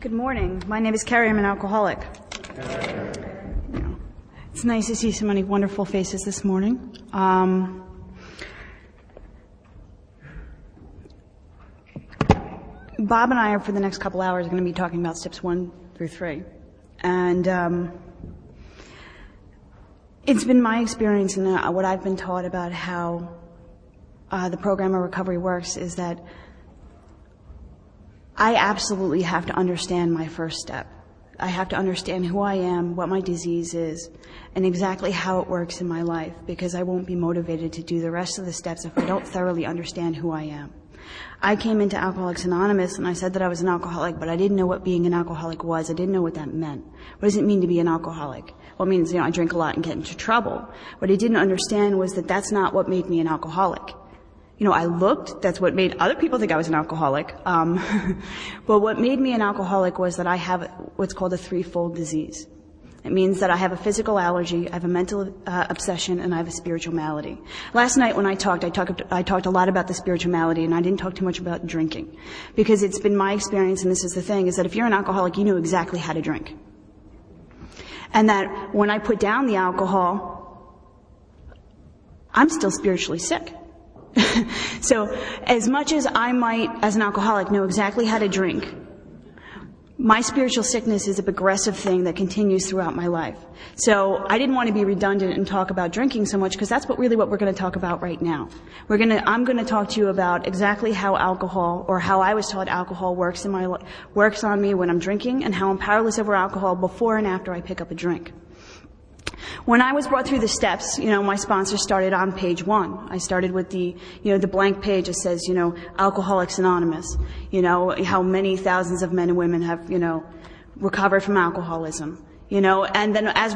Good morning. My name is Kerry. I'm an alcoholic. It's nice to see so many wonderful faces this morning. Bob and I are, for the next couple hours, going to be talking about steps 1 through 3. And it's been my experience and what I've been taught about how the program of recovery works is that I absolutely have to understand my first step. I have to understand who I am, what my disease is, and exactly how it works in my life, because I won't be motivated to do the rest of the steps if I don't thoroughly understand who I am. I came into Alcoholics Anonymous and I said that I was an alcoholic, but I didn't know what being an alcoholic was. I didn't know what that meant. What does it mean to be an alcoholic? Well, it means, I drink a lot and get into trouble. What I didn't understand was that that's not what made me an alcoholic. I looked, that's what made other people think I was an alcoholic. But what made me an alcoholic was that I have what's called a threefold disease. It means that I have a physical allergy, I have a mental obsession, and I have a spiritual malady. Last night when I talked a lot about the spiritual malady, and I didn't talk too much about drinking. Because it's been my experience, and this is the thing, is that if you're an alcoholic, you know exactly how to drink. And that when I put down the alcohol, I'm still spiritually sick. So as much as I might, as an alcoholic, know exactly how to drink, my spiritual sickness is a progressive thing that continues throughout my life. So I didn't want to be redundant and talk about drinking so much, because that's what we're going to talk about right now. I'm going to talk to you about exactly how alcohol, or how I was taught alcohol works in my works on me when I'm drinking, and how I'm powerless over alcohol before and after I pick up a drink. When I was brought through the steps, my sponsor started on page 1. I started with the, the blank page that says, Alcoholics Anonymous. How many thousands of men and women have, recovered from alcoholism. And then as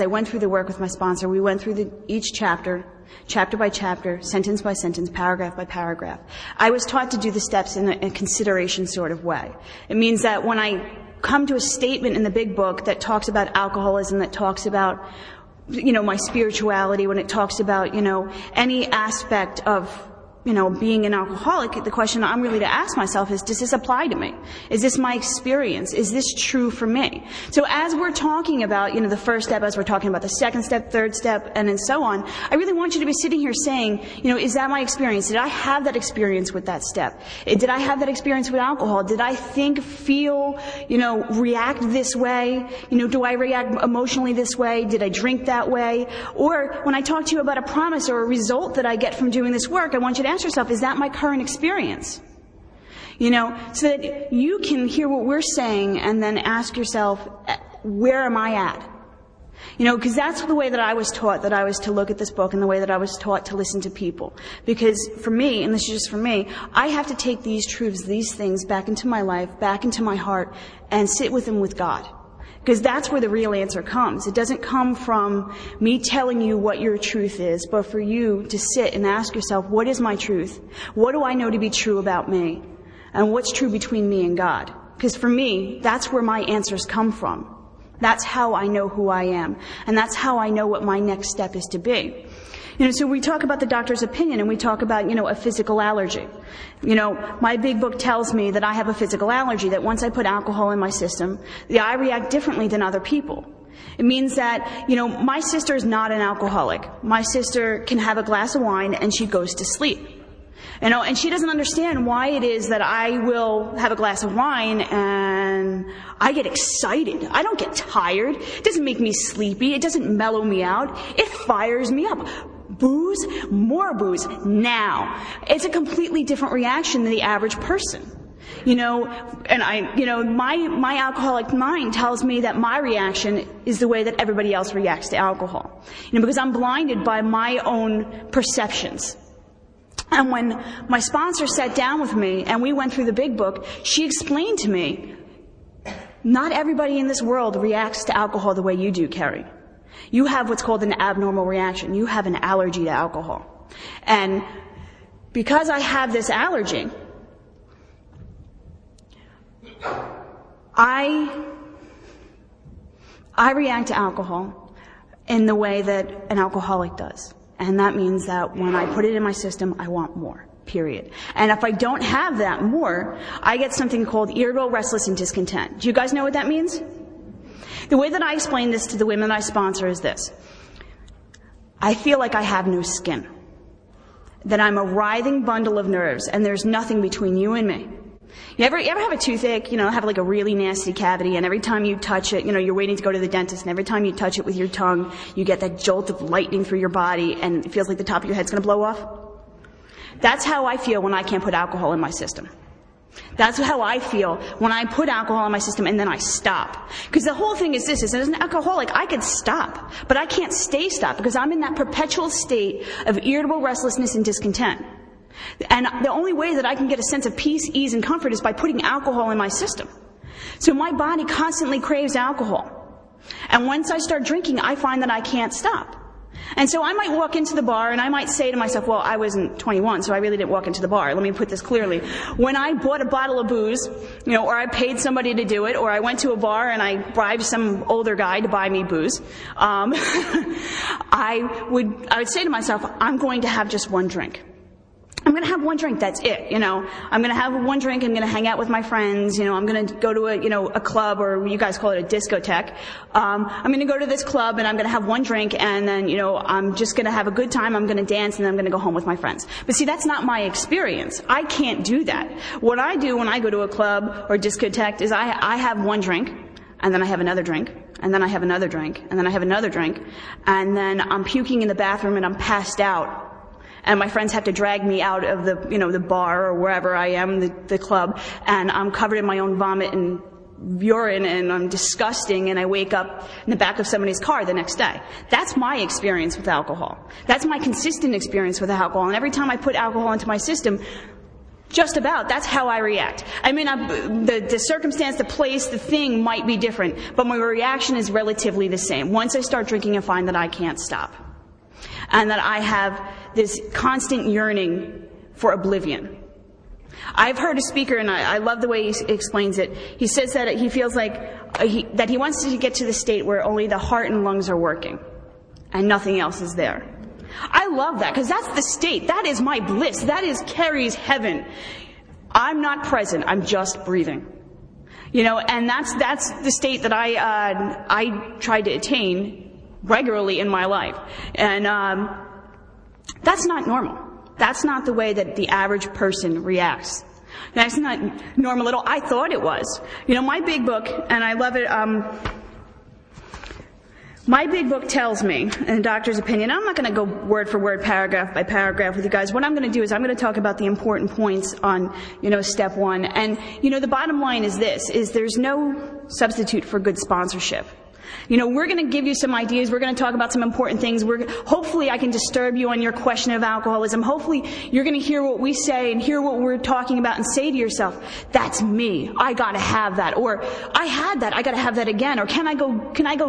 I went through the work with my sponsor, we went through each chapter, chapter by chapter, sentence by sentence, paragraph by paragraph. I was taught to do the steps in a consideration sort of way. It means that when I come to a statement in the big book that talks about alcoholism, that talks about, my spirituality, when it talks about, any aspect of, being an alcoholic, the question I'm really to ask myself is, does this apply to me? Is this my experience? Is this true for me? So as we're talking about, the first step, as we're talking about the second step, third step, and then so on, I really want you to be sitting here saying, is that my experience? Did I have that experience with that step? Did I have that experience with alcohol? Did I think, feel, react this way? Do I react emotionally this way? Did I drink that way? Or when I talk to you about a promise or a result that I get from doing this work, I want you to ask yourself, is that my current experience? So that you can hear what we're saying and then ask yourself, where am I at? Because that's the way that I was taught that I was to look at this book, and the way that I was taught to listen to people. Because for me, and this is just for me, I have to take these truths, these things back into my life, back into my heart, and sit with them with God. Because that's where the real answer comes. It doesn't come from me telling you what your truth is, but for you to sit and ask yourself, what is my truth? What do I know to be true about me? And what's true between me and God? Because for me, that's where my answers come from. That's how I know who I am. And that's how I know what my next step is to be. So we talk about the doctor's opinion, and we talk about, a physical allergy. My big book tells me that I have a physical allergy, that once I put alcohol in my system, I react differently than other people. It means that, my sister is not an alcoholic. My sister can have a glass of wine and she goes to sleep. And she doesn't understand why it is that I will have a glass of wine and I get excited. I don't get tired. It doesn't make me sleepy. It doesn't mellow me out. It fires me up. Booze, more booze, now. It's a completely different reaction than the average person. And my alcoholic mind tells me that my reaction is the way that everybody else reacts to alcohol. Because I'm blinded by my own perceptions. And when my sponsor sat down with me and we went through the big book, she explained to me, not everybody in this world reacts to alcohol the way you do, Kerry. You have what's called an abnormal reaction. You have an allergy to alcohol. And because I have this allergy, I react to alcohol in the way that an alcoholic does. And that means that when I put it in my system, I want more. period. And if I don't have that more, I get something called irritable, restless, and discontent. Do you guys know what that means? The way that I explain this to the women I sponsor is this. I feel like I have no skin, that I'm a writhing bundle of nerves, and there's nothing between you and me. You ever have a toothache, you know, have like a really nasty cavity, and every time you touch it, you know, you're waiting to go to the dentist, and every time you touch it with your tongue, you get that jolt of lightning through your body, and it feels like the top of your head's going to blow off? That's how I feel when I can't put alcohol in my system. That's how I feel when I put alcohol in my system and then I stop. Because the whole thing is this, is as an alcoholic, I could stop, but I can't stay stopped because I'm in that perpetual state of irritable restlessness and discontent. And the only way that I can get a sense of peace, ease, and comfort is by putting alcohol in my system. So my body constantly craves alcohol. And once I start drinking, I find that I can't stop. And so I might walk into the bar and I might say to myself, well, I wasn't 21, so I really didn't walk into the bar. Let me put this clearly. When I bought a bottle of booze, you know, or I paid somebody to do it, or I went to a bar and I bribed some older guy to buy me booze, I would say to myself, I'm going to have just one drink. I'm going to have one drink, that's it, you know. I'm going to have one drink, I'm going to hang out with my friends, you know, I'm going to go to a, you know, a club, or you guys call it a discotheque. I'm going to go to this club and I'm going to have one drink, and then, you know, I'm just going to have a good time, I'm going to dance, and then I'm going to go home with my friends. But see, that's not my experience. I can't do that. What I do when I go to a club or discotheque is I have one drink, and then I have another drink, and then I have another drink, and then I have another drink, and then I'm puking in the bathroom and I'm passed out. And my friends have to drag me out of the, you know, the bar or wherever I am, the club, and I'm covered in my own vomit and urine, and I'm disgusting, and I wake up in the back of somebody's car the next day. That's my experience with alcohol. That's my consistent experience with alcohol. And every time I put alcohol into my system, just about, that's how I react. I mean, the circumstance, the place, the thing might be different, but my reaction is relatively the same. Once I start drinking, I find that I can't stop. And that I have this constant yearning for oblivion. I've heard a speaker, and I love the way he explains it. He says that he feels like that he wants to get to the state where only the heart and lungs are working, and nothing else is there. I love that, because that's the state. That is my bliss. That is Kerry's heaven. I'm not present. I'm just breathing. You know, and that's the state that I tried to attain regularly in my life. And that's not normal. That's not the way that the average person reacts. That's not normal at all. I thought it was. You know, my big book, and I love it, my big book tells me, in a doctor's opinion, I'm not going to go word for word, paragraph by paragraph with you guys. What I'm going to do is I'm going to talk about the important points on, you know, step one. And, you know, the bottom line is this, is there's no substitute for good sponsorship. You know, we're going to give you some ideas. We're going to talk about some important things. Hopefully I can disturb you on your question of alcoholism. Hopefully you're going to hear what we say and hear what we're talking about and say to yourself, that's me. I got to have that. Or I had that. I got to have that again. Or can I go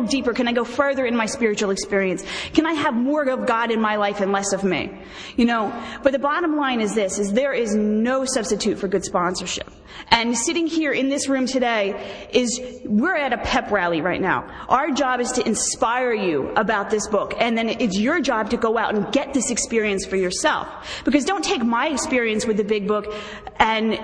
deeper? Can I go further in my spiritual experience? Can I have more of God in my life and less of me? You know, but the bottom line is this, is there is no substitute for good sponsorship. And sitting here in this room today is, we're at a pep rally right now. Our job is to inspire you about this book, and then it's your job to go out and get this experience for yourself. Because don't take my experience with the big book, and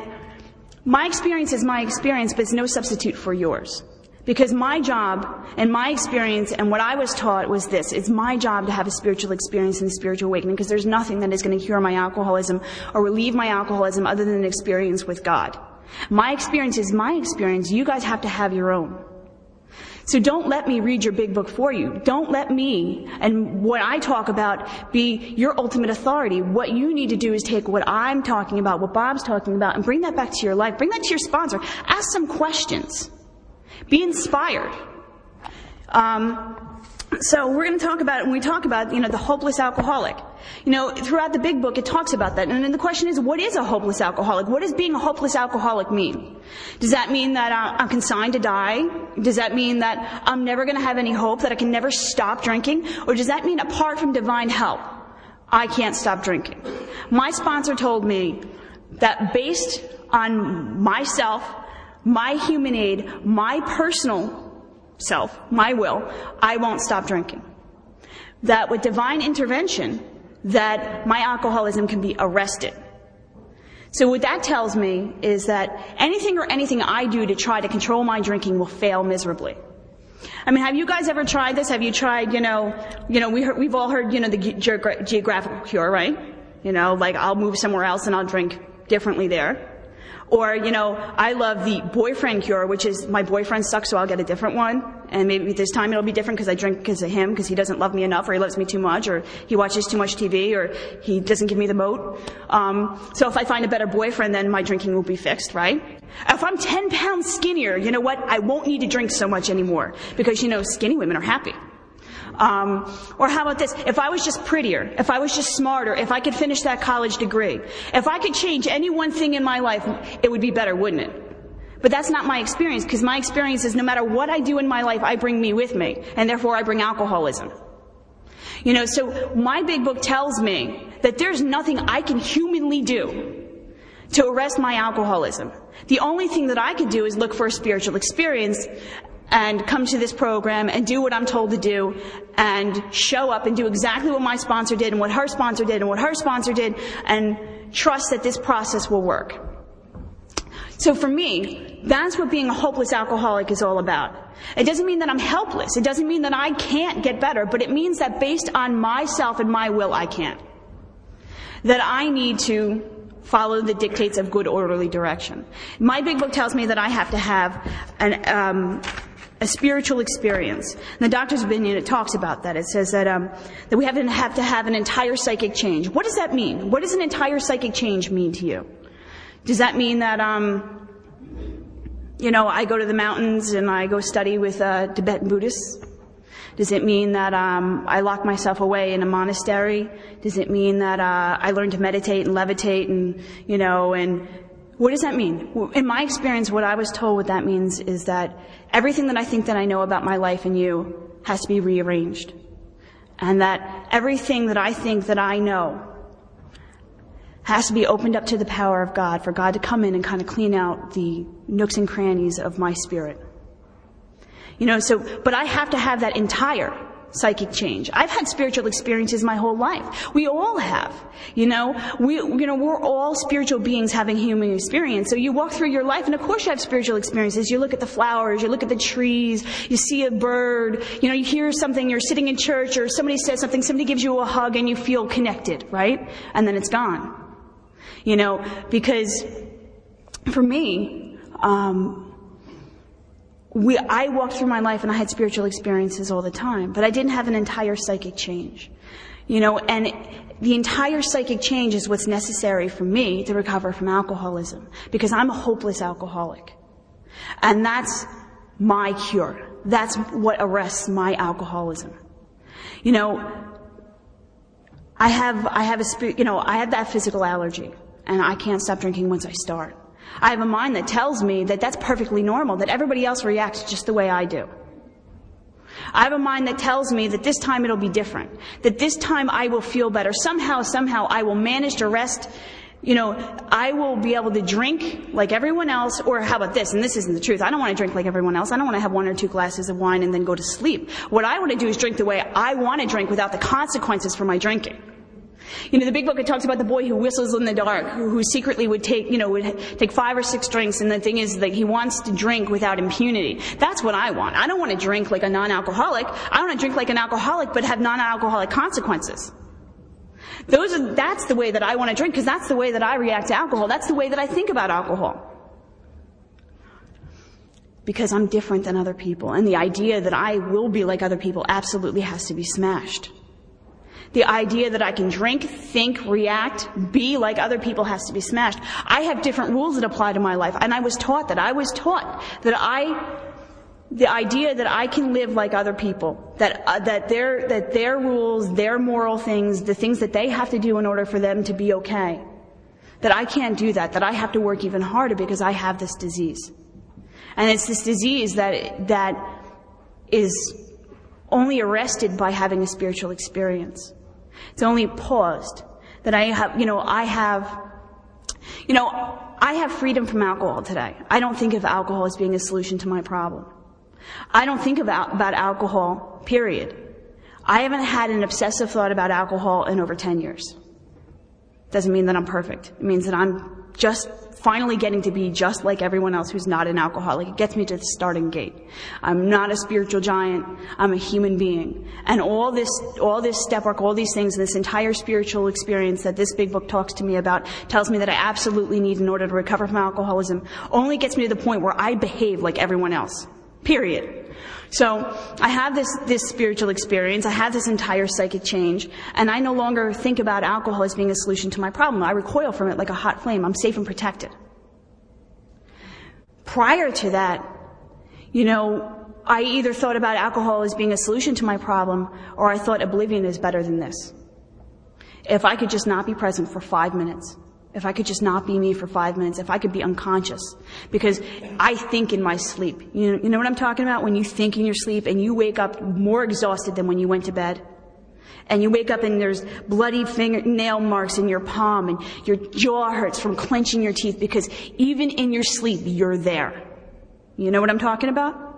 my experience is my experience, but it's no substitute for yours. Because my job and my experience and what I was taught was this. It's my job to have a spiritual experience and a spiritual awakening, because there's nothing that is going to cure my alcoholism or relieve my alcoholism other than an experience with God. My experience is my experience. You guys have to have your own. So don't let me read your big book for you. Don't let me and what I talk about be your ultimate authority. What you need to do is take what I'm talking about, what Bob's talking about, and bring that back to your life. Bring that to your sponsor. Ask some questions. Be inspired. So we're going to talk about, when we talk about, you know, the hopeless alcoholic. You know, throughout the big book, it talks about that. And then the question is, what is a hopeless alcoholic? What does being a hopeless alcoholic mean? Does that mean that I'm consigned to die? Does that mean that I'm never going to have any hope, that I can never stop drinking? Or does that mean, apart from divine help, I can't stop drinking? My sponsor told me that based on myself, my human aid, my personal self, my will, I won't stop drinking. That with divine intervention, that my alcoholism can be arrested. So what that tells me is that anything I do to try to control my drinking will fail miserably. I mean, have you guys ever tried this? Have you tried, we've all heard, the geographical cure, right? Like I'll move somewhere else and I'll drink differently there. Or, I love the boyfriend cure, which is my boyfriend sucks, so I'll get a different one. And maybe this time it'll be different because I drink because of him, because he doesn't love me enough, or he loves me too much, or he watches too much TV, or he doesn't give me the moat. So if I find a better boyfriend, then my drinking will be fixed, right? If I'm 10 pounds skinnier, you know what? I won't need to drink so much anymore because, skinny women are happy. Or how about this? If I was just prettier, if I was just smarter, if I could finish that college degree, if I could change any one thing in my life, it would be better, wouldn't it? But that's not my experience, because my experience is no matter what I do in my life, I bring me with me, and therefore I bring alcoholism. So my big book tells me that there's nothing I can humanly do to arrest my alcoholism. The only thing that I could do is look for a spiritual experience and come to this program and do what I'm told to do and show up and do exactly what my sponsor did and what her sponsor did and what her sponsor did and trust that this process will work. So for me, that's what being a hopeless alcoholic is all about. It doesn't mean that I'm helpless. It doesn't mean that I can't get better, but it means that based on myself and my will, I can't. That I need to follow the dictates of good orderly direction. My big book tells me that I have to have a spiritual experience. And the doctor's opinion, it talks about that. It says that we have to have an entire psychic change. What does that mean? What does an entire psychic change mean to you? Does that mean that, I go to the mountains and I go study with Tibetan Buddhists? Does it mean that I lock myself away in a monastery? Does it mean that I learn to meditate and levitate and what does that mean? In my experience, what I was told what that means is that everything that I think that I know about my life and you has to be rearranged. And that everything that I think that I know has to be opened up to the power of God, for God to come in and kind of clean out the nooks and crannies of my spirit. But I have to have that entire psychic change. I've had spiritual experiences my whole life. We all have. We're all spiritual beings having human experience. So you walk through your life and of course you have spiritual experiences. You look at the flowers, you look at the trees, you see a bird, you hear something, you're sitting in church or somebody says something, somebody gives you a hug and you feel connected, right? And then it's gone. Because for me, I walked through my life and I had spiritual experiences all the time, but I didn't have an entire psychic change. And the entire psychic change is what's necessary for me to recover from alcoholism, because I'm a hopeless alcoholic. And that's my cure. That's what arrests my alcoholism. I have that physical allergy and I can't stop drinking once I start. I have a mind that tells me that that's perfectly normal, that everybody else reacts just the way I do. I have a mind that tells me that this time it'll be different, that this time I will feel better. Somehow I will manage to rest, I will be able to drink like everyone else, or how about this, and this isn't the truth, I don't want to drink like everyone else. I don't want to have one or two glasses of wine and then go to sleep. What I want to do is drink the way I want to drink without the consequences for my drinking. The big book, it talks about the boy who whistles in the dark, who secretly would take, would take 5 or 6 drinks, and the thing is that he wants to drink without impunity. That's what I want. I don't want to drink like a non-alcoholic. I want to drink like an alcoholic but have non-alcoholic consequences. That's the way that I want to drink, because that's the way that I react to alcohol. That's the way that I think about alcohol. Because I'm different than other people, and the idea that I will be like other people absolutely has to be smashed. The idea that I can drink, think, react, be like other people has to be smashed. I have different rules that apply to my life, and the idea that I can live like other people, that their rules, their moral things, the things that they have to do in order for them to be okay, that I can't do that, that I have to work even harder because I have this disease. And it's this disease that is only arrested by having a spiritual experience. It's only paused that I have freedom from alcohol today. I don't think of alcohol as being a solution to my problem. I don't think about alcohol, period. I haven't had an obsessive thought about alcohol in over 10 years. Doesn't mean that I'm perfect. It means that I'm just finally getting to be just like everyone else who's not an alcoholic. It gets me to the starting gate. I'm not a spiritual giant. I'm a human being. And all this step work, all these things, this entire spiritual experience that this big book talks to me about, tells me that I absolutely need in order to recover from alcoholism, only gets me to the point where I behave like everyone else. Period. So I have this spiritual experience, I have this entire psychic change, and I no longer think about alcohol as being a solution to my problem. I recoil from it like a hot flame. I'm safe and protected. Prior to that, I either thought about alcohol as being a solution to my problem, or I thought oblivion is better than this. If I could just not be present for 5 minutes, if I could just not be me for 5 minutes, if I could be unconscious, because I think in my sleep. You know what I'm talking about? When you think in your sleep and you wake up more exhausted than when you went to bed, and you wake up and there's bloody fingernail marks in your palm and your jaw hurts from clenching your teeth, because even in your sleep, you're there. You know what I'm talking about?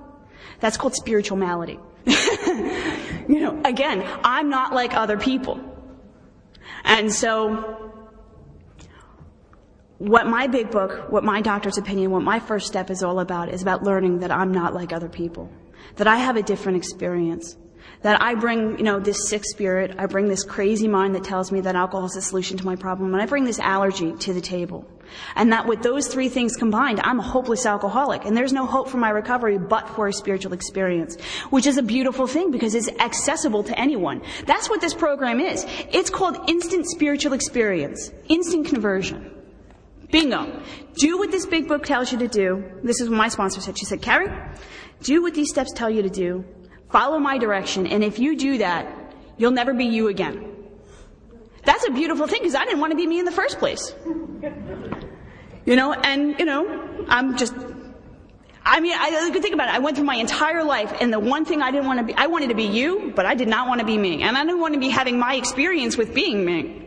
That's called spiritual malady. Again, I'm not like other people. And so, what my big book, what my doctor's opinion, what my first step is all about is about learning that I'm not like other people, that I have a different experience, that I bring, this sick spirit, I bring this crazy mind that tells me that alcohol is a solution to my problem, and I bring this allergy to the table. And that with those three things combined, I'm a hopeless alcoholic, and there's no hope for my recovery but for a spiritual experience, which is a beautiful thing because it's accessible to anyone. That's what this program is. It's called Instant Spiritual Experience, Instant Conversion. Bingo. Do what this big book tells you to do. This is what my sponsor said. She said, Carrie, do what these steps tell you to do. Follow my direction. And if you do that, you'll never be you again. That's a beautiful thing, because I didn't want to be me in the first place. I'm just, I could think about it. I went through my entire life, and the one thing I didn't want to be, I wanted to be you, but I did not want to be me. And I didn't want to be having my experience with being me.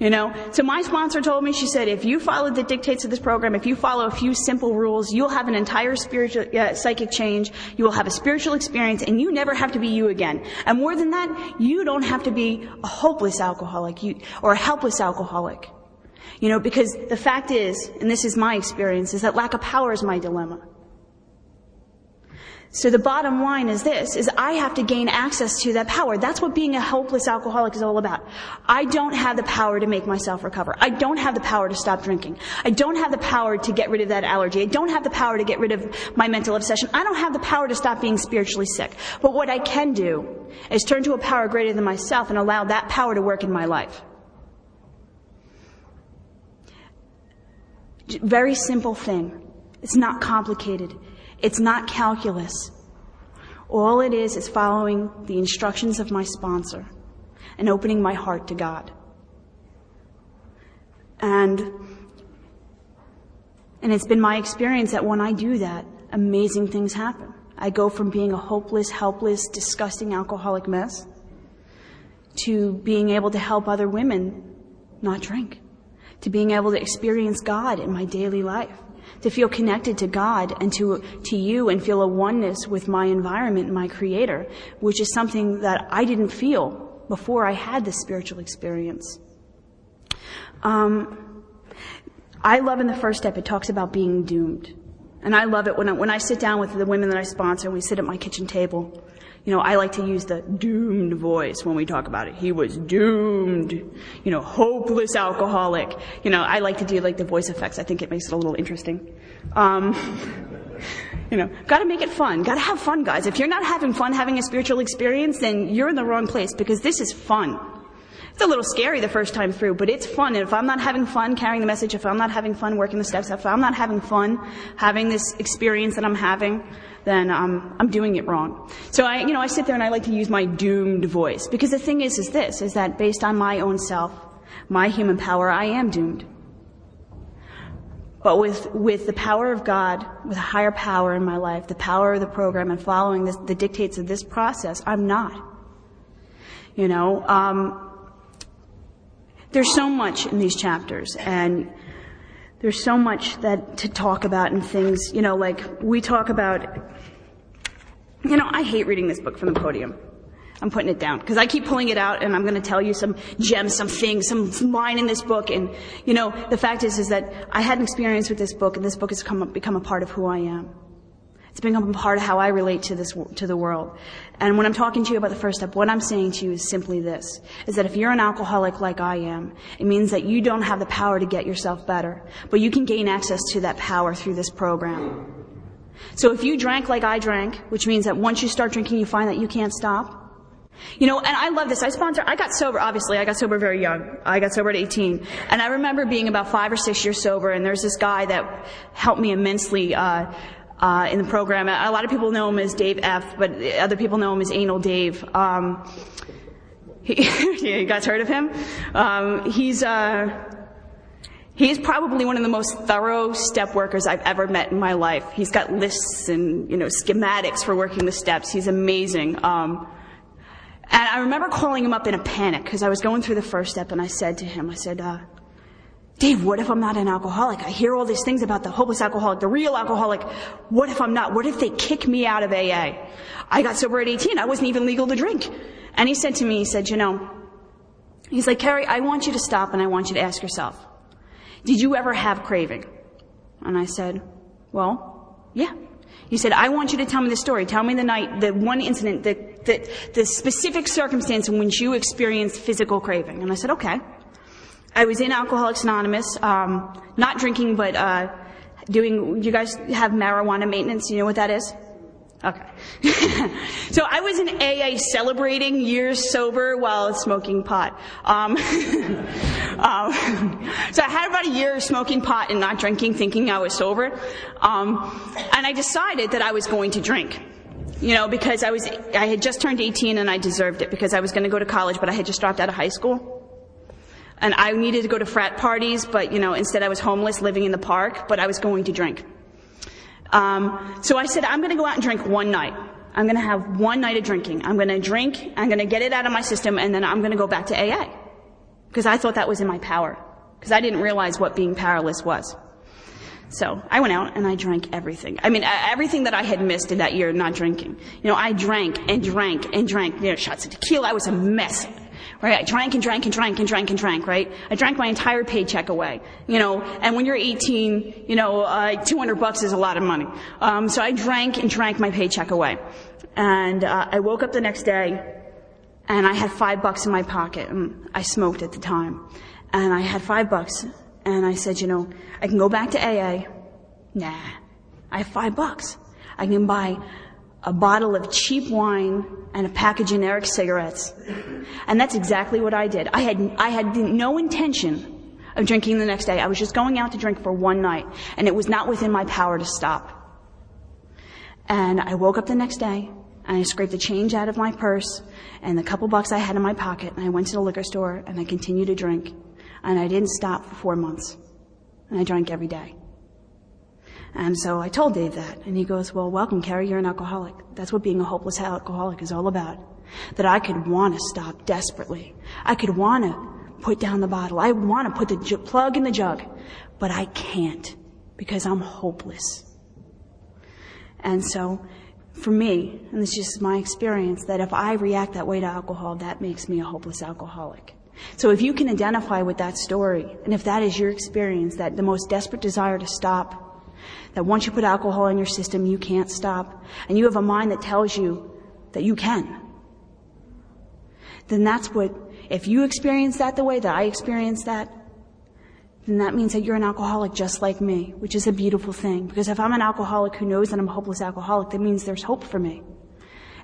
So my sponsor told me, she said, if you follow the dictates of this program, if you follow a few simple rules, you'll have an entire spiritual, psychic change, you will have a spiritual experience, and you never have to be you again. And more than that, you don't have to be a hopeless alcoholic or a helpless alcoholic. Because the fact is, and this is my experience, is that lack of power is my dilemma. So the bottom line is this, is I have to gain access to that power. That's what being a helpless alcoholic is all about. I don't have the power to make myself recover. I don't have the power to stop drinking. I don't have the power to get rid of that allergy. I don't have the power to get rid of my mental obsession. I don't have the power to stop being spiritually sick. But what I can do is turn to a power greater than myself and allow that power to work in my life. Very simple thing. It's not complicated. It's not calculus. All it is following the instructions of my sponsor and opening my heart to God. And it's been my experience that when I do that, amazing things happen. I go from being a hopeless, helpless, disgusting alcoholic mess to being able to help other women not drink, to being able to experience God in my daily life, to feel connected to God and to you, and feel a oneness with my environment and my Creator, which is something that I didn't feel before I had this spiritual experience. I love in the first step, it talks about being doomed. And I love it when I sit down with the women that I sponsor and we sit at my kitchen table. I like to use the doomed voice when we talk about it. He was doomed, hopeless alcoholic. I like to do like the voice effects. I think it makes it a little interesting. Gotta make it fun. Gotta have fun, guys. If you're not having fun having a spiritual experience, then you're in the wrong place, because this is fun. It's a little scary the first time through, but it's fun. And if I'm not having fun carrying the message, if I'm not having fun working the steps, if I'm not having fun having this experience that I'm having, then I'm doing it wrong. So I sit there and I like to use my doomed voice, because the thing is that based on my own self, my human power, I am doomed. But with the power of God, with a higher power in my life, the power of the program, and following the dictates of this process, I'm not. There's so much in these chapters, and there's so much that to talk about, and things, like we talk about, I hate reading this book from the podium. I'm putting it down because I keep pulling it out, and I'm going to tell you some gems, some things, some line in this book. And you know, the fact is that I had an experience with this book, and this book has become a part of who I am. It's become a part of how I relate to the world. And when I'm talking to you about the first step, what I'm saying to you is simply this, is that if you're an alcoholic like I am, it means that you don't have the power to get yourself better, but you can gain access to that power through this program. So if you drank like I drank, which means that once you start drinking, you find that you can't stop. You know, and I love this. I got sober, obviously. I got sober very young. I got sober at 18. And I remember being about 5 or 6 years sober, and there's this guy that helped me immensely, in the program. A lot of people know him as Dave F, but other people know him as Anal Dave. You guys heard of him? He's probably one of the most thorough step workers I've ever met in my life. He's got lists and, you know, schematics for working the steps. He's amazing. And I remember calling him up in a panic because I was going through the first step, and I said to him, I said, Dave, what if I'm not an alcoholic? I hear all these things about the hopeless alcoholic, the real alcoholic. What if I'm not? What if they kick me out of AA? I got sober at 18. I wasn't even legal to drink. And he said to me, he said, you know, he's like, Kerry, I want you to stop, and I want you to ask yourself, did you ever have craving? And I said, well, yeah. He said, I want you to tell me the story. Tell me the night, the one incident, the specific circumstance in which you experienced physical craving. And I said, okay. I was in Alcoholics Anonymous, not drinking, but doing, you guys have marijuana maintenance, you know what that is? Okay. So I was in AA celebrating years sober while smoking pot. So I had about a year of smoking pot and not drinking, thinking I was sober. And I decided that I was going to drink. You know, because I had just turned 18 and I deserved it because I was going to go to college, but I had just dropped out of high school. And I needed to go to frat parties, but, you know, instead I was homeless living in the park, but I was going to drink. So I said, I'm going to go out and drink one night. I'm going to have one night of drinking. I'm going to drink, I'm going to get it out of my system, and then I'm going to go back to AA. Because I thought that was in my power. Because I didn't realize what being powerless was. So I went out and I drank everything. I mean, everything that I had missed in that year not drinking. You know, I drank and drank and drank. You know, shots of tequila, I was a mess. Right? I drank and drank and drank and drank and drank, right? I drank my entire paycheck away, you know, and when you're 18, you know, $200 is a lot of money. So I drank and drank my paycheck away. And I woke up the next day and I had $5 in my pocket, and I smoked at the time. And I had $5 and I said, you know, I can go back to AA. Nah, I have $5. I can buy a bottle of cheap wine and a pack of generic cigarettes. And that's exactly what I did. I had no intention of drinking the next day. I was just going out to drink for one night, and it was not within my power to stop. And I woke up the next day, and I scraped the change out of my purse and the couple bucks I had in my pocket, and I went to the liquor store, and I continued to drink. And I didn't stop for 4 months. And I drank every day. And so I told Dave that, and he goes, well, welcome, Kerry, you're an alcoholic. That's what being a hopeless alcoholic is all about. That I could want to stop desperately. I could want to put down the bottle. I want to put the plug in the jug. But I can't, because I'm hopeless. And so, for me, and this is just my experience, that if I react that way to alcohol, that makes me a hopeless alcoholic. So if you can identify with that story, and if that is your experience, that the most desperate desire to stop, that once you put alcohol in your system, you can't stop, and you have a mind that tells you that you can, then that's what, if you experience that the way that I experienced that, then that means that you're an alcoholic just like me, which is a beautiful thing. Because if I'm an alcoholic who knows that I'm a hopeless alcoholic, that means there's hope for me.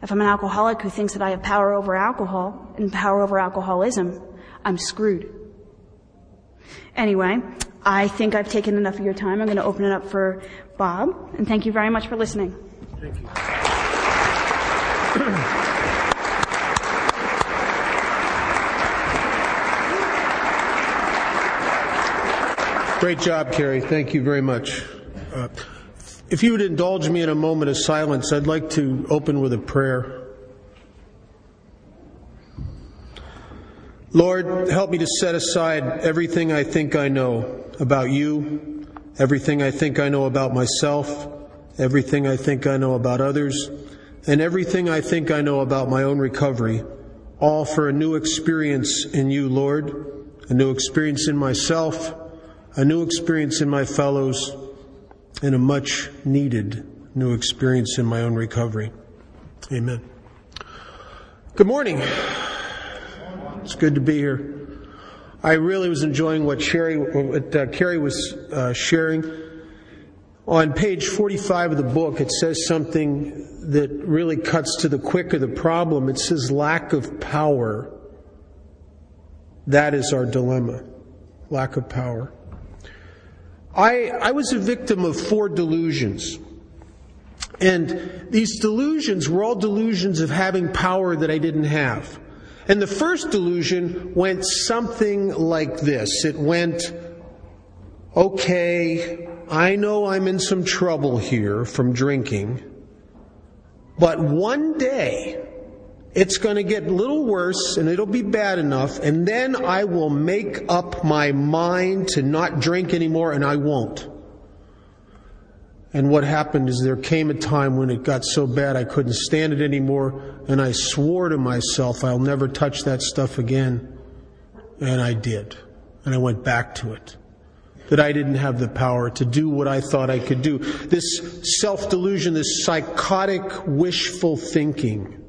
If I'm an alcoholic who thinks that I have power over alcohol and power over alcoholism, I'm screwed. Anyway, I think I've taken enough of your time. I'm going to open it up for Bob, and thank you very much for listening. Thank you. Great job, Kerry. Thank you very much. If you would indulge me in a moment of silence, I'd like to open with a prayer. Lord, help me to set aside everything I think I know about you, everything I think I know about myself, everything I think I know about others, and everything I think I know about my own recovery, all for a new experience in you, Lord, a new experience in myself, a new experience in my fellows, and a much needed new experience in my own recovery. Amen. Good morning. It's good to be here. I really was enjoying what Kerry was sharing. On page 45 of the book, it says something that really cuts to the quick of the problem. It says, lack of power. That is our dilemma. Lack of power. I was a victim of 4 delusions. And these delusions were all delusions of having power that I didn't have. And the first delusion went something like this. It went, okay, I know I'm in some trouble here from drinking, but one day it's going to get a little worse and it'll be bad enough, and then I will make up my mind to not drink anymore, and I won't. And what happened is there came a time when it got so bad I couldn't stand it anymore, and I swore to myself I'll never touch that stuff again, and I did, and I went back to it. That I didn't have the power to do what I thought I could do. This self-delusion, this psychotic, wishful thinking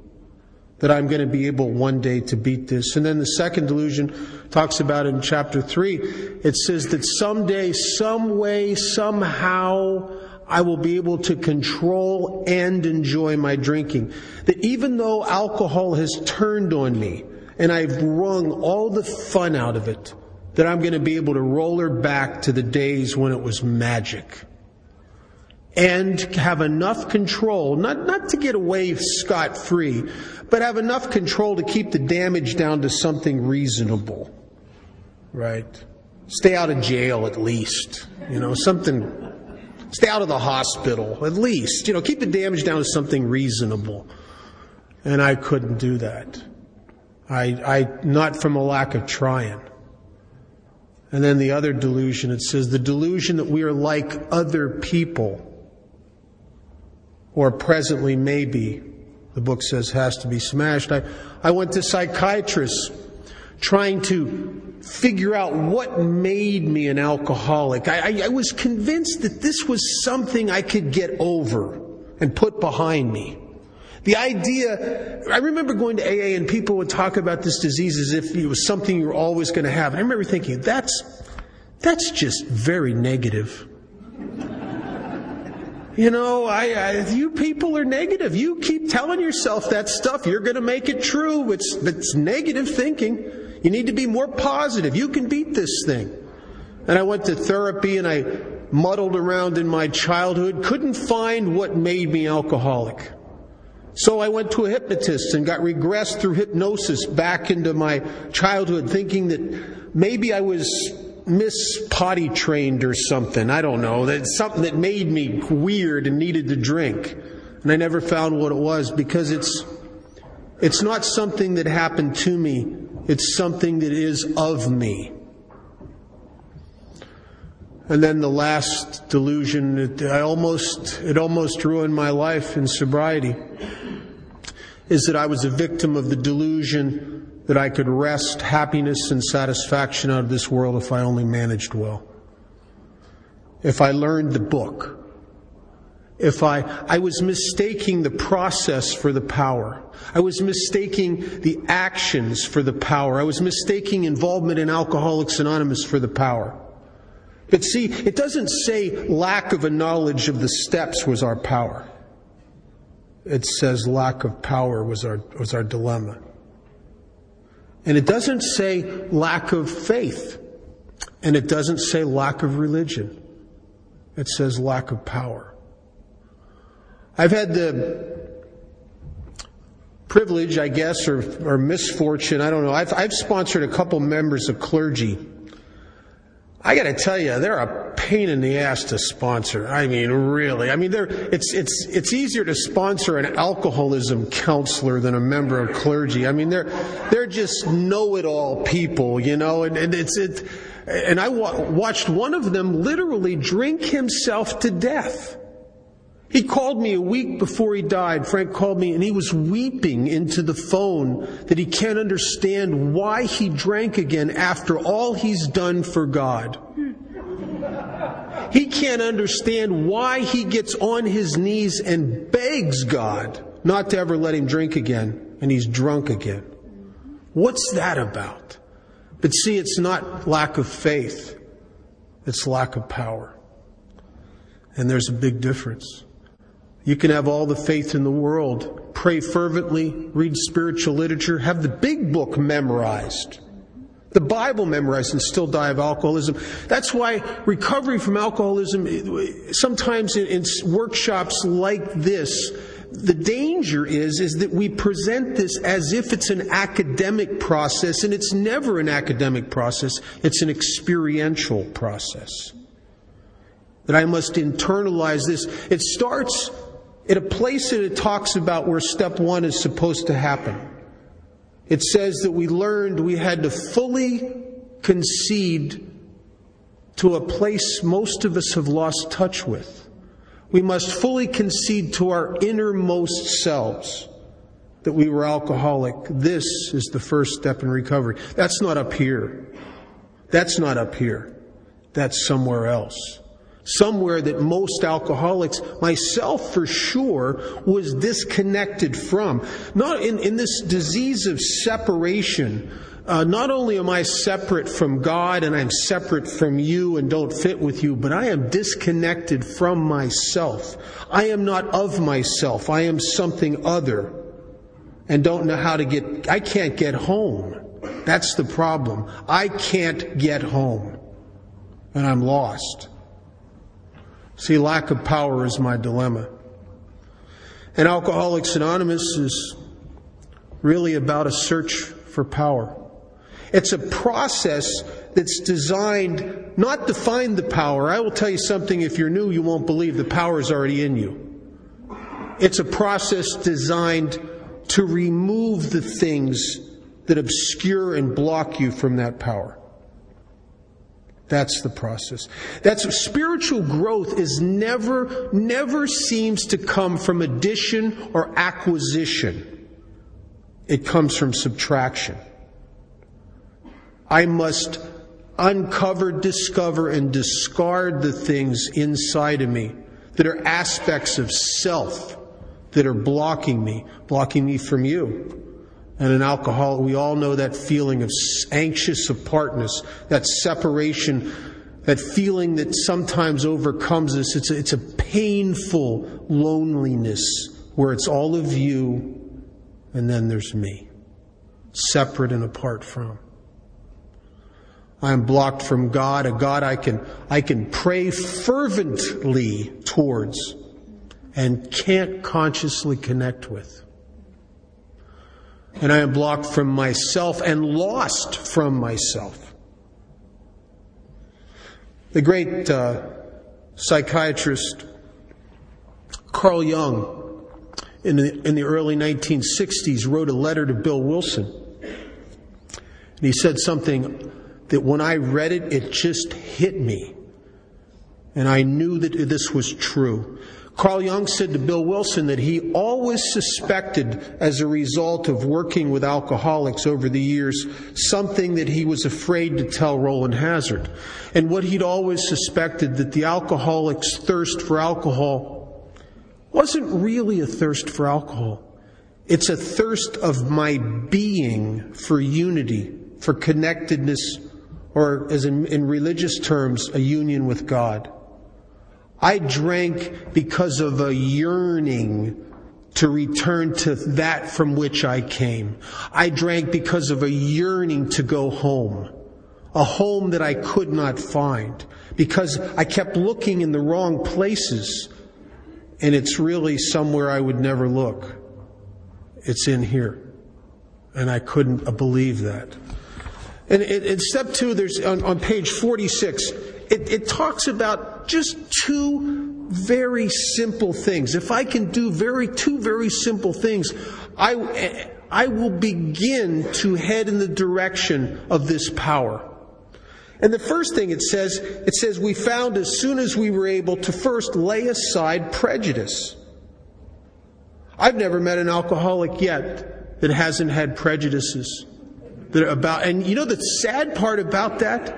that I'm going to be able one day to beat this. And then the second delusion talks about in chapter 3. It says that someday, some way, somehow, I will be able to control and enjoy my drinking. That even though alcohol has turned on me and I've wrung all the fun out of it, that I'm going to be able to roll her back to the days when it was magic and have enough control, not to get away scot-free, but have enough control to keep the damage down to something reasonable, right? Stay out of jail at least, something. Stay out of the hospital at least, keep the damage down to something reasonable. And I couldn't do that. I not from a lack of trying. And then the other delusion, it says, the delusion that we are like other people, or presently maybe, the book says, has to be smashed. I went to psychiatrists trying to figure out what made me an alcoholic. I was convinced that this was something I could get over and put behind me. The idea, I remember going to AA and people would talk about this disease as if it was something you were always going to have. And I remember thinking, that's just very negative. You people are negative. You keep telling yourself that stuff. You're going to make it true. It's negative thinking. You need to be more positive. You can beat this thing. And I went to therapy and I muddled around in my childhood, couldn't find what made me alcoholic. So I went to a hypnotist and got regressed through hypnosis back into my childhood, thinking that maybe I was potty trained or something. I don't know. That's something that made me weird and needed to drink. And I never found what it was, because it's not something that happened to me. It's something that is of me. And then the last delusion, it almost ruined my life in sobriety, is that I was a victim of the delusion that I could wrest happiness and satisfaction out of this world if I only managed well. If I learned the book. If I was mistaking the process for the power. I was mistaking the actions for the power. I was mistaking involvement in Alcoholics Anonymous for the power. But see, it doesn't say lack of a knowledge of the steps was our power. It says lack of power was our dilemma. And it doesn't say lack of faith. And it doesn't say lack of religion. It says lack of power. I've had the privilege, I guess, or misfortune, I don't know. I've sponsored a couple members of clergy. I got to tell you, they're a pain in the ass to sponsor. I mean, really. I mean, it's easier to sponsor an alcoholism counselor than a member of clergy. I mean, they're just know-it-all people, And I watched one of them literally drink himself to death. He called me a week before he died. Frank called me, and he was weeping into the phone that he can't understand why he drank again after all he's done for God. He can't understand why he gets on his knees and begs God not to ever let him drink again, and he's drunk again. What's that about? But see, it's not lack of faith. It's lack of power. And there's a big difference. You can have all the faith in the world, pray fervently, read spiritual literature, have the big book memorized, the Bible memorized, and still die of alcoholism. That's why recovery from alcoholism, sometimes in workshops like this, the danger is that we present this as if it's an academic process, and it's never an academic process. It's an experiential process. That I must internalize this. It starts at a place that it talks about where step one is supposed to happen. It says that we learned we had to fully concede to a place most of us have lost touch with. We must fully concede to our innermost selves that we were alcoholic. This is the first step in recovery. That's not up here. That's not up here. That's somewhere else. Somewhere that most alcoholics, myself for sure, was disconnected from. Not in this disease of separation. Not only am I separate from God and I'm separate from you and don't fit with you, but I am disconnected from myself. I am not of myself. I am something other and don't know how to get... I can't get home. That's the problem. I can't get home. And I'm lost. See, lack of power is my dilemma. And Alcoholics Anonymous is really about a search for power. It's a process that's designed not to find the power. I will tell you something, if you're new, you won't believe the power is already in you. It's a process designed to remove the things that obscure and block you from that power. That's the process. That's spiritual growth is never seems to come from addition or acquisition. It comes from subtraction. I must uncover, discover, and discard the things inside of me that are aspects of self that are blocking me from you. And an alcoholic, we all know that feeling of anxious apartness, that separation, that feeling that sometimes overcomes us. It's a painful loneliness where it's all of you and then there's me, separate and apart from. I am blocked from God, a God I can pray fervently towards and can't consciously connect with. And I am blocked from myself and lost from myself. The great psychiatrist Carl Jung in the early 1960s wrote a letter to Bill Wilson. And he said something that when I read it, it just hit me. And I knew that this was true. Carl Jung said to Bill Wilson that he always suspected, as a result of working with alcoholics over the years, something that he was afraid to tell Roland Hazard. And what he'd always suspected, that the alcoholic's thirst for alcohol wasn't really a thirst for alcohol. It's a thirst of my being for unity, for connectedness, or as in religious terms, a union with God. I drank because of a yearning to return to that from which I came. I drank because of a yearning to go home, a home that I could not find, because I kept looking in the wrong places, and it's really somewhere I would never look. It's in here, and I couldn't believe that. And in step two, there's on page 46, it talks about just two very simple things. If I can do two very simple things, I will begin to head in the direction of this power. And the first thing it says we found as soon as we were able to first lay aside prejudice. I've never met an alcoholic yet that hasn't had prejudices that are about, and you know the sad part about that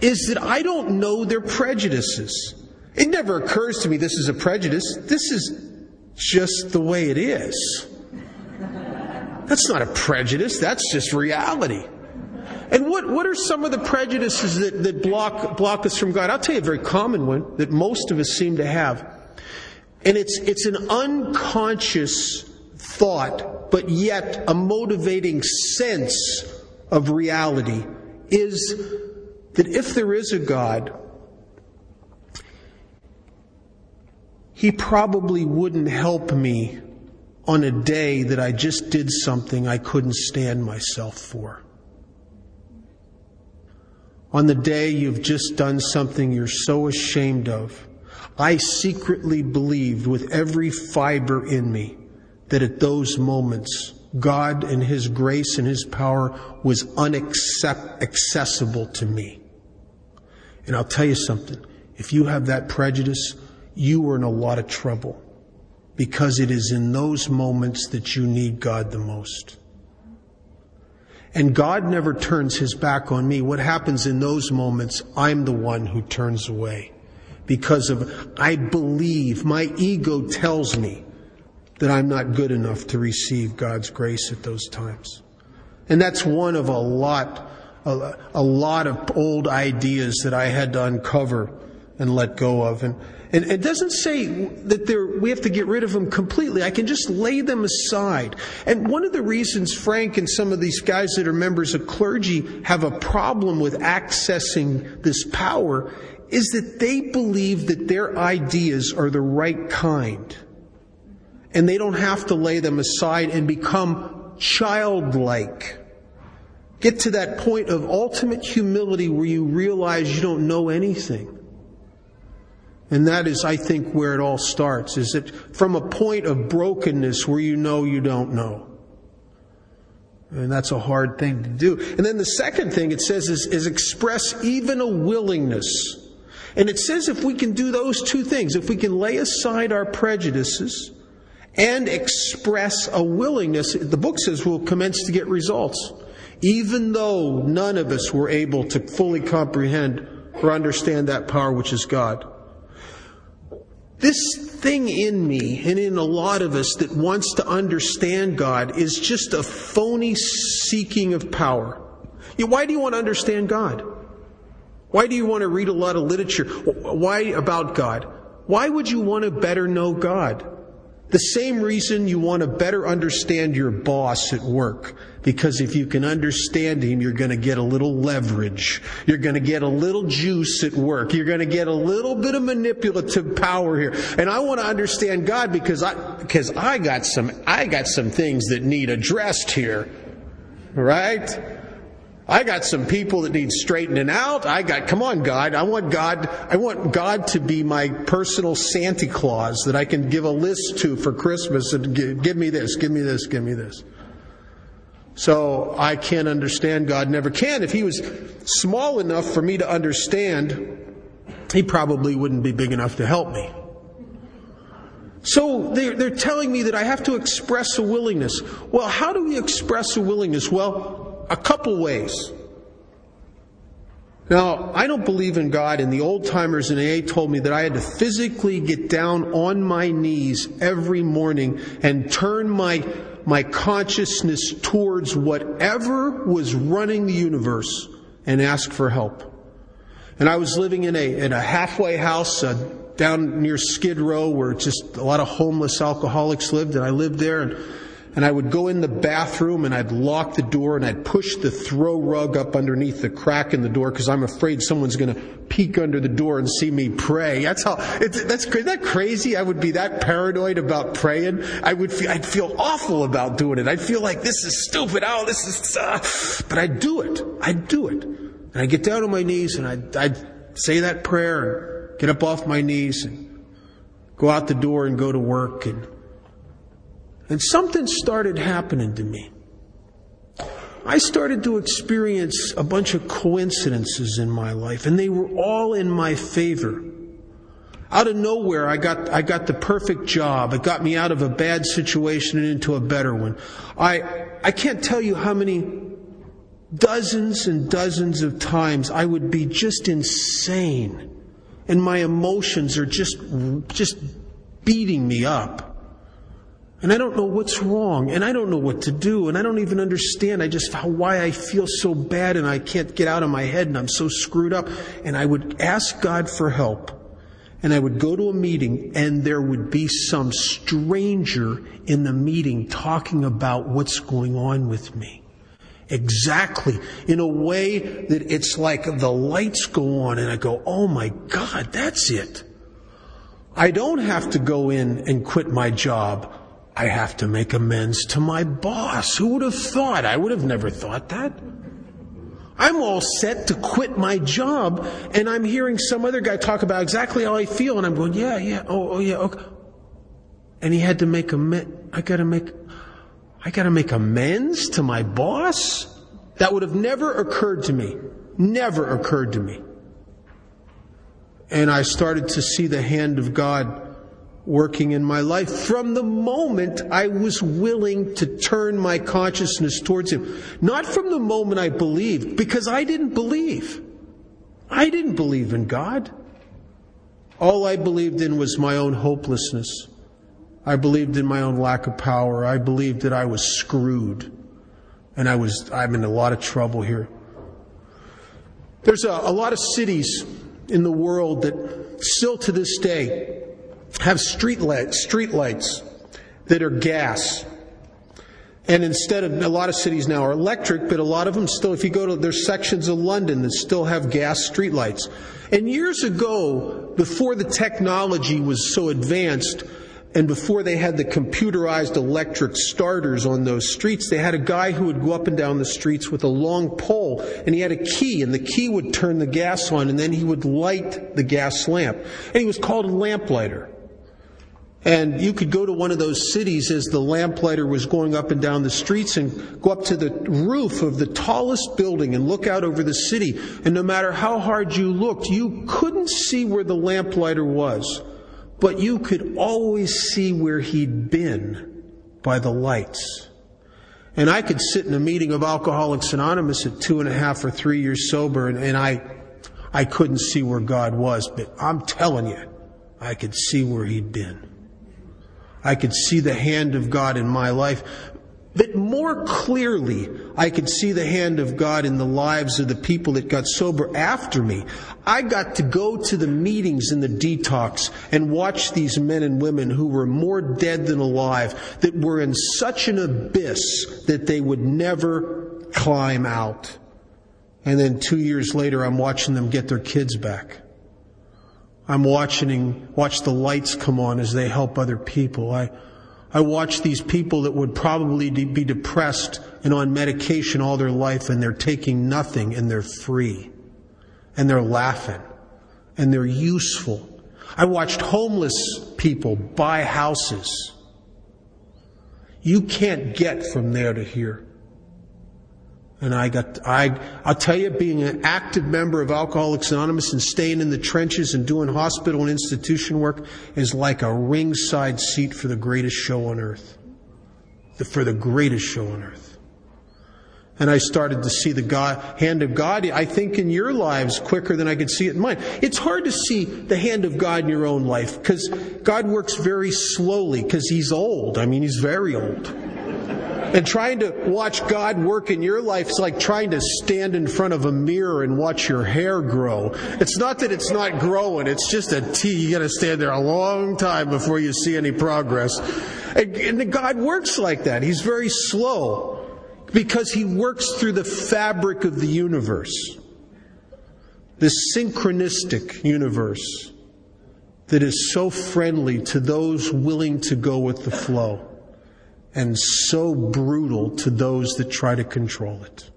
is that I don't know their prejudices. It never occurs to me this is a prejudice. This is just the way it is. That's not a prejudice, that's just reality. And what are some of the prejudices that block us from God? I'll tell you a very common one that most of us seem to have. And it's an unconscious thought, but yet a motivating sense of reality, is that if there is a God, He probably wouldn't help me on a day that I just did something I couldn't stand myself for. On the day you've just done something you're so ashamed of, I secretly believed with every fiber in me that at those moments, God and His grace and His power was inaccessible to me. And I'll tell you something, if you have that prejudice, you are in a lot of trouble, because it is in those moments that you need God the most. And God never turns His back on me. What happens in those moments, I'm the one who turns away because of, I believe, my ego tells me that I'm not good enough to receive God's grace at those times. And that's one of a lot of old ideas that I had to uncover and let go of. And it doesn't say that we have to get rid of them completely. I can just lay them aside. And one of the reasons Frank and some of these guys that are members of clergy have a problem with accessing this power is that they believe that their ideas are the right kind. And they don't have to lay them aside and become childlike. Get to that point of ultimate humility where you realize you don't know anything. And that is, I think, where it all starts, is that from a point of brokenness where you know you don't know. And that's a hard thing to do. And then the second thing it says is express even a willingness. And it says if we can do those two things, if we can lay aside our prejudices and express a willingness, the book says we'll commence to get results, even though none of us were able to fully comprehend or understand that power which is God. This thing in me and in a lot of us that wants to understand God is just a phony seeking of power. Why do you want to understand God? Why do you want to read a lot of literature? Why about God? Why would you want to better know God? The same reason you want to better understand your boss at work. Because if you can understand him, you're going to get a little leverage. You're going to get a little juice at work. You're going to get a little bit of manipulative power here. And I want to understand God because I got some things that need addressed here. Right? I got some people that need straightening out. Come on, God. I want God to be my personal Santa Claus that I can give a list to for Christmas and give me this, give me this, give me this. So I can't understand God, never can. If he was small enough for me to understand, he probably wouldn't be big enough to help me. So they're telling me that I have to express a willingness. Well, how do we express a willingness? Well, a couple ways. Now, I don't believe in God, and the old timers in AA told me that I had to physically get down on my knees every morning and turn my consciousness towards whatever was running the universe and ask for help. And I was living in a halfway house down near Skid Row where just a lot of homeless alcoholics lived, and I lived there. And I would go in the bathroom and I'd lock the door and I'd push the throw rug up underneath the crack in the door because I'm afraid someone's going to peek under the door and see me pray. Isn't that crazy? I would be that paranoid about praying. I'd feel awful about doing it. I'd feel like this is stupid. Oh, this is, but I'd do it. And I'd get down on my knees and I'd say that prayer and get up off my knees and go out the door and go to work. And something started happening to me. I started to experience a bunch of coincidences in my life, and they were all in my favor. Out of nowhere, I got the perfect job. It got me out of a bad situation and into a better one. I can't tell you how many dozens and dozens of times I would be just insane, and my emotions are just beating me up. And I don't know what's wrong, and I don't know what to do, and I don't even understand why I feel so bad, and I can't get out of my head, and I'm so screwed up. And I would ask God for help, and I would go to a meeting, and there would be some stranger in the meeting talking about what's going on with me. Exactly. In a way that it's like the lights go on, and I go, oh my God, that's it. I don't have to go in and quit my job. I have to make amends to my boss. Who would have thought? I would have never thought that. I'm all set to quit my job, and I'm hearing some other guy talk about exactly how I feel, and I'm going, yeah, okay. And he had to make amends. I gotta make amends to my boss? That would have never occurred to me. Never occurred to me. And I started to see the hand of God working in my life from the moment I was willing to turn my consciousness towards Him. Not from the moment I believed, because I didn't believe. I didn't believe in God. All I believed in was my own hopelessness. I believed in my own lack of power. I believed that I was screwed. And I'm in a lot of trouble here. There's a lot of cities in the world that still to this day have street lights that are gas. And instead of, a lot of cities now are electric, but a lot of them still, if you go to, there's sections of London that still have gas street lights. And years ago, before the technology was so advanced, and before they had the computerized electric starters on those streets, they had a guy who would go up and down the streets with a long pole, and he had a key, and the key would turn the gas on, and then he would light the gas lamp. And he was called a lamplighter. And you could go to one of those cities as the lamplighter was going up and down the streets and go up to the roof of the tallest building and look out over the city. And no matter how hard you looked, you couldn't see where the lamplighter was. But you could always see where he'd been by the lights. And I could sit in a meeting of Alcoholics Anonymous at 2.5 or 3 years sober, and I couldn't see where God was. But I'm telling you, I could see where he'd been. I could see the hand of God in my life. But more clearly, I could see the hand of God in the lives of the people that got sober after me. I got to go to the meetings in the detox and watch these men and women who were more dead than alive, that were in such an abyss that they would never climb out. And then 2 years later, I'm watching them get their kids back. I'm watch the lights come on as they help other people. I watch these people that would probably be depressed and on medication all their life, and they're taking nothing, and they're free, and they're laughing, and they're useful. I watched homeless people buy houses. You can't get from there to here. And I'll tell you, being an active member of Alcoholics Anonymous and staying in the trenches and doing hospital and institution work is like a ringside seat for the greatest show on earth. And I started to see the hand of God, I think, in your lives quicker than I could see it in mine. It's hard to see the hand of God in your own life, because God works very slowly, because He's old. I mean, He's very old. And trying to watch God work in your life is like trying to stand in front of a mirror and watch your hair grow. It's not that it's not growing, it's just a T. You got to stand there a long time before you see any progress. And God works like that. He's very slow, because He works through the fabric of the universe, this synchronistic universe that is so friendly to those willing to go with the flow, and so brutal to those that try to control it.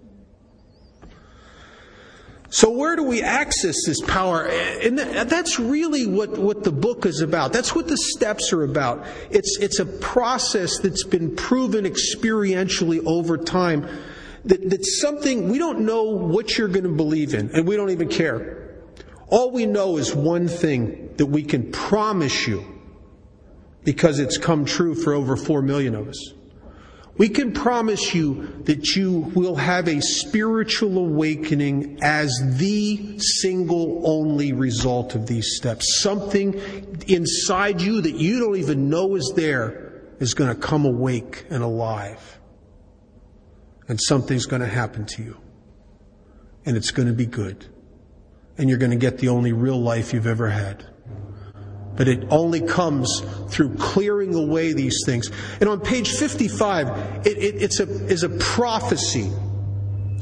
So where do we access this power? And that's really what the book is about. That's what the steps are about. It's a process that's been proven experientially over time that's something, we don't know what you're going to believe in, and we don't even care. All we know is one thing that we can promise you, because it's come true for over 4 million of us. We can promise you that you will have a spiritual awakening as the single only result of these steps. Something inside you that you don't even know is there is going to come awake and alive. And something's going to happen to you. And it's going to be good. And you're going to get the only real life you've ever had. But it only comes through clearing away these things. And on page 55, it's a prophecy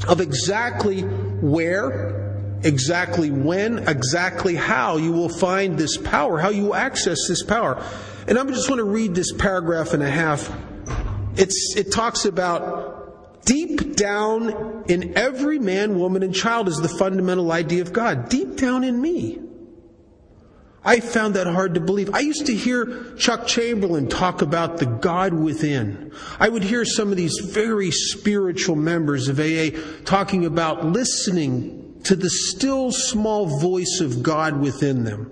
of exactly where, exactly when, exactly how you will find this power, how you access this power. And I just want to read this paragraph and a half. It talks about deep down in every man, woman, and child is the fundamental idea of God. Deep down in me. I found that hard to believe. I used to hear Chuck Chamberlain talk about the God within. I would hear some of these very spiritual members of AA talking about listening to the still small voice of God within them.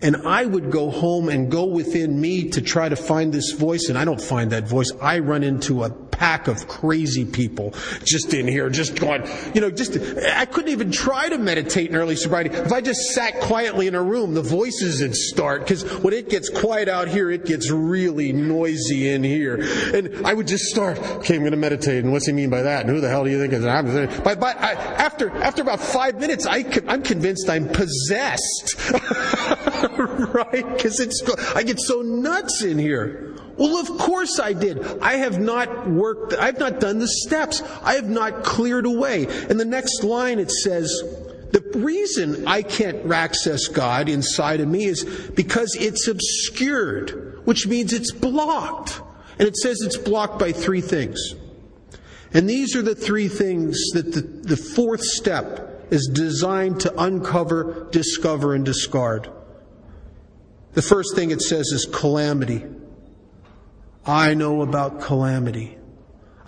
And I would go home and go within me to try to find this voice, and I don't find that voice. I run into a pack of crazy people just in here, just going, I couldn't even try to meditate in early sobriety. If I just sat quietly in a room, the voices would start, because when it gets quiet out here, it gets really noisy in here. And I would just start, okay, I'm going to meditate, and what's he mean by that? And who the hell do you think is that? But after about 5 minutes, I'm convinced I'm possessed, right? Because I get so nuts in here. Well, of course I did. I've not done the steps. I have not cleared away. And the next line it says, the reason I can't access God inside of me is because it's obscured, which means it's blocked. And it says it's blocked by three things. And these are the three things that the fourth step is designed to uncover, discover, and discard. The first thing it says is calamity. I know about calamity.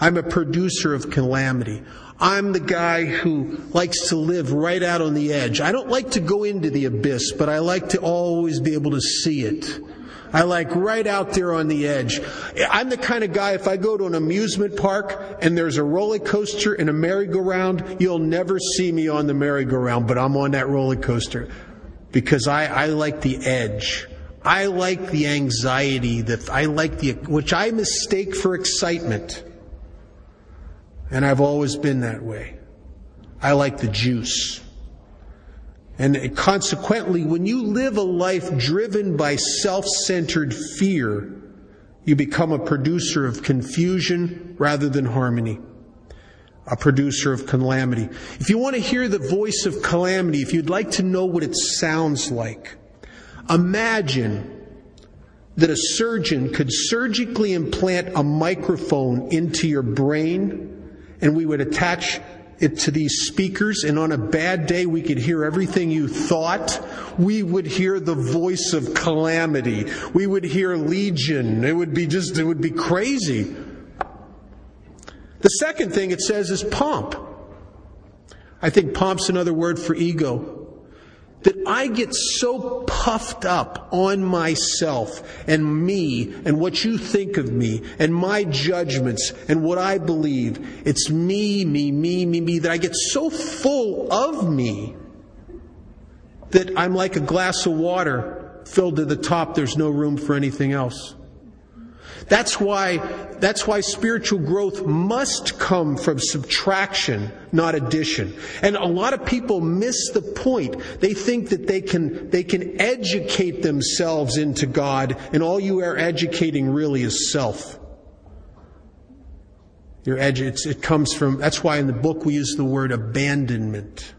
I'm a producer of calamity. I'm the guy who likes to live right out on the edge. I don't like to go into the abyss, but I like to always be able to see it. I like right out there on the edge. I'm the kind of guy, if I go to an amusement park and there's a roller coaster and a merry-go-round, you'll never see me on the merry-go-round, but I'm on that roller coaster because I like the edge. I like the anxiety, which I mistake for excitement. And I've always been that way. I like the juice. And consequently, when you live a life driven by self-centered fear, you become a producer of confusion rather than harmony. A producer of calamity. If you want to hear the voice of calamity, if you'd like to know what it sounds like, imagine that a surgeon could surgically implant a microphone into your brain, and we would attach it to these speakers, and on a bad day we could hear everything you thought. We would hear the voice of calamity. We would hear legion. It would be crazy. The second thing it says is pomp. I think pomp's another word for ego. That I get so puffed up on myself and me and what you think of me and my judgments and what I believe. It's me, me, me, me, me, that I get so full of me that I'm like a glass of water filled to the top. There's no room for anything else. That's why spiritual growth must come from subtraction, not addition. And a lot of people miss the point. They think that they can educate themselves into God, and all you are educating really is self. That's why in the book we use the word abandonment.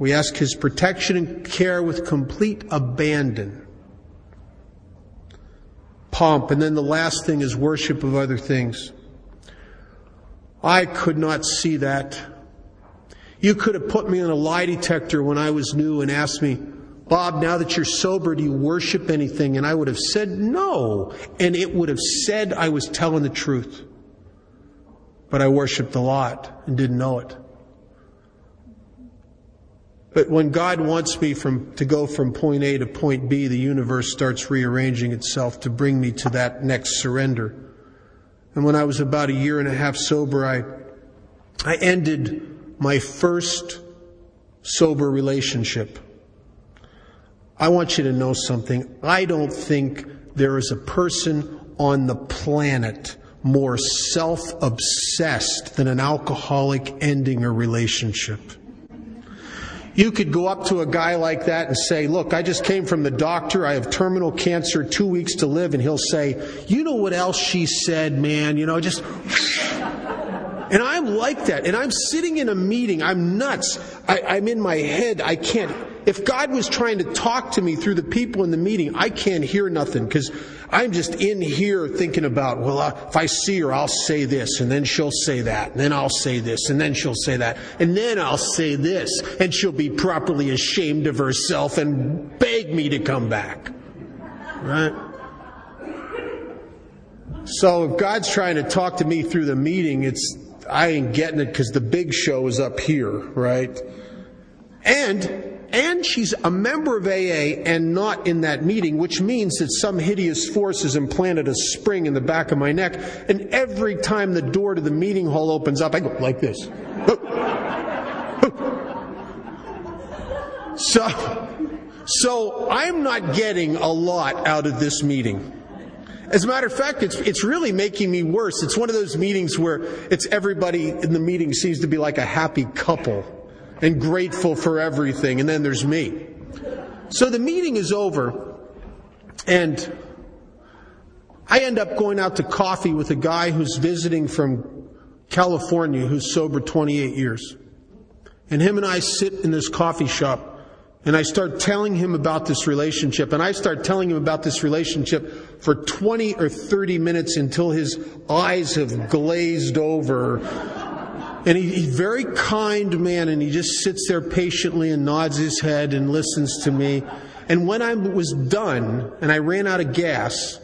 We ask His protection and care with complete abandon. Pomp. And then the last thing is worship of other things. I could not see that. You could have put me on a lie detector when I was new and asked me, Bob, now that you're sober, do you worship anything? And I would have said no. And it would have said I was telling the truth. but I worshipped a lot and didn't know it. But when God wants me to go from point A to point B, the universe starts rearranging itself to bring me to that next surrender. And when I was about a year and a half sober, I ended my first sober relationship. I want you to know something. I don't think there is a person on the planet more self-obsessed than an alcoholic ending a relationship. You could go up to a guy like that and say, look, I just came from the doctor, I have terminal cancer, 2 weeks to live, and he'll say, you know what else she said, man, you know, just... And I'm like that, and I'm sitting in a meeting, I'm nuts, I'm in my head, I can't... If God was trying to talk to me through the people in the meeting, I can't hear nothing, because I'm just in here thinking about, well, if I see her, I'll say this, and then she'll say that, and then I'll say this, and then she'll say that, and then I'll say this, and she'll be properly ashamed of herself and beg me to come back. Right? So if God's trying to talk to me through the meeting, I ain't getting it, because the big show is up here, right? And she's a member of AA and not in that meeting, which means that some hideous force has implanted a spring in the back of my neck. And every time the door to the meeting hall opens up, I go like this. So I'm not getting a lot out of this meeting. As a matter of fact, it's really making me worse. It's one of those meetings where it's everybody in the meeting seems to be like a happy couple and grateful for everything, and then there's me. So the meeting is over, and I end up going out to coffee with a guy who's visiting from California who's sober 28 years. And him and I sit in this coffee shop, and I start telling him about this relationship, and I start telling him about this relationship for 20 or 30 minutes until his eyes have glazed over. And he's a very kind man, and he just sits there patiently and nods his head and listens to me. And when I was done and I ran out of gas,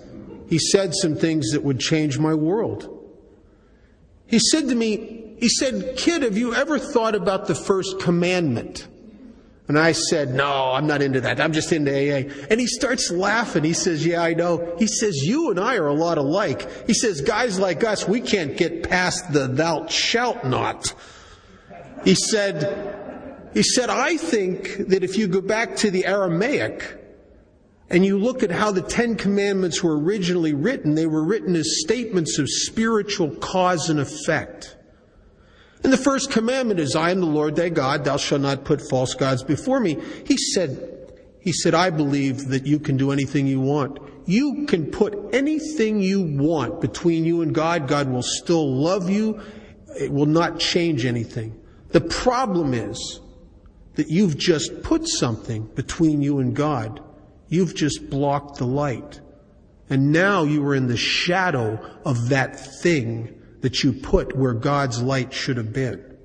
he said some things that would change my world. He said to me, he said, kid, have you ever thought about the first commandment? And I said, no, I'm not into that. I'm just into AA. And he starts laughing. He says, yeah, I know. He says, you and I are a lot alike. He says, guys like us, we can't get past the thou shalt not. He said, I think that if you go back to the Aramaic and you look at how the Ten Commandments were originally written, they were written as statements of spiritual cause and effect. And the first commandment is, I am the Lord thy God, thou shalt not put false gods before me. He said, I believe that you can do anything you want. You can put anything you want between you and God. God will still love you. It will not change anything. The problem is that you've just put something between you and God. You've just blocked the light. And now you are in the shadow of that thing that you put where God's light should have been.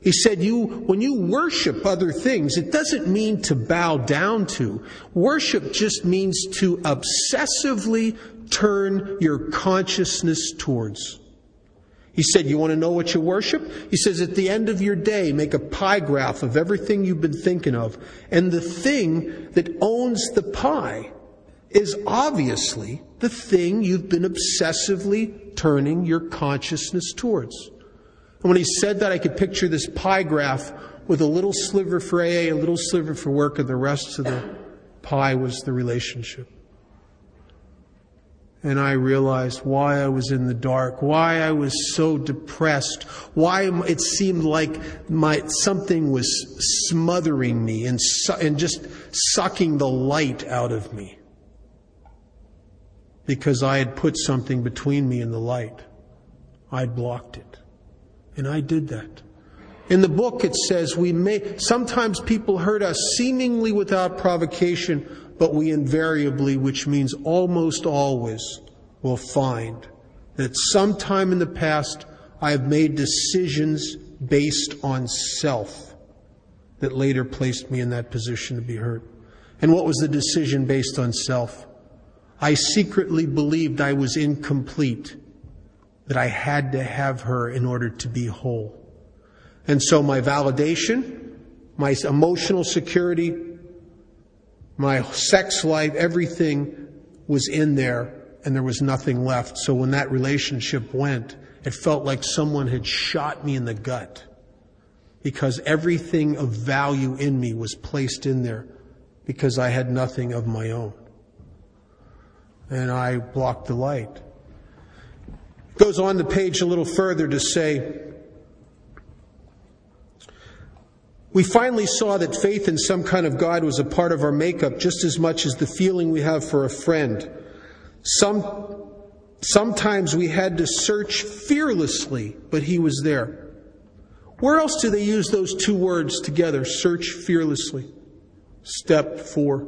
He said, when you worship other things, it doesn't mean to bow down to. Worship just means to obsessively turn your consciousness towards. He said, you want to know what you worship? He says, at the end of your day, make a pie graph of everything you've been thinking of. And the thing that owns the pie is obviously the thing you've been obsessively turning your consciousness towards. And when he said that, I could picture this pie graph with a little sliver for AA, a little sliver for work, and the rest of the pie was the relationship. And I realized why I was in the dark, why I was so depressed, why it seemed like something was smothering me and just sucking the light out of me. Because I had put something between me and the light. I'd blocked it. And I did that. In the book it says, sometimes people hurt us seemingly without provocation, but we invariably, which means almost always, will find that sometime in the past I have made decisions based on self that later placed me in that position to be hurt. And what was the decision based on self? I secretly believed I was incomplete that I had to have her in order to be whole. And so my validation, my emotional security, my sex life, everything was in there, and there was nothing left. So when that relationship went, it felt like someone had shot me in the gut, because everything of value in me was placed in there because I had nothing of my own. And I blocked the light. It goes on the page a little further to say, we finally saw that faith in some kind of God was a part of our makeup just as much as the feeling we have for a friend. Sometimes we had to search fearlessly, but he was there. Where else do they use those two words together, search fearlessly? Step 4,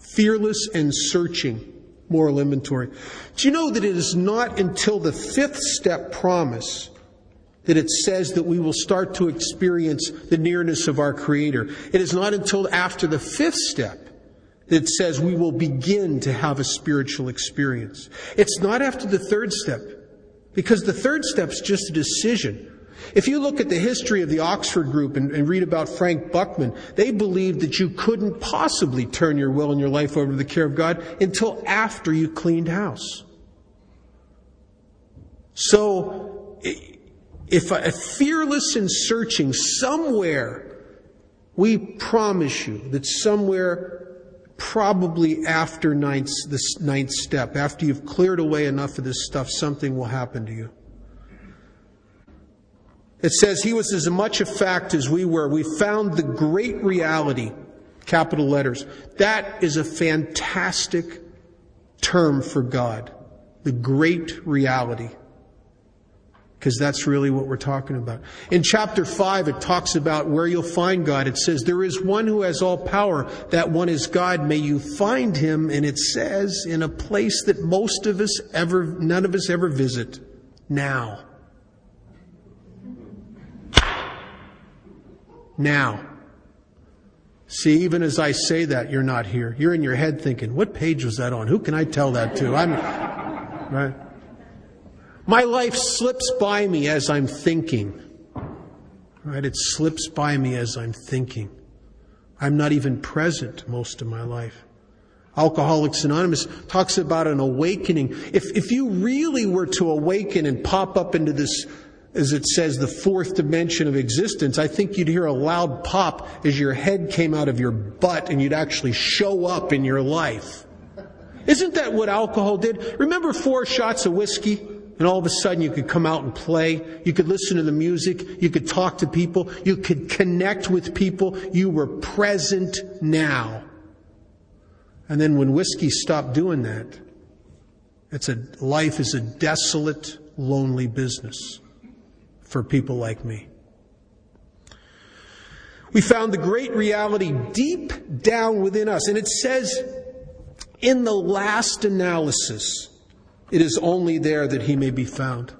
fearless and searching, moral inventory. Do you know that it is not until the 5th step promise that it says that we will start to experience the nearness of our Creator? It is not until after the 5th step that it says we will begin to have a spiritual experience. It's not after the 3rd step, because the 3rd step's just a decision. If you look at the history of the Oxford group and read about Frank Buckman, they believed that you couldn't possibly turn your will and your life over to the care of God until after you cleaned house. So, if a fearless and searching, somewhere, we promise you that somewhere probably after this 9th step, after you've cleared away enough of this stuff, something will happen to you. It says, he was as much a fact as we were. We found the great reality, capital letters. That is a fantastic term for God, the great reality, because that's really what we're talking about. In chapter 5, it talks about where you'll find God. It says, there is one who has all power. That one is God. May you find him. And it says, in a place that none of us ever visit, now. Now. See, even as I say that, you're not here. You're in your head thinking, what page was that on? Who can I tell that to? Right? My life slips by me as I'm thinking. Right? It slips by me as I'm thinking. I'm not even present most of my life. Alcoholics Anonymous talks about an awakening. If you really were to awaken and pop up into this, as it says, the 4th dimension of existence, I think you'd hear a loud pop as your head came out of your butt and you'd actually show up in your life. Isn't that what alcohol did? Remember 4 shots of whiskey? And all of a sudden you could come out and play, you could listen to the music, you could talk to people, you could connect with people, you were present now. And then when whiskey stopped doing that, life is a desolate, lonely business for people like me. We found the great reality deep down within us. And it says, in the last analysis, it is only there that he may be found.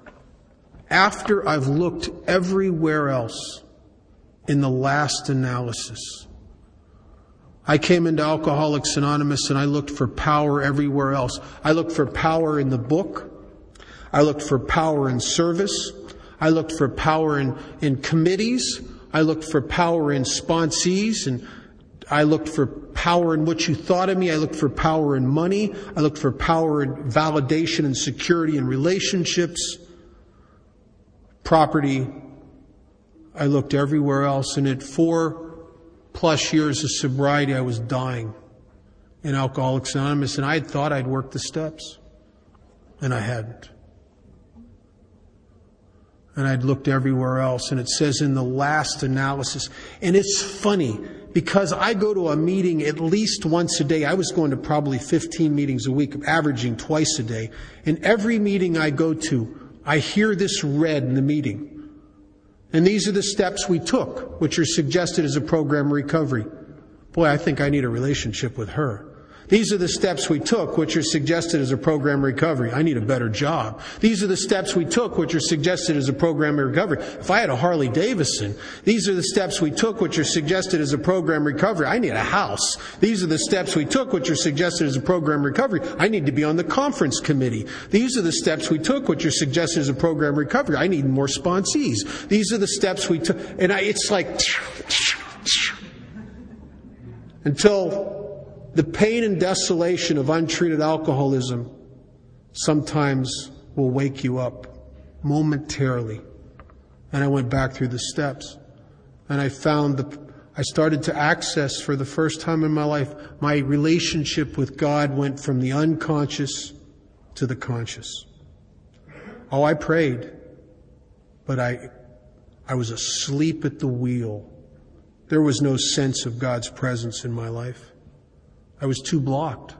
After I've looked everywhere else, in the last analysis. I came into Alcoholics Anonymous and I looked for power everywhere else. I looked for power in the book. I looked for power in service. I looked for power in committees. I looked for power in sponsees, and I looked for power in what you thought of me. I looked for power in money. I looked for power in validation and security in relationships, property. I looked everywhere else. And at 4+ years of sobriety, I was dying in Alcoholics Anonymous. And I had thought I'd worked the steps. And I hadn't. And I'd looked everywhere else. And it says in the last analysis. And it's funny, because I go to a meeting at least once a day. I was going to probably 15 meetings a week, averaging twice a day. And every meeting I go to, I hear this read in the meeting. And these are the steps we took, which are suggested as a program recovery. Boy, I think I need a relationship with her. These are the steps we took, which are suggested as a program of recovery. I need a better job. These are the steps we took, which are suggested as a program of recovery. If I had a Harley Davidson, these are the steps we took, which are suggested as a program of recovery. I need a house. These are the steps we took, which are suggested as a program of recovery. I need to be on the conference committee. These are the steps we took, which are suggested as a program of recovery. I need more sponsees. These are the steps we took. And it's like... until... the pain and desolation of untreated alcoholism sometimes will wake you up momentarily. And I went back through the steps. And I found I started to access for the first time in my life, my relationship with God went from the unconscious to the conscious. Oh, I prayed, but I was asleep at the wheel. There was no sense of God's presence in my life. I was too blocked.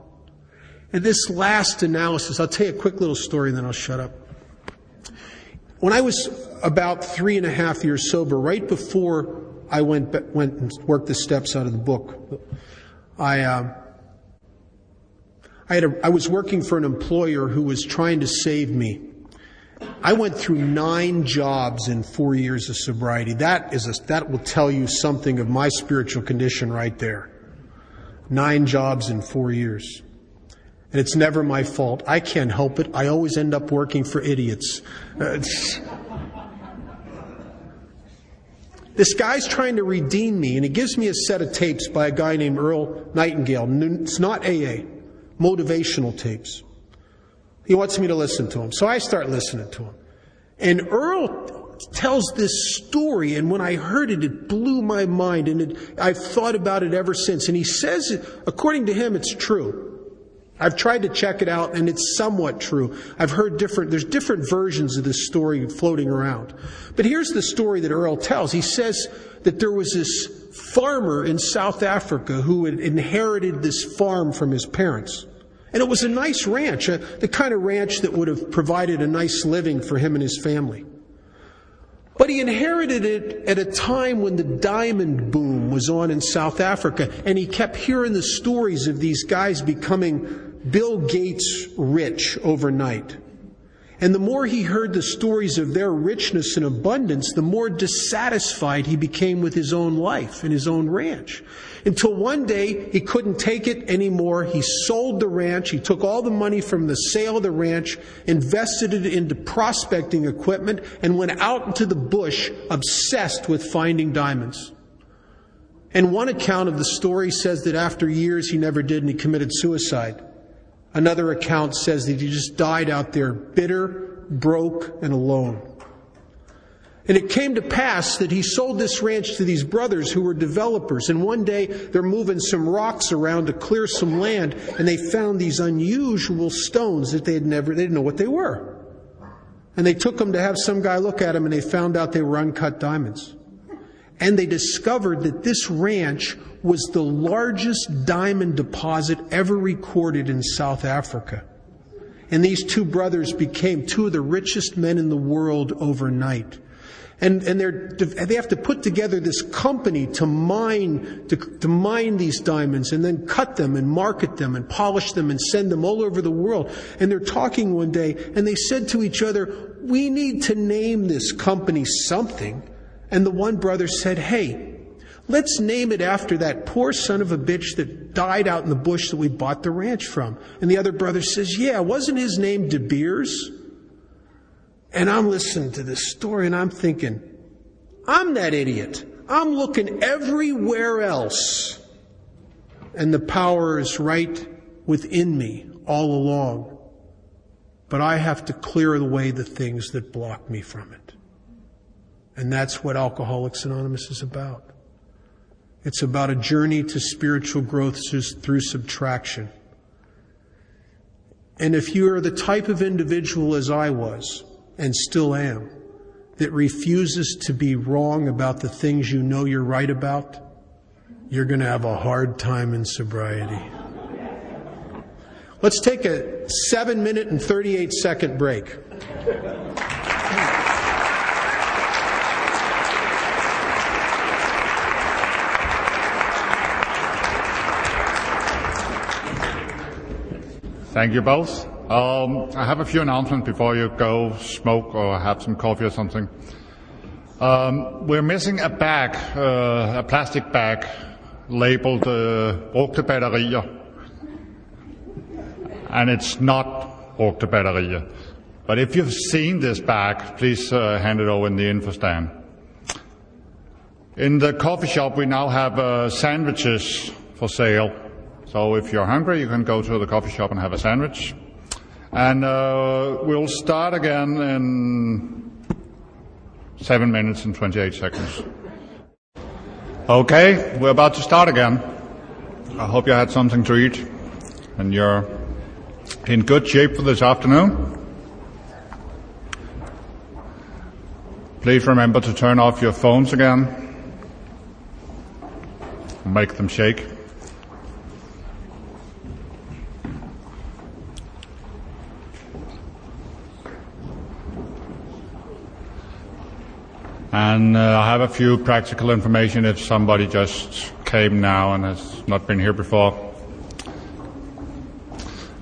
And this last analysis, I'll tell you a quick little story and then I'll shut up. When I was about 3.5 years sober, right before I went and worked the steps out of the book, I was working for an employer who was trying to save me. I went through 9 jobs in 4 years of sobriety. That will tell you something of my spiritual condition right there. 9 jobs in 4 years. And it's never my fault. I can't help it. I always end up working for idiots. This guy's trying to redeem me, and he gives me a set of tapes by a guy named Earl Nightingale. It's not AA. Motivational tapes. He wants me to listen to him. So I start listening to him. And Earl tells this story, and when I heard it, it blew my mind, and I've thought about it ever since. And he says, according to him, it's true. I've tried to check it out, and it's somewhat true. I've heard there's different versions of this story floating around. But here's the story that Earl tells. He says that there was this farmer in South Africa who had inherited this farm from his parents. And it was a nice ranch, the kind of ranch that would have provided a nice living for him and his family. But he inherited it at a time when the diamond boom was on in South Africa, and he kept hearing the stories of these guys becoming Bill Gates rich overnight. And the more he heard the stories of their richness and abundance, the more dissatisfied he became with his own life and his own ranch. Until one day, he couldn't take it anymore. He sold the ranch. He took all the money from the sale of the ranch, invested it into prospecting equipment, and went out into the bush obsessed with finding diamonds. And one account of the story says that after years he never did, and he committed suicide. Another account says that he just died out there bitter, broke, and alone. And it came to pass that he sold this ranch to these brothers who were developers. And one day they're moving some rocks around to clear some land, and they found these unusual stones that they didn't know what they were. And they took them to have some guy look at them, and they found out they were uncut diamonds. And they discovered that this ranch was the largest diamond deposit ever recorded in South Africa. And these two brothers became two of the richest men in the world overnight. And they have to put together this company to mine these diamonds and then cut them and market them and polish them and send them all over the world. And they're talking one day, and they said to each other, we need to name this company something. And the one brother said, hey, let's name it after that poor son of a bitch that died out in the bush that we bought the ranch from. And the other brother says, yeah, wasn't his name De Beers? And I'm listening to this story, and I'm thinking, I'm that idiot. I'm looking everywhere else. And the power is right within me all along. But I have to clear away the things that block me from it. And that's what Alcoholics Anonymous is about. It's about a journey to spiritual growth through subtraction. And if you are the type of individual as I was, and still am, that refuses to be wrong about the things you know you're right about, you're going to have a hard time in sobriety. Let's take a 7-minute and 38-second break. Thank you both. I have a few announcements before you go smoke or have some coffee or something. We're missing a bag, a plastic bag, labeled "brugte batterier," and it's not "brugte batterier." But if you've seen this bag, please hand it over in the info stand. In the coffee shop, we now have sandwiches for sale. So if you're hungry, you can go to the coffee shop and have a sandwich. And we'll start again in 7 minutes and 28 seconds. Okay, we're about to start again. I hope you had something to eat and you're in good shape for this afternoon. Please remember to turn off your phones again. Make them shake. And I have a few practical information if somebody just came now and has not been here before.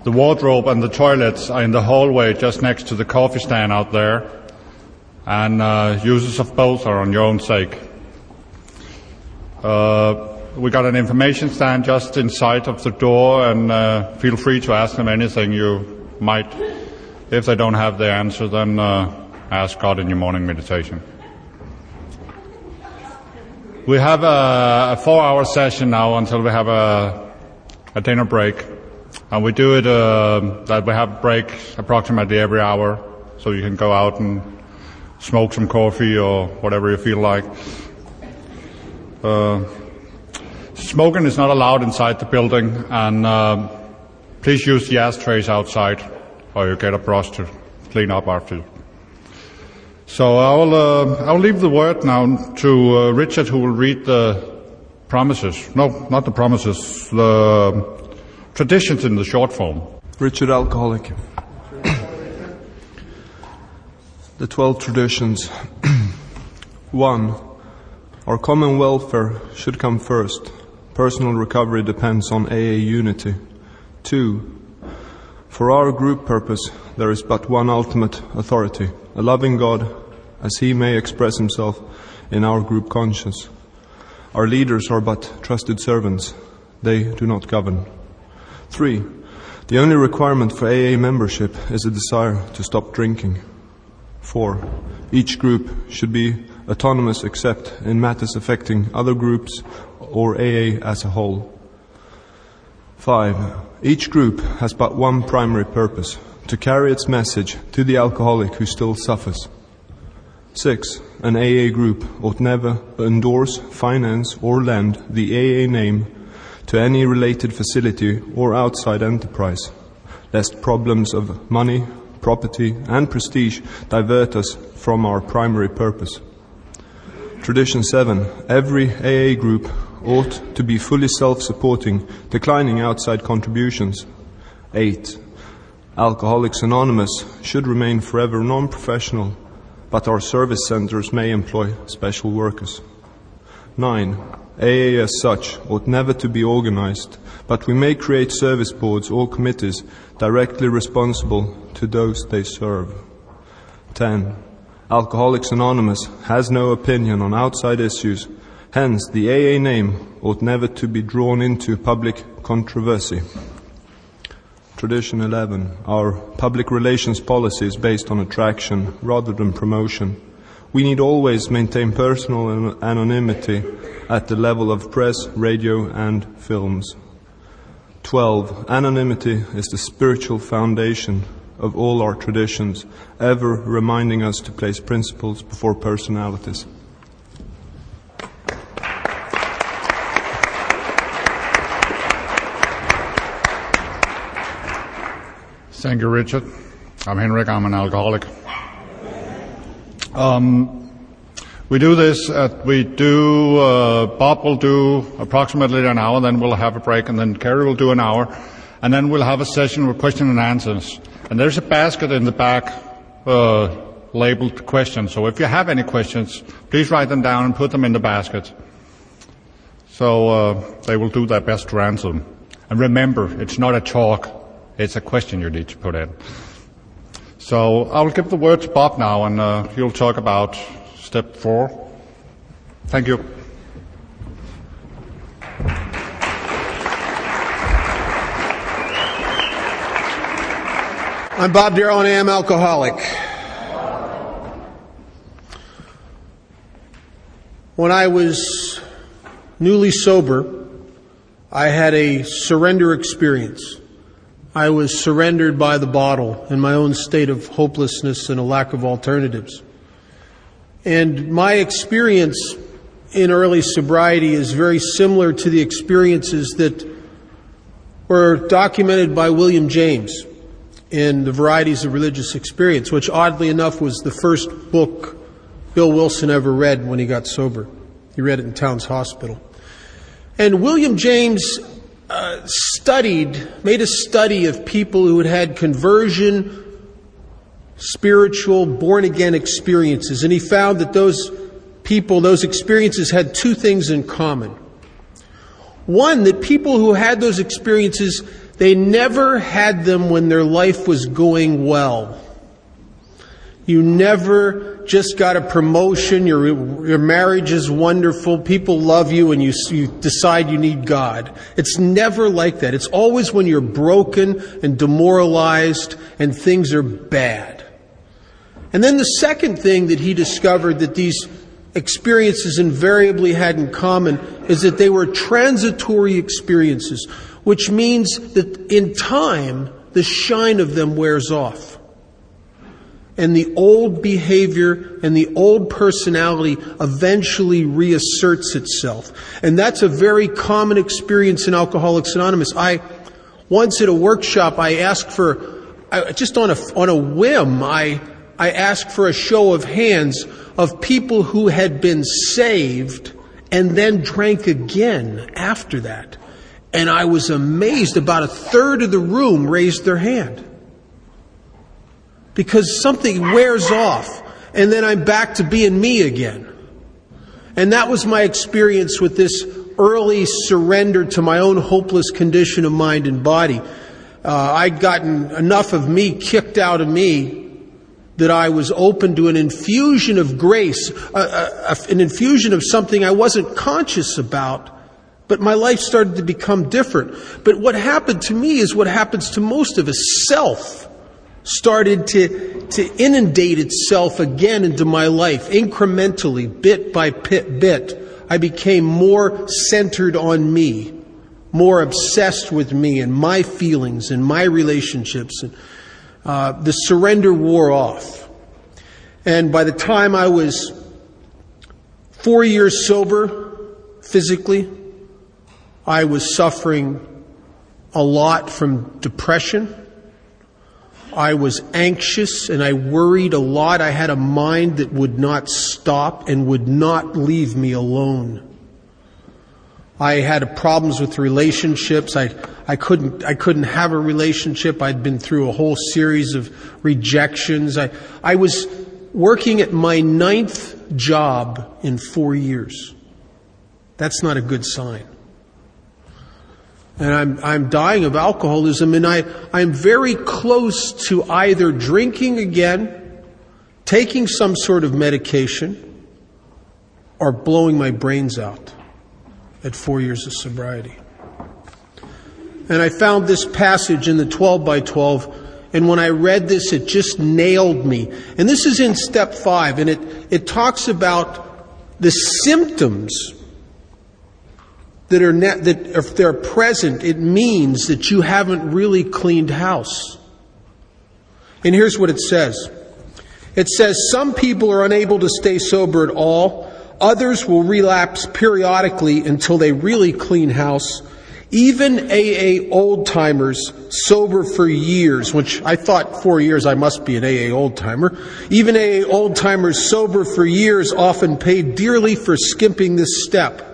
The wardrobe and the toilets are in the hallway just next to the coffee stand out there. And uses of both are on your own sake. We got an information stand just inside of the door, and feel free to ask them anything you might. If they don't have the answer, then ask God in your morning meditation. We have a 4-hour session now until we have a dinner break, and we do it that we have break approximately every hour, so you can go out and smoke some coffee or whatever you feel like. Smoking is not allowed inside the building, and please use the ashtrays outside, or you get a brush to clean up after you. So I'll leave the word now to Richard, who will read the promises. No, not the promises, the traditions in the short form. Richard, alcoholic. The 12 traditions. 1. Our common welfare should come first. Personal recovery depends on AA unity. 2. For our group purpose, there is but one ultimate authority, a loving God, as He may express Himself in our group conscience. Our leaders are but trusted servants. They do not govern. 3. The only requirement for AA membership is a desire to stop drinking. 4. Each group should be autonomous except in matters affecting other groups or AA as a whole. 5. Each group has but one primary purpose, to carry its message to the alcoholic who still suffers. 6. An AA group ought never endorse, finance or lend the AA name to any related facility or outside enterprise, lest problems of money, property and prestige divert us from our primary purpose. Tradition 7. Every AA group ought to be fully self-supporting, declining outside contributions. 8. Alcoholics Anonymous should remain forever non-professional, but our service centers may employ special workers. 9. AA as such ought never to be organized, but we may create service boards or committees directly responsible to those they serve. 10. Alcoholics Anonymous has no opinion on outside issues, hence the AA name ought never to be drawn into public controversy. Tradition 11. Our public relations policy is based on attraction rather than promotion. We need always maintain personal anonymity at the level of press, radio and films. 12. Anonymity is the spiritual foundation of all our traditions, ever reminding us to place principles before personalities. Thank you, Richard. I'm Henrik. I'm an alcoholic. We do this at, Bob will do approximately an hour, then we'll have a break, and then Kerry will do an hour, and then we'll have a session with question and answers. And there's a basket in the back labeled questions, so if you have any questions, please write them down and put them in the basket. So they will do their best to answer them. And remember, it's not a talk, It's a question you need to put in. So I'll give the word to Bob now, and he'll talk about step 4. Thank you. I'm Bob D. and I am alcoholic. When I was newly sober, I had a surrender experience. I was surrendered by the bottle in my own state of hopelessness and a lack of alternatives. And my experience in early sobriety is very similar to the experiences that were documented by William James in the Varieties of Religious Experience, which oddly enough was the first book Bill Wilson ever read when he got sober. He read it in Towns Hospital. And William James made a study of people who had had conversion, spiritual, born-again experiences. And he found that those people, those experiences had two things in common. One, that people who had those experiences, they never had them when their life was going well. You never just got a promotion, your marriage is wonderful, people love you, and you decide you need God. It's never like that. It's always when you're broken and demoralized and things are bad. And then the second thing that he discovered that these experiences invariably had in common is that they were transitory experiences, which means that in time, the shine of them wears off. And the old behavior and the old personality eventually reasserts itself. And that's a very common experience in Alcoholics Anonymous. I once at a workshop, I asked for, just on a whim, I asked for a show of hands of people who had been saved and then drank again after that. And I was amazed. About a third of the room raised their hand. Because something wears off, and then I'm back to being me again. And that was my experience with this early surrender to my own hopeless condition of mind and body. I'd gotten enough of me kicked out of me that I was open to an infusion of grace, an infusion of something I wasn't conscious about, but my life started to become different. But what happened to me is what happens to most of us. Self started to inundate itself again into my life, incrementally, bit by bit. I became more centered on me, more obsessed with me and my feelings and my relationships. And the surrender wore off. And by the time I was 4 years sober, physically, I was suffering a lot from depression. I was anxious and I worried a lot. I had a mind that would not stop and would not leave me alone. I had problems with relationships. I couldn't have a relationship. I'd been through a whole series of rejections. I was working at my 9th job in 4 years. That's not a good sign. And I'm dying of alcoholism, and I'm very close to either drinking again, taking some sort of medication, or blowing my brains out at 4 years of sobriety. And I found this passage in the 12 by 12, and when I read this, it just nailed me. And this is in step 5, and it talks about the symptoms that if they're present, it means that you haven't really cleaned house. And here's what it says. It says, some people are unable to stay sober at all. Others will relapse periodically until they really clean house. Even AA old-timers sober for years, which I thought 4 years I must be an AA old-timer. Even AA old-timers sober for years often pay dearly for skimping this step.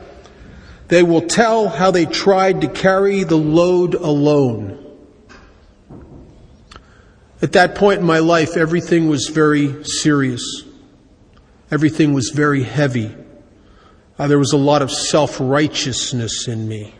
They will tell how they tried to carry the load alone. At that point in my life, everything was very serious. Everything was very heavy. There was a lot of self-righteousness in me.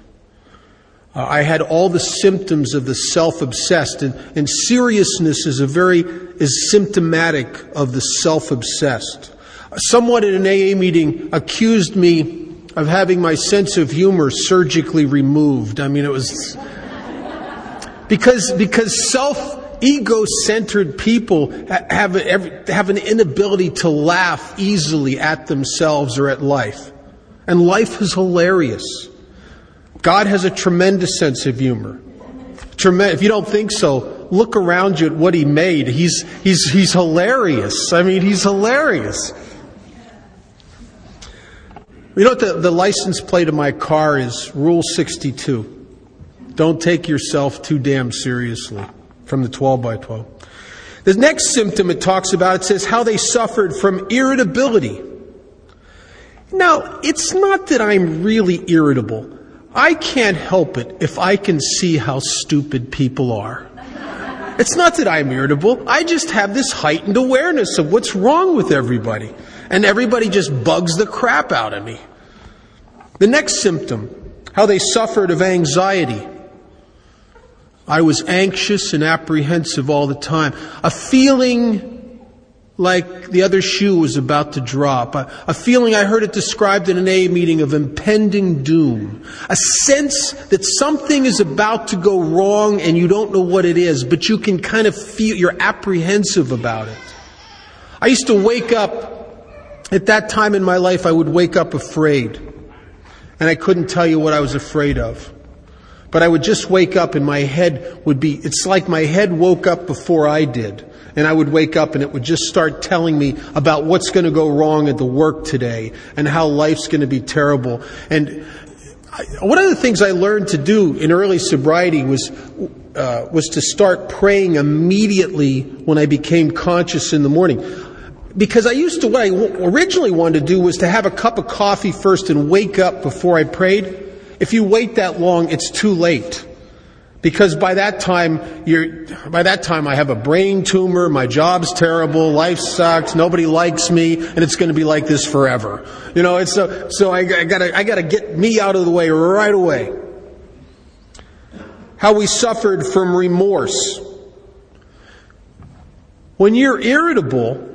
I had all the symptoms of the self-obsessed, and seriousness is symptomatic of the self-obsessed. Someone at an AA meeting accused me of having my sense of humor surgically removed. I mean, it was because self-ego-centered people have an inability to laugh easily at themselves or at life, and life is hilarious. God has a tremendous sense of humor. If you don't think so, look around you at what He made. He's hilarious. I mean, He's hilarious. You know what the license plate of my car is? Rule 62. Don't take yourself too damn seriously. From the 12x12. The next symptom it talks about, it says how they suffered from irritability. Now, it's not that I'm really irritable. I can't help it if I can see how stupid people are. It's not that I'm irritable. I just have this heightened awareness of what's wrong with everybody. And everybody just bugs the crap out of me. The next symptom, how they suffered of anxiety. I was anxious and apprehensive all the time. A feeling like the other shoe was about to drop. A feeling, I heard it described in an AA meeting, of impending doom. A sense that something is about to go wrong and you don't know what it is, but you can kind of feel, you're apprehensive about it. I used to wake up, at that time in my life, I would wake up afraid. And I couldn't tell you what I was afraid of. But I would just wake up and my head would be, it's like my head woke up before I did. And I would wake up and it would just start telling me about what's going to go wrong at the work today and how life's going to be terrible. And one of the things I learned to do in early sobriety was to start praying immediately when I became conscious in the morning. Because I used to, what I originally wanted to do was to have a cup of coffee first and wake up before I prayed. If you wait that long, it's too late. Because by that time, I have a brain tumor, my job's terrible, life sucks, nobody likes me, and it's going to be like this forever. You know, it's so I gotta get me out of the way right away. How we suffered from remorse. When you're irritable,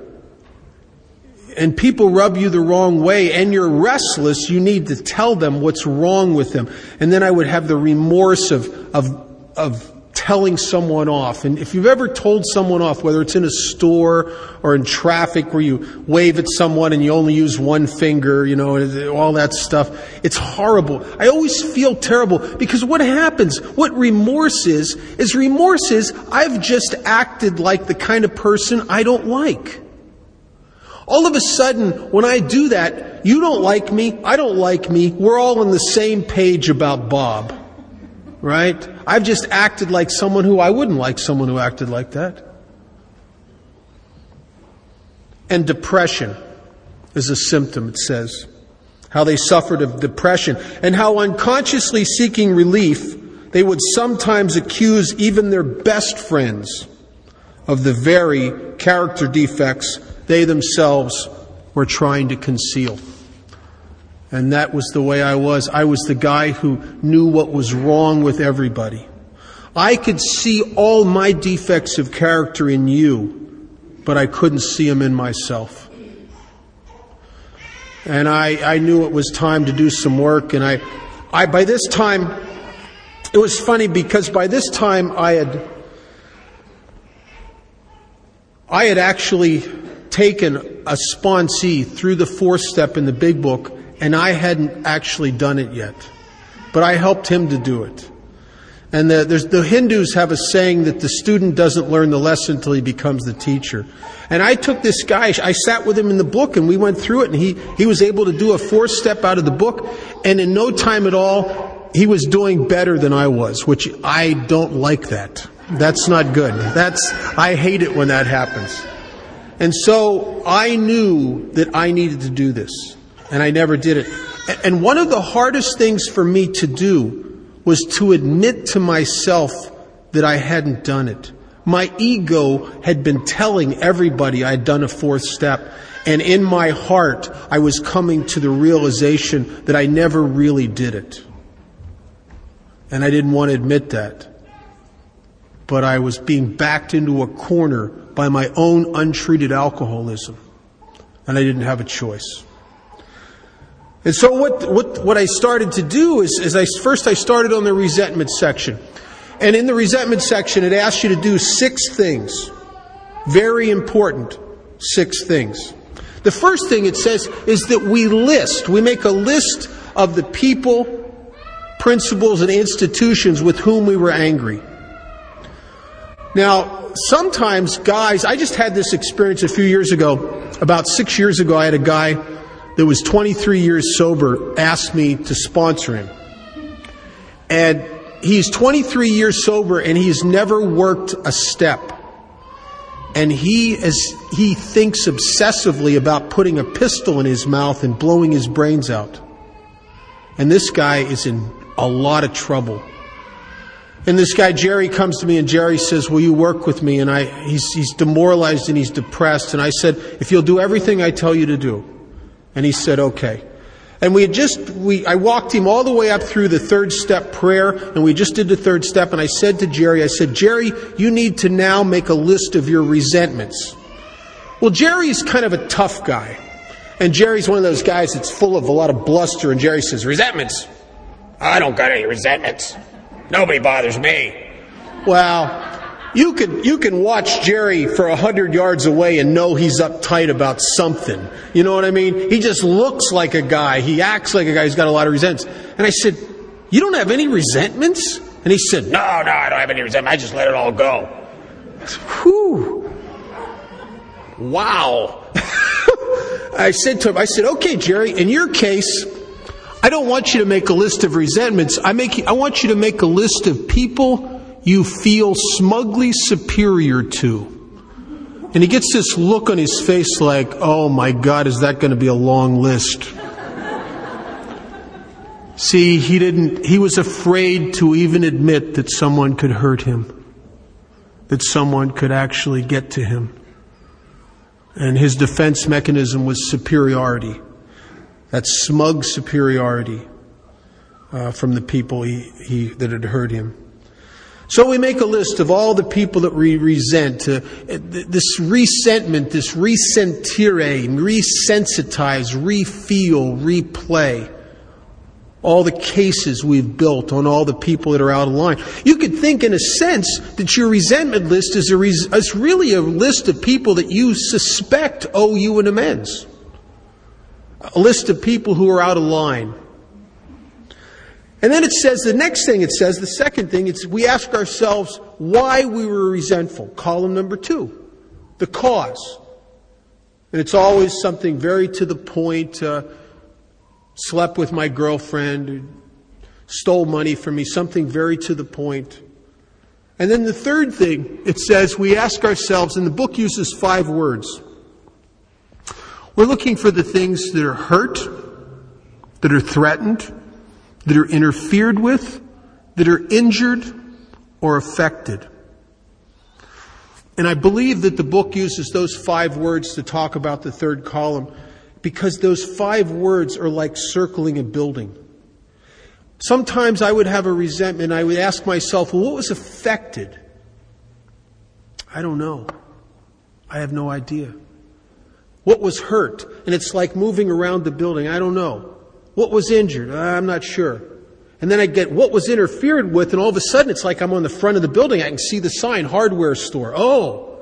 and people rub you the wrong way, and you're restless, you need to tell them what's wrong with them. And then I would have the remorse of telling someone off. And if you've ever told someone off, whether it's in a store or in traffic where you wave at someone and you only use one finger, you know, all that stuff, it's horrible. I always feel terrible because what happens, what remorse is I've just acted like the kind of person I don't like. All of a sudden, when I do that, you don't like me, I don't like me, we're all on the same page about Bob, right? I've just acted like someone who I wouldn't like, someone who acted like that. And depression is a symptom, it says. How they suffered of depression and how unconsciously seeking relief, they would sometimes accuse even their best friends of the very character defects they themselves were trying to conceal. And that was the way I was. I was the guy who knew what was wrong with everybody. I could see all my defects of character in you, but I couldn't see them in myself. And I knew it was time to do some work. And I by this time, it was funny because by this time I had actually taken a sponsee through the fourth step in the big book, and I hadn't actually done it yet. But I helped him to do it. And the Hindus have a saying that the student doesn't learn the lesson until he becomes the teacher. And I took this guy, I sat with him in the book, and we went through it, and he was able to do a fourth step out of the book, and in no time at all, he was doing better than I was, which I don't like that. That's not good. I hate it when that happens. And so I knew that I needed to do this, and I never did it. And one of the hardest things for me to do was to admit to myself that I hadn't done it. My ego had been telling everybody I had done a fourth step, and in my heart I was coming to the realization that I never really did it. and I didn't want to admit that. But I was being backed into a corner by my own untreated alcoholism, and I didn't have a choice. And so what I started to do is I started on the resentment section. And in the resentment section, it asks you to do 6 things. Very important 6 things. The first thing it says is that we make a list of the people, principles, and institutions with whom we were angry. Now, sometimes guys, I just had this experience a few years ago. About 6 years ago, I had a guy that was 23 years sober ask me to sponsor him. And he's 23 years sober, and he's never worked a step. And he thinks obsessively about putting a pistol in his mouth and blowing his brains out. And this guy is in a lot of trouble. And this guy, Jerry, comes to me, and Jerry says, will you work with me? And he's demoralized and he's depressed. And I said, if you'll do everything I tell you to do. And he said, okay. And we had I walked him all the way up through the third step prayer, and we just did the third step. And I said to Jerry, Jerry, you need to now make a list of your resentments. Well, Jerry's kind of a tough guy. And Jerry's one of those guys that's full of a lot of bluster. And Jerry says, resentments? I don't got any resentments. Nobody bothers me. Well, you can watch Jerry for 100 yards away and know he's uptight about something. You know what I mean? He just looks like a guy. He acts like a guy who's got a lot of resentments. And I said, you don't have any resentments? And he said, no, I don't have any resentments. I just let it all go. Whew. Wow. I said to him, okay, Jerry, in your case, I don't want you to make a list of resentments. I want you to make a list of people you feel smugly superior to. And he gets this look on his face like, oh my God, is that going to be a long list? See, he was afraid to even admit that someone could hurt him, that someone could actually get to him. And his defense mechanism was superiority. That smug superiority from the people that had hurt him. So we make a list of all the people that we resent. This resentment, this resentire, resensitize, refeel, replay. All the cases we've built on all the people that are out of line. You could think, in a sense, that your resentment list is really a list of people that you suspect owe you an amends. A list of people who are out of line. And then it says, the second thing, we ask ourselves why we were resentful. Column number 2, the cause. And it's always something very to the point, slept with my girlfriend, stole money from me, something very to the point. And then the third thing, it says we ask ourselves, and the book uses 5 words. We're looking for the things that are hurt, that are threatened, that are interfered with, that are injured or affected. And I believe that the book uses those 5 words to talk about the third column, because those 5 words are like circling a building. Sometimes I would have a resentment. I would ask myself, well, what was affected? I don't know. I have no idea. What was hurt? And it's like moving around the building. I don't know. What was injured? I'm not sure. And then I get what was interfered with, and all of a sudden it's like I'm on the front of the building. I can see the sign, hardware store. Oh,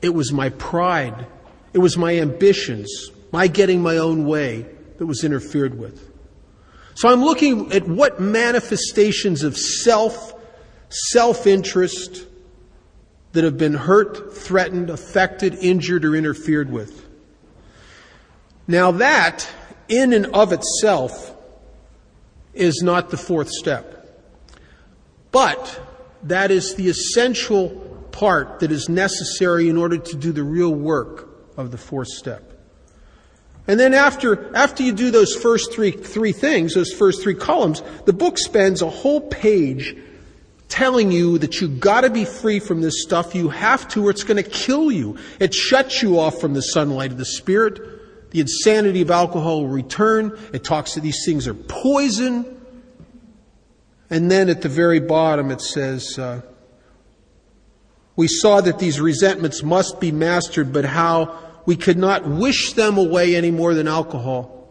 it was my pride. It was my ambitions, my getting my own way that was interfered with. So I'm looking at what manifestations of self-interest that have been hurt, threatened, affected, injured, or interfered with. Now that, in and of itself, is not the fourth step. But that is the essential part that is necessary in order to do the real work of the fourth step. And then after you do those first three things, those first 3 columns, the book spends a whole page telling you that you got to be free from this stuff. You have to, or it's going to kill you. It shuts you off from the sunlight of the Spirit. The insanity of alcohol will return. It talks that these things are poison. And then at the very bottom it says, we saw that these resentments must be mastered, but how we could not wish them away any more than alcohol.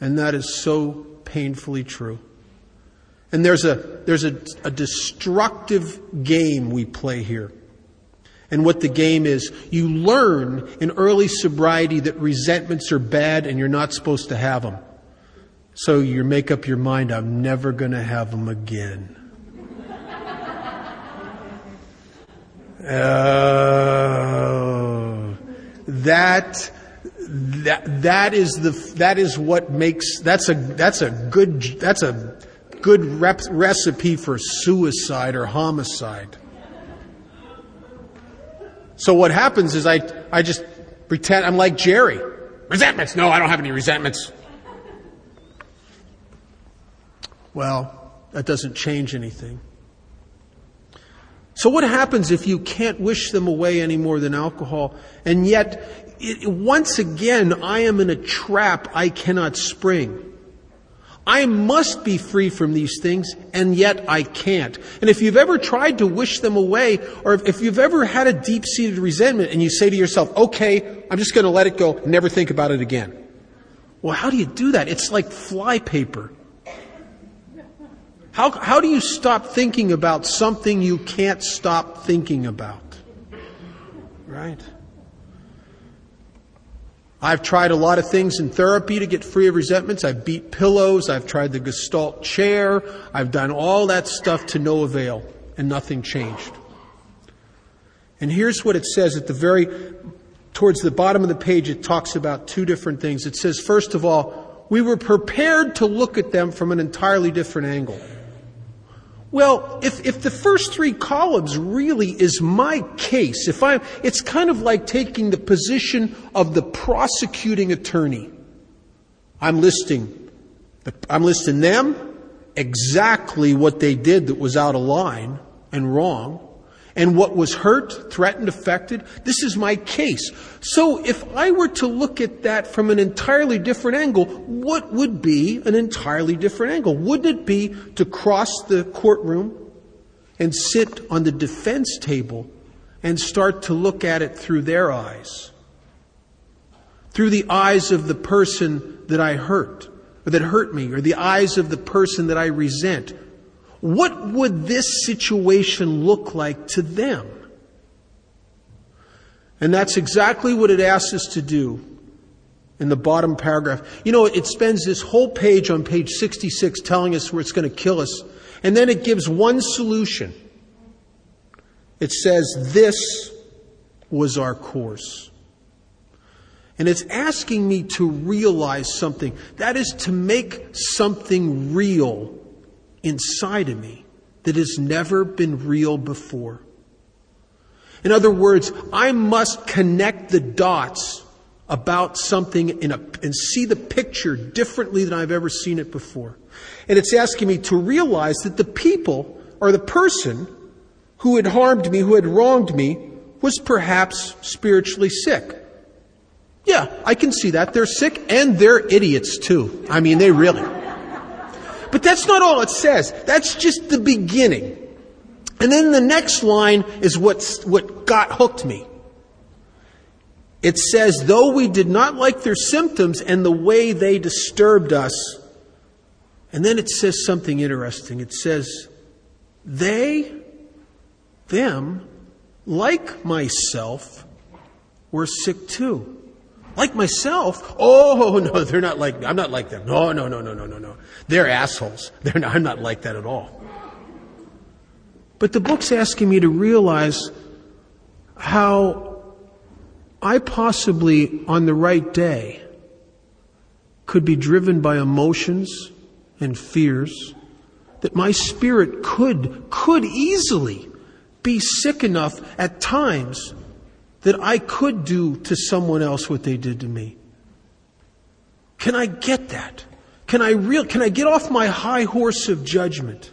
And that is so painfully true. And there's a destructive game we play here. And what the game is, you learn in early sobriety that resentments are bad and you're not supposed to have them. So you make up your mind, I'm never going to have them again. That's a good recipe for suicide or homicide. So what happens is I just pretend I'm like Jerry. Resentments? No, I don't have any resentments. Well, that doesn't change anything. So what happens if you can't wish them away any more than alcohol? And yet, once again, I am in a trap I cannot spring. I must be free from these things, and yet I can't. And if you've ever tried to wish them away, or if you've ever had a deep-seated resentment, and you say to yourself, okay, I'm just going to let it go, never think about it again. Well, how do you do that? It's like flypaper. How do you stop thinking about something you can't stop thinking about? Right? I've tried a lot of things in therapy to get free of resentments. I've beat pillows. I've tried the Gestalt chair. I've done all that stuff to no avail, and nothing changed. And here's what it says at the very, towards the bottom of the page, it talks about two different things. It says, first of all, we were prepared to look at them from an entirely different angle. Well, if the first three columns really is my case, it's kind of like taking the position of the prosecuting attorney. I'm listing them, exactly what they did that was out of line and wrong, and what was hurt, threatened, affected. This is my case. So if I were to look at that from an entirely different angle, what would be an entirely different angle? Wouldn't it be to cross the courtroom and sit on the defense table and start to look at it through their eyes? Through the eyes of the person that I hurt, or that hurt me, or the eyes of the person that I resent. What would this situation look like to them? And that's exactly what it asks us to do in the bottom paragraph. You know, it spends this whole page on page 66 telling us where it's going to kill us. And then it gives one solution. It says, this was our course. And it's asking me to realize something. That is to make something real inside of me that has never been real before. In other words, I must connect the dots about something and see the picture differently than I've ever seen it before. And it's asking me to realize that the people or the person who had harmed me, who had wronged me, was perhaps spiritually sick. Yeah, I can see that. They're sick and they're idiots too. I mean, they really... But that's not all it says. That's just the beginning. And then the next line is what got hooked me. It says, though we did not like their symptoms and the way they disturbed us. And then it says something interesting. It says, them, like myself, were sick too. Like myself? Oh, no, they're not like me. I'm not like them. No. They're assholes. I'm not like that at all. But the book's asking me to realize how I possibly, on the right day, could be driven by emotions and fears that my spirit could easily be sick enough at times that I could do to someone else what they did to me. Can I get that? Can I get off my high horse of judgment?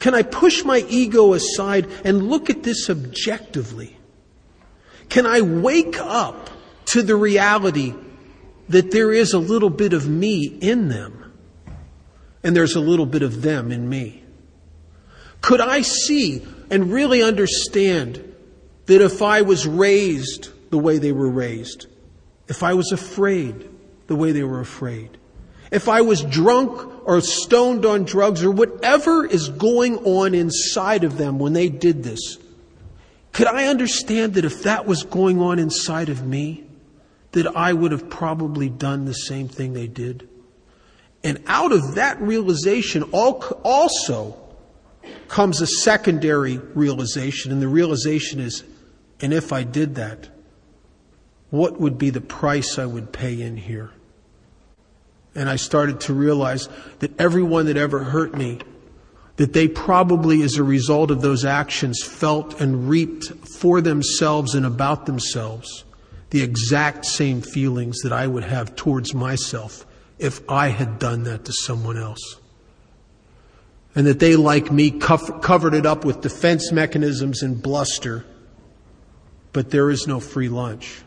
Can I push my ego aside and look at this objectively? Can I wake up to the reality that there is a little bit of me in them, and there's a little bit of them in me? Could I see and really understand that if I was raised the way they were raised, if I was afraid the way they were afraid, if I was drunk or stoned on drugs or whatever is going on inside of them when they did this, could I understand that if that was going on inside of me, that I would have probably done the same thing they did? And out of that realization also comes a secondary realization, and the realization is, and if I did that, what would be the price I would pay in here? And I started to realize that everyone that ever hurt me, that they probably as a result of those actions felt and reaped for themselves and about themselves the exact same feelings that I would have towards myself if I had done that to someone else. And that they, like me, covered it up with defense mechanisms and bluster, but there is no free lunch.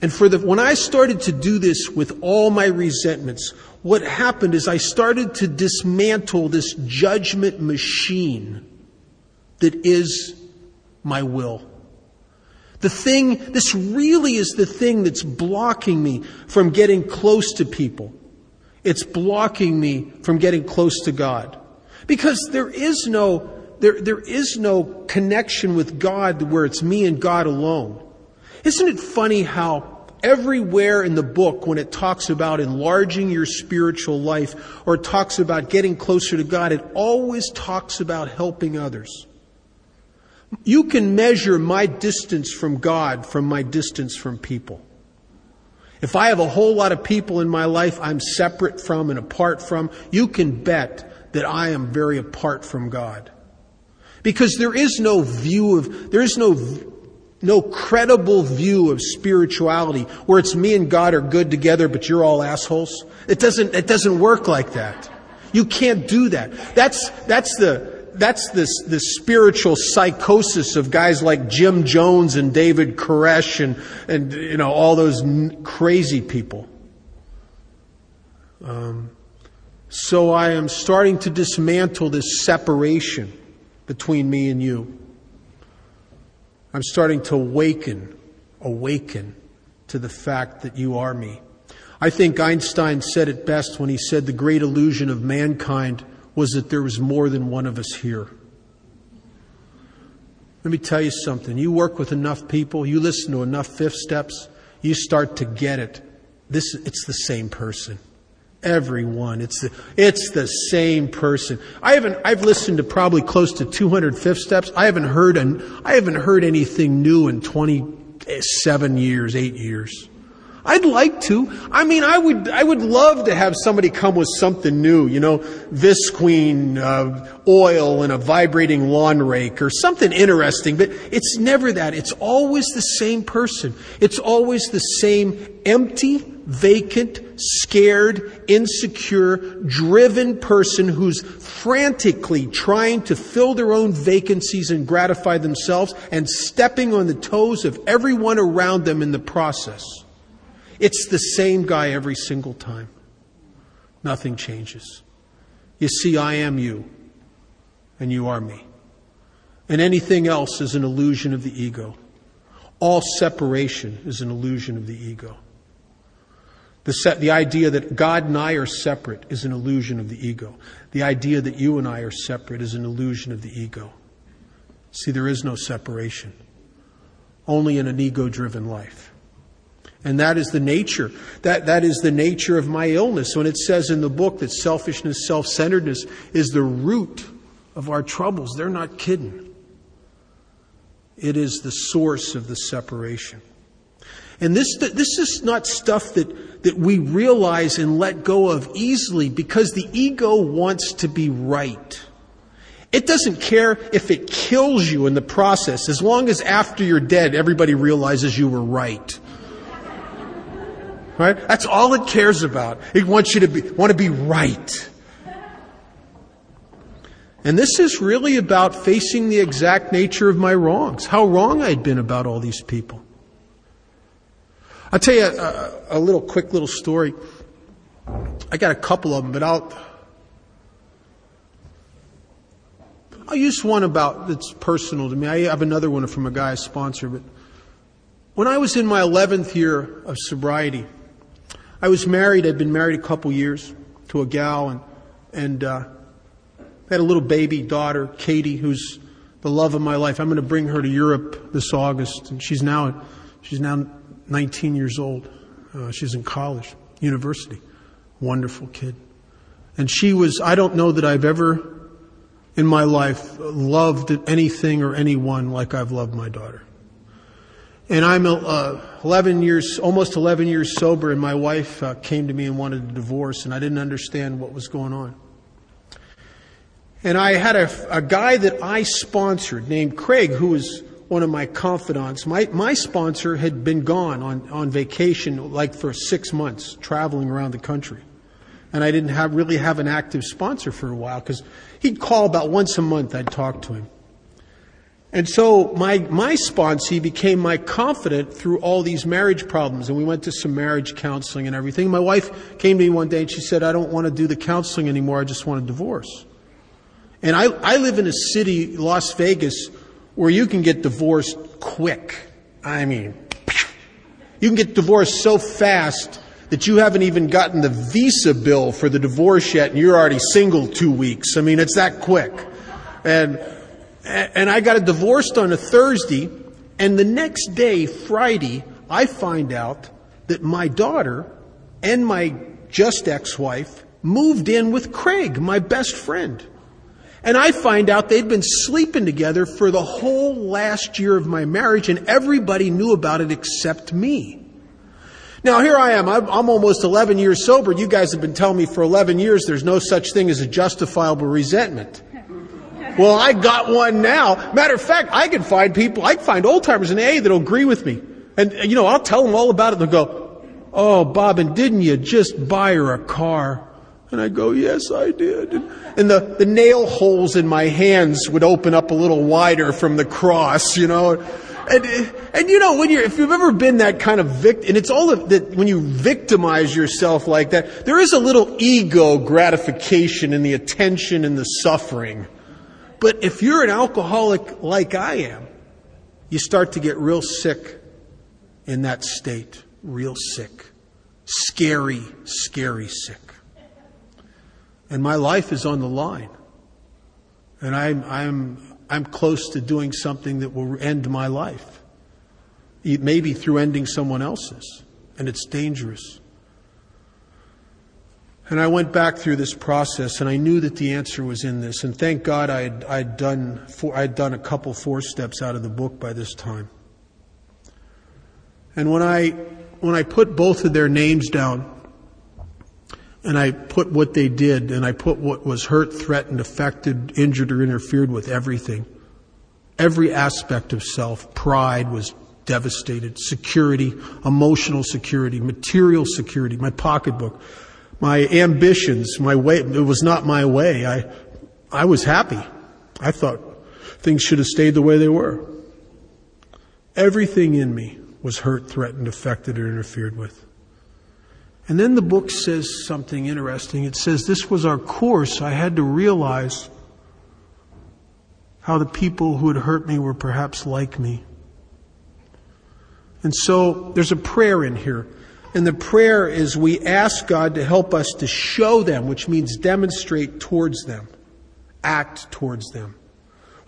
And when I started to do this with all my resentments, what happened is I started to dismantle this judgment machine that is my will. This really is the thing that's blocking me from getting close to people. It's blocking me from getting close to God. Because there is no connection with God where it's me and God alone. Isn't it funny how everywhere in the book when it talks about enlarging your spiritual life or it talks about getting closer to God, it always talks about helping others. You can measure my distance from God from my distance from people. If I have a whole lot of people in my life I'm separate from and apart from, you can bet that I am very apart from God. Because there is no credible view of spirituality where it's me and God are good together but you're all assholes. It doesn't work like that. You can't do that. That's the spiritual psychosis of guys like Jim Jones and David Koresh and you know, all those crazy people. So I am starting to dismantle this separation between me and you. I'm starting to awaken to the fact that you are me. I think Einstein said it best when he said the great illusion of mankind was that there was more than one of us here. Let me tell you something. You work with enough people, you listen to enough Fifth Steps, you start to get it. It's the same person. Everyone, it's the same person. I've listened to probably close to 200 Fifth Steps. I haven't heard anything new in 8 years. I'd like to. I mean, I would love to have somebody come with something new, you know, Visqueen oil and a vibrating lawn rake or something interesting, but it's never that. It's always the same person. It's always the same empty, vacant, scared, insecure, driven person who's frantically trying to fill their own vacancies and gratify themselves and stepping on the toes of everyone around them in the process. It's the same guy every single time. Nothing changes. You see, I am you, and you are me. And anything else is an illusion of the ego. All separation is an illusion of the ego. The idea that God and I are separate is an illusion of the ego. The idea that you and I are separate is an illusion of the ego. See, there is no separation. Only in an ego-driven life. And that is the nature. That is the nature of my illness. When it says in the book that selfishness, self-centeredness is the root of our troubles, they're not kidding. It is the source of the separation. And this is not stuff that we realize and let go of easily because the ego wants to be right. It doesn't care if it kills you in the process, as long as after you're dead, everybody realizes you were right. Right? That's all it cares about. It wants you to want to be right. And this is really about facing the exact nature of my wrongs, how wrong I'd been about all these people. I'll tell you a little quick little story. I got a couple of them, but I'll use one that's personal to me. I have another one from a guy I sponsor. But when I was in my 11th year of sobriety, I was married. I'd been married a couple years to a gal, and had a little baby daughter, Katie, who's the love of my life. I'm going to bring her to Europe this August, and she's now 19 years old. She's in college, university. Wonderful kid. And she was, I don't know that I've ever in my life loved anything or anyone like I've loved my daughter. And I'm 11 years sober, and my wife came to me and wanted a divorce, and I didn't understand what was going on. And I had a guy that I sponsored named Craig, who was one of my confidants. My sponsor had been gone on vacation like for 6 months, traveling around the country. And I didn't really have an active sponsor for a while, because he'd call about once a month. I'd talk to him. And so my sponsee became my confidant through all these marriage problems. And we went to some marriage counseling and everything. My wife came to me one day and she said, I don't want to do the counseling anymore. I just want a divorce. And I live in a city, Las Vegas, where you can get divorced quick. I mean, you can get divorced so fast that you haven't even gotten the visa bill for the divorce yet, and you're already single 2 weeks. I mean, it's that quick. And I got divorced on a Thursday, and the next day, Friday, I find out that my daughter and my just ex-wife moved in with Craig, my best friend. And I find out they'd been sleeping together for the whole last year of my marriage, and everybody knew about it except me. Now, here I am. I'm almost 11 years sober. You guys have been telling me for 11 years there's no such thing as a justifiable resentment. Well, I got one now. Matter of fact, I can find old-timers in AA that'll agree with me. And, you know, I'll tell them all about it. They'll go, oh, Bob, and didn't you just buy her a car? And I go, yes, I did. And the nail holes in my hands would open up a little wider from the cross, you know. And you know, if you've ever been that kind of victim, and it's all of that, when you victimize yourself like that, there is a little ego gratification in the attention and the suffering. But if you're an alcoholic like I am, you start to get real sick in that state. Real sick. Scary, scary sick. And my life is on the line. And I'm close to doing something that will end my life. Maybe through ending someone else's. And it's dangerous. And I went back through this process, and I knew that the answer was in this. And thank God I'd done a couple 4 steps out of the book by this time. And when I put both of their names down, and I put what they did, and I put what was hurt, threatened, affected, injured, or interfered with, everything. Every aspect of self. Pride was devastated. Security, emotional security, material security, my pocketbook, my ambitions, my way. It was not my way. I was happy. I thought things should have stayed the way they were. Everything in me was hurt, threatened, affected, or interfered with. And then the book says something interesting. It says, this was our course. I had to realize how the people who had hurt me were perhaps like me. And so there's a prayer in here. And the prayer is, we ask God to help us to show them, which means demonstrate towards them, act towards them.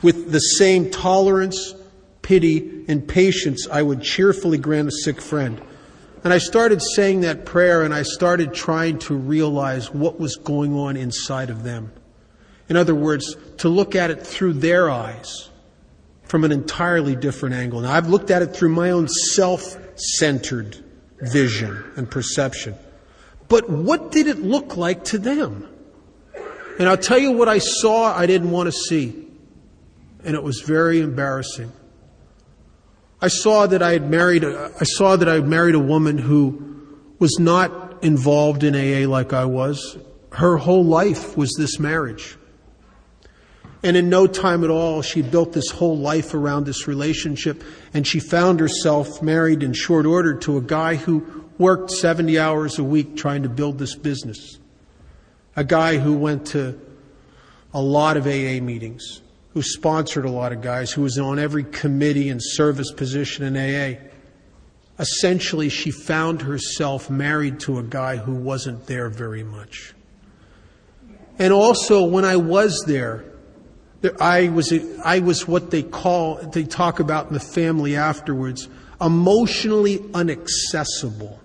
With the same tolerance, pity, and patience, I would cheerfully grant a sick friend. And I started saying that prayer, and I started trying to realize what was going on inside of them. In other words, to look at it through their eyes from an entirely different angle. Now, I've looked at it through my own self-centered vision and perception. But what did it look like to them? And I'll tell you what I saw I didn't want to see. And it was very embarrassing. I saw that I had married a woman who was not involved in AA like I was. Her whole life was this marriage. And in no time at all, she built this whole life around this relationship, and she found herself married in short order to a guy who worked 70 hours a week trying to build this business. A guy who went to a lot of AA meetings. who sponsored a lot of guys, who was on every committee and service position in AA. Essentially, she found herself married to a guy who wasn't there very much. And also, when I was there, I was what they talk about in the family afterwards, emotionally inaccessible.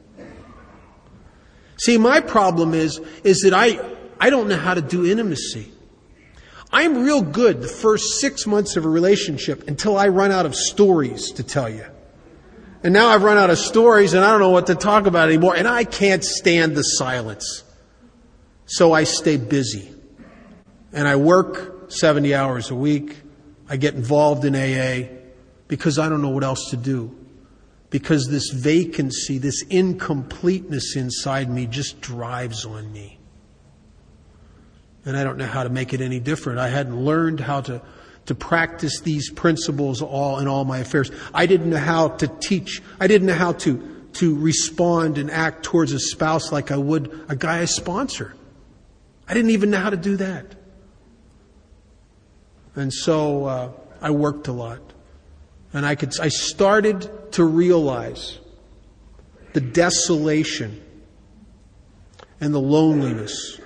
See, my problem is that I don't know how to do intimacy. I'm real good the first 6 months of a relationship until I run out of stories to tell you. And now I've run out of stories and I don't know what to talk about anymore, and I can't stand the silence. So I stay busy. And I work 70 hours a week. I get involved in AA because I don't know what else to do. Because this vacancy, this incompleteness inside me just drives on me. And I don't know how to make it any different. I hadn't learned how to practice these principles all in all my affairs. I didn't know how to teach. I didn't know how to respond and act towards a spouse like I would a guy I sponsor. I didn't even know how to do that. And so I worked a lot. And I started to realize the desolation and the loneliness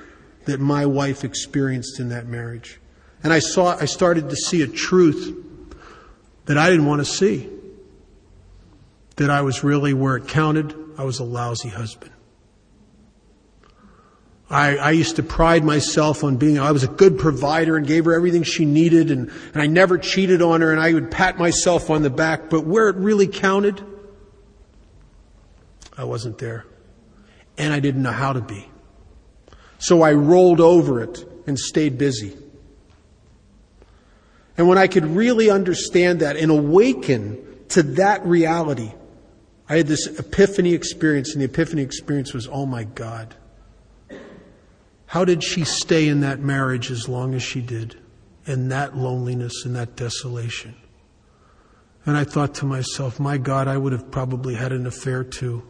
that my wife experienced in that marriage. And I started to see a truth that I didn't want to see. That I was really, where it counted, I was a lousy husband. I used to pride myself on being, I was a good provider and gave her everything she needed, and I never cheated on her, and I would pat myself on the back. But where it really counted, I wasn't there. And I didn't know how to be. So I rolled over it and stayed busy. And when I could really understand that and awaken to that reality, I had this epiphany experience, and the epiphany experience was, oh my God. How did she stay in that marriage as long as she did, and that loneliness and that desolation? And I thought to myself, my God, I would have probably had an affair too.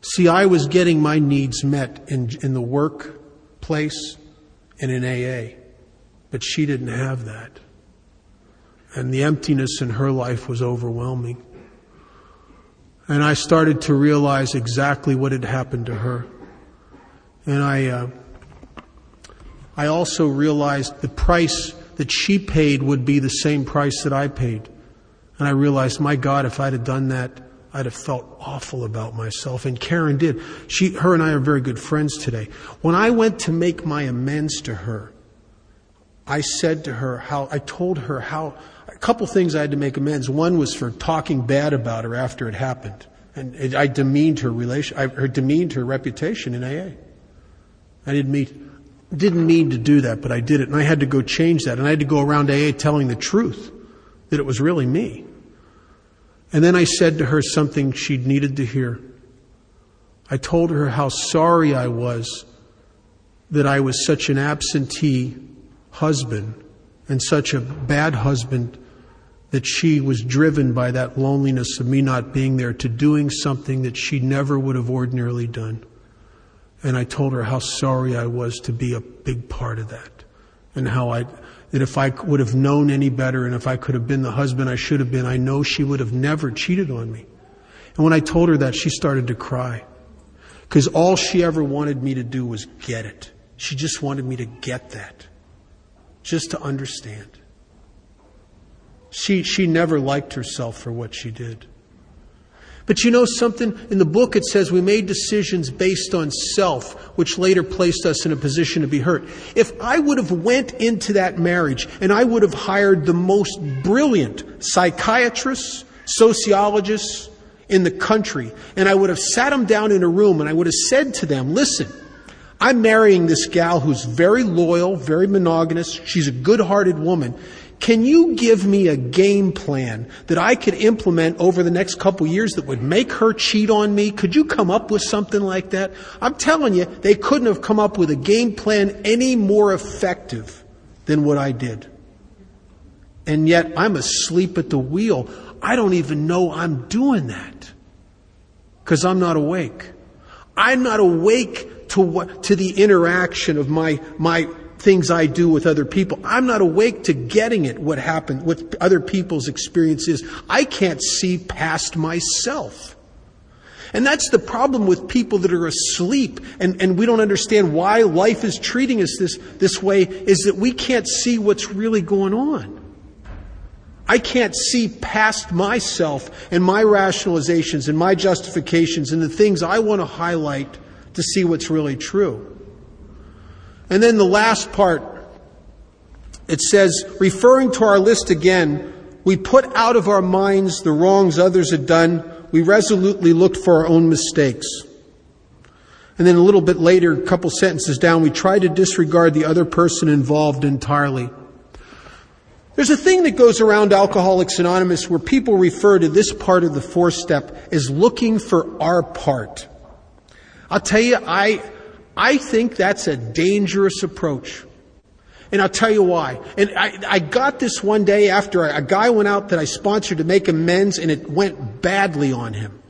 See, I was getting my needs met in the workplace and in AA, but she didn't have that. And the emptiness in her life was overwhelming. And I started to realize exactly what had happened to her. And I also realized the price that she paid would be the same price that I paid. And I realized, my God, if I'd have done that, I'd have felt awful about myself. And Karen did. Her and I are very good friends today. When I went to make my amends to her, I told her how, a couple things I had to make amends. One was for talking bad about her after it happened. And I demeaned her reputation in AA. I didn't mean to do that, but I did it. And I had to go change that. And I had to go around AA telling the truth, that it was really me. And then I said to her something she needed to hear. I told her how sorry I was that I was such an absentee husband and such a bad husband that she was driven by that loneliness of me not being there to doing something that she never would have ordinarily done. And I told her how sorry I was to be a big part of that, and how that if I would have known any better and if I could have been the husband I should have been, I know she would have never cheated on me. And when I told her that, she started to cry, because all she ever wanted me to do was get it. She just wanted me to get that, just to understand. She never liked herself for what she did. But you know something? In the book it says we made decisions based on self, which later placed us in a position to be hurt. If I would have went into that marriage and I would have hired the most brilliant psychiatrists, sociologists in the country, and I would have sat them down in a room and I would have said to them, listen, I'm marrying this gal who's very loyal, very monogamous, she's a good-hearted woman. Can you give me a game plan that I could implement over the next couple years that would make her cheat on me? Could you come up with something like that? I'm telling you, they couldn't have come up with a game plan any more effective than what I did. And yet I'm asleep at the wheel. I don't even know I'm doing that, because I'm not awake. I'm not awake to the interaction of my things I do with other people. I'm not awake to getting it, what happened, what other people's experience is. I can't see past myself. And that's the problem with people that are asleep, and we don't understand why life is treating us this way, is that we can't see what's really going on. I can't see past myself and my rationalizations and my justifications and the things I want to highlight to see what's really true. And then the last part, it says, referring to our list again, we put out of our minds the wrongs others had done. We resolutely looked for our own mistakes. And then a little bit later, a couple sentences down, we tried to disregard the other person involved entirely. There's a thing that goes around Alcoholics Anonymous where people refer to this part of the four-step as looking for our part. I'll tell you, I think that's a dangerous approach. And I'll tell you why. And I got this one day after a guy went out that I sponsored to make amends, and it went badly on him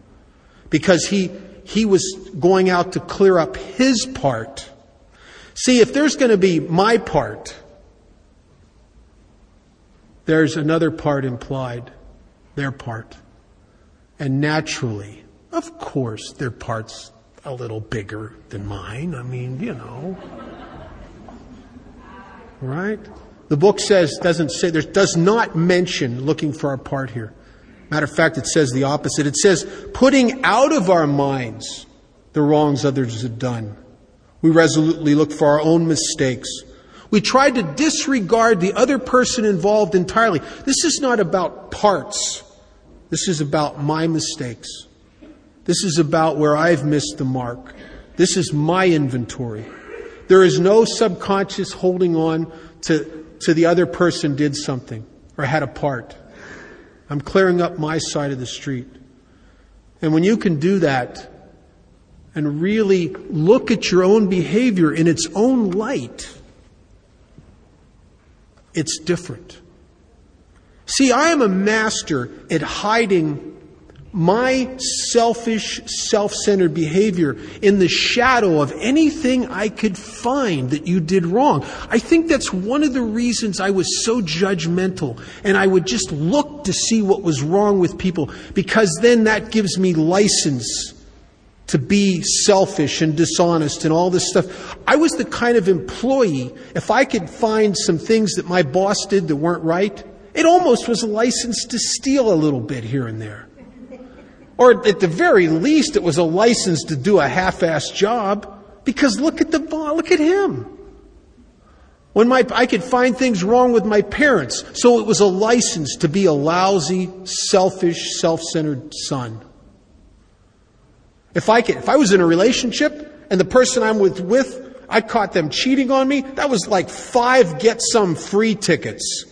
because he was going out to clear up his part. See, if there's going to be my part, there's another part implied, their part. And naturally, of course, their part's a little bigger than mine. I mean, you know. Right? The book says, does not mention looking for our part here. Matter of fact, it says the opposite. It says, putting out of our minds the wrongs others have done. We resolutely look for our own mistakes. We tried to disregard the other person involved entirely. This is not about parts. This is about my mistakes. This is about where I've missed the mark. This is my inventory. There is no subconscious holding on to the other person did something or had a part. I'm clearing up my side of the street. And when you can do that and really look at your own behavior in its own light, it's different. See, I am a master at hiding my selfish, self-centered behavior in the shadow of anything I could find that you did wrong. I think that's one of the reasons I was so judgmental, and I would just look to see what was wrong with people, because then that gives me license to be selfish and dishonest and all this stuff. I was the kind of employee, if I could find some things that my boss did that weren't right, it almost was a license to steal a little bit here and there. Or at the very least, it was a license to do a half-assed job, because look at him. When I could find things wrong with my parents, so it was a license to be a lousy, selfish, self-centered son. If I was in a relationship and the person I'm with, I caught them cheating on me, that was like 5 get some free tickets.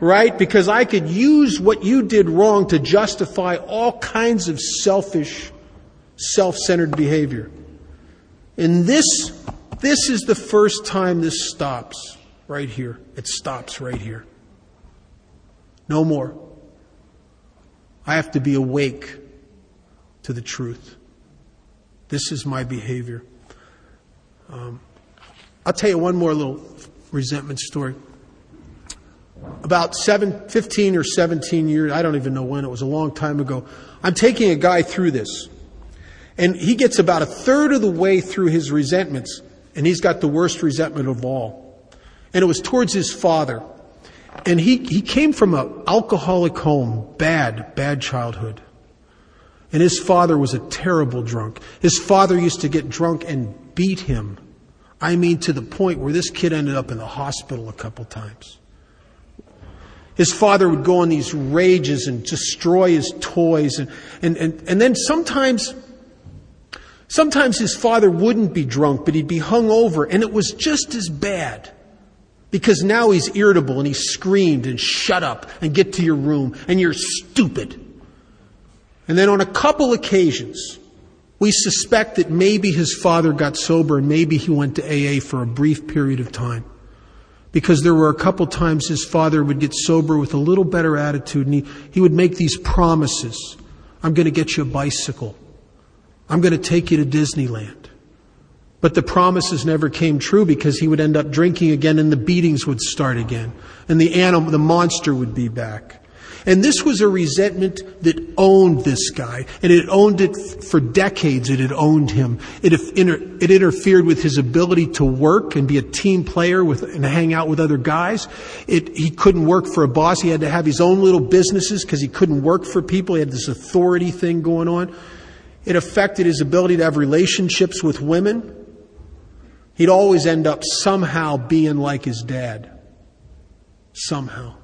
Right? Because I could use what you did wrong to justify all kinds of selfish, self-centered behavior. And this is the first time this stops right here. It stops right here. No more. I have to be awake to the truth. This is my behavior. I'll tell you one more little resentment story. About 15 or 17 years, I don't even know when, it was a long time ago. I'm taking a guy through this, and he gets about a third of the way through his resentments, and he's got the worst resentment of all. And it was towards his father. And he came from an alcoholic home, bad childhood. And his father was a terrible drunk. His father used to get drunk and beat him. I mean, to the point where this kid ended up in the hospital a couple times. His father would go on these rages and destroy his toys. And then sometimes his father wouldn't be drunk, but he'd be hungover. And it was just as bad, because now he's irritable and he screamed and shut up and get to your room and you're stupid. And then on a couple occasions, we suspect that maybe his father got sober and maybe he went to AA for a brief period of time. Because there were a couple times his father would get sober with a little better attitude, and he would make these promises. I'm going to get you a bicycle. I'm going to take you to Disneyland. But the promises never came true because he would end up drinking again and the beatings would start again. And the monster would be back. And this was a resentment that owned this guy. And it owned it for decades. It had owned him. It interfered with his ability to work and be a team player and hang out with other guys. He couldn't work for a boss. He had to have his own little businesses because he couldn't work for people. He had this authority thing going on. It affected his ability to have relationships with women. He'd always end up somehow being like his dad. Somehow.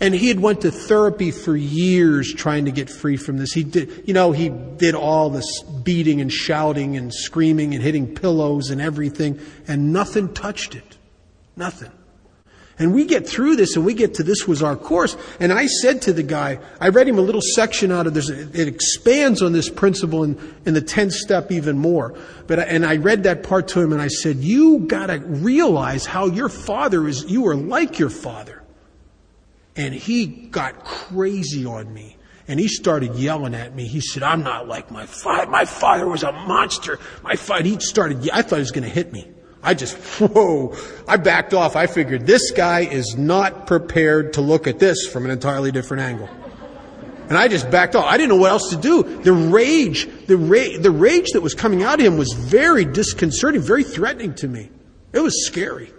And he had went to therapy for years trying to get free from this. He did all this beating and shouting and screaming and hitting pillows and everything, and nothing touched it. Nothing. And we get through this and we get to this was our course. And I said to the guy, I read him a little section out of this. It expands on this principle in the 10th step even more. And I read that part to him and I said, you gotta realize how your father is, you are like your father. And he got crazy on me. And he started yelling at me. He said, I'm not like my father. My father was a monster. I thought he was going to hit me. I backed off. I figured this guy is not prepared to look at this from an entirely different angle. And I just backed off. I didn't know what else to do. The rage that was coming out of him was very disconcerting, very threatening to me. It was scary.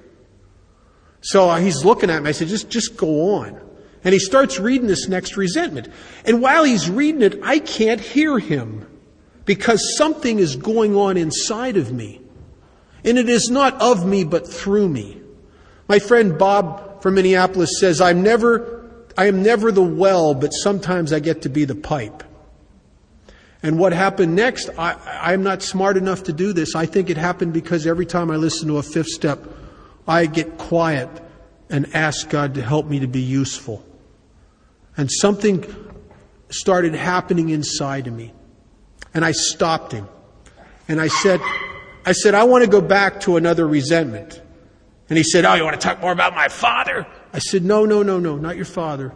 So he's looking at me. I said, just go on. And he starts reading this next resentment. And while he's reading it, I can't hear him because something is going on inside of me. And it is not of me, but through me. My friend Bob from Minneapolis says, I am never the well, but sometimes I get to be the pipe. And what happened next, I'm not smart enough to do this. I think it happened because every time I listen to a fifth step, I get quiet and ask God to help me to be useful. And something started happening inside of me. And I stopped him. And I said, I want to go back to another resentment. And he said, oh, you want to talk more about my father? I said, no, not your father.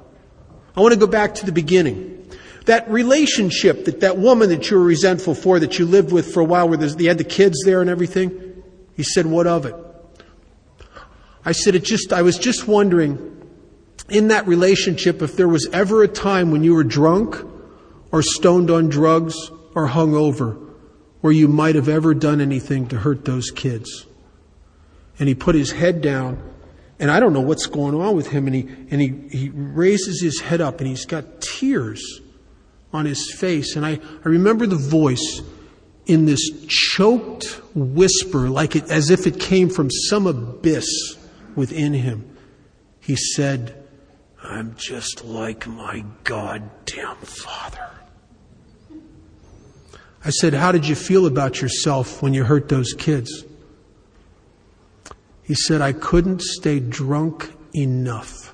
I want to go back to the beginning. That relationship, that woman that you were resentful for, that you lived with for a while, where they had the kids there and everything. He said, what of it? I said, I was just wondering, in that relationship, if there was ever a time when you were drunk or stoned on drugs or hungover, where you might have ever done anything to hurt those kids. And he put his head down, and I don't know what's going on with him, and he raises his head up, and he's got tears on his face. And I remember the voice in this choked whisper, as if it came from some abyss within him. He said, I'm just like my goddamn father. I said, how did you feel about yourself when you hurt those kids? He said, I couldn't stay drunk enough.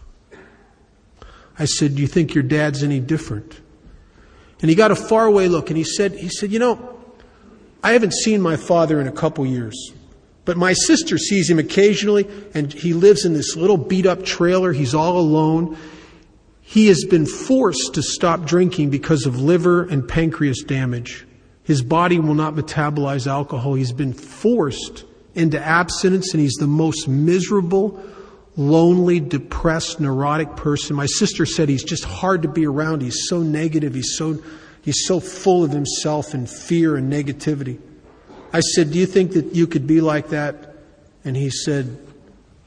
I said, do you think your dad's any different? And he got a faraway look and he said, I haven't seen my father in a couple years, but my sister sees him occasionally, and he lives in this little beat-up trailer. He's all alone. He has been forced to stop drinking because of liver and pancreas damage. His body will not metabolize alcohol. He's been forced into abstinence, and he's the most miserable, lonely, depressed, neurotic person. My sister said he's just hard to be around. He's so negative. He's so full of himself and fear and negativity. I said, do you think that you could be like that? And he said,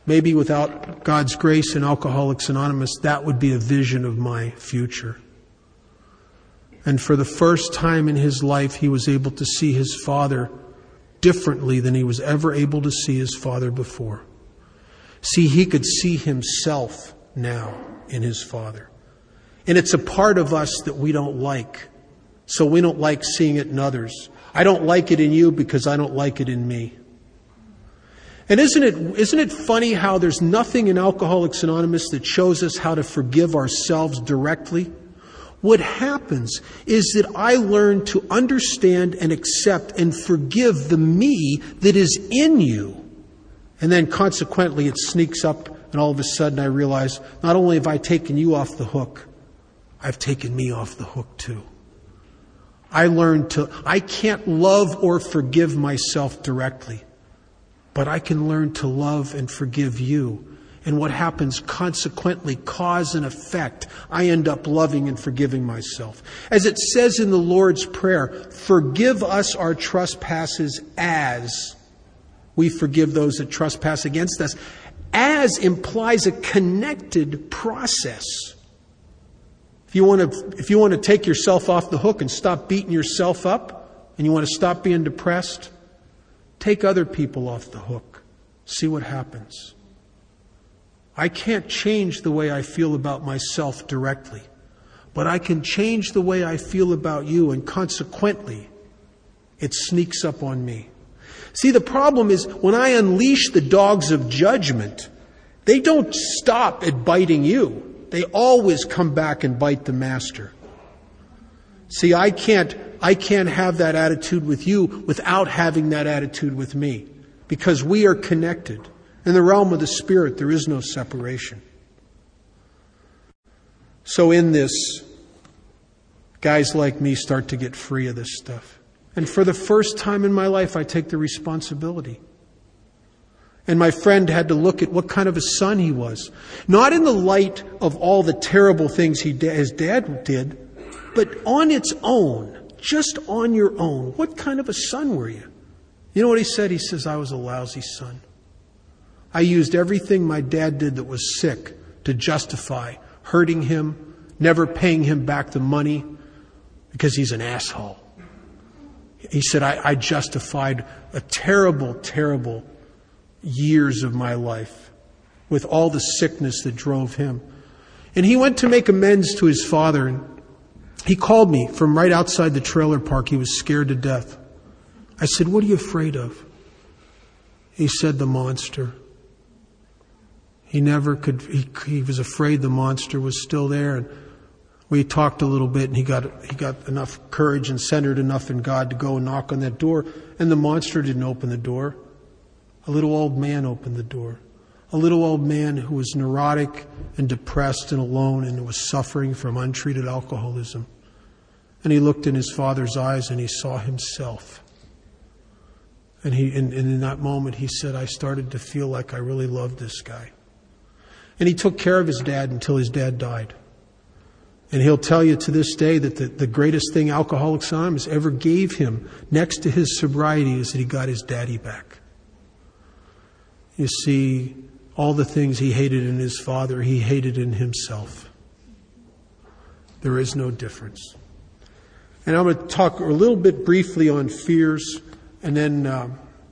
maybe without God's grace and Alcoholics Anonymous, that would be a vision of my future. And for the first time in his life, he was able to see his father differently than he was ever able to see his father before. See, he could see himself now in his father. And it's a part of us that we don't like. So we don't like seeing it in others. I don't like it in you because I don't like it in me. And isn't it funny how there's nothing in Alcoholics Anonymous that shows us how to forgive ourselves directly? What happens is that I learn to understand and accept and forgive the me that is in you. And then consequently it sneaks up, and all of a sudden I realize not only have I taken you off the hook, I've taken me off the hook too. I learned to, I can't love or forgive myself directly, but I can learn to love and forgive you. And what happens consequently, cause and effect, I end up loving and forgiving myself. As it says in the Lord's Prayer, forgive us our trespasses as we forgive those that trespass against us. As implies a connected process. If you want to take yourself off the hook and stop beating yourself up, and you want to stop being depressed, take other people off the hook. See what happens. I can't change the way I feel about myself directly, but I can change the way I feel about you, and consequently, it sneaks up on me. See, the problem is when I unleash the dogs of judgment, they don't stop at biting you. They always come back and bite the master. See, I can't have that attitude with you without having that attitude with me, because we are connected. In the realm of the spirit, there is no separation. So in this, guys like me start to get free of this stuff. And for the first time in my life, I take the responsibility. And my friend had to look at what kind of a son he was. Not in the light of all the terrible things his dad did, but on its own, just on your own. What kind of a son were you? You know what he said? He says, I was a lousy son. I used everything my dad did that was sick to justify hurting him, never paying him back the money, because he's an asshole. He said, I justified a terrible, terrible years of my life with all the sickness that drove him. And he went to make amends to his father. And he called me from right outside the trailer park. He was scared to death. I said, what are you afraid of? He said, the monster. He was afraid the monster was still there. And we talked a little bit, and he got enough courage and centered enough in God to go and knock on that door. And the monster didn't open the door. A little old man opened the door. A little old man who was neurotic and depressed and alone and was suffering from untreated alcoholism. And he looked in his father's eyes and he saw himself. And in that moment he said, I started to feel like I really loved this guy. And he took care of his dad until his dad died. And he'll tell you to this day that the greatest thing Alcoholics Anonymous ever gave him next to his sobriety is that he got his daddy back. You see, all the things he hated in his father, he hated in himself. There is no difference. And I'm going to talk a little bit briefly on fears, and then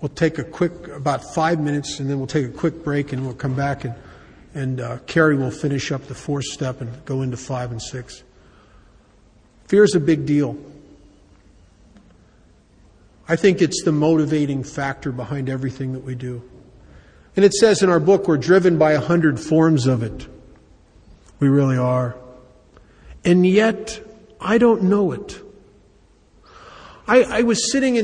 we'll take about 5 minutes, and then we'll take a quick break, and we'll come back and Kerry will finish up the fourth step and go into 5 and 6. Fear is a big deal. I think it's the motivating factor behind everything that we do. And it says in our book, we're driven by 100 forms of it. We really are. And yet, I don't know it. I was sitting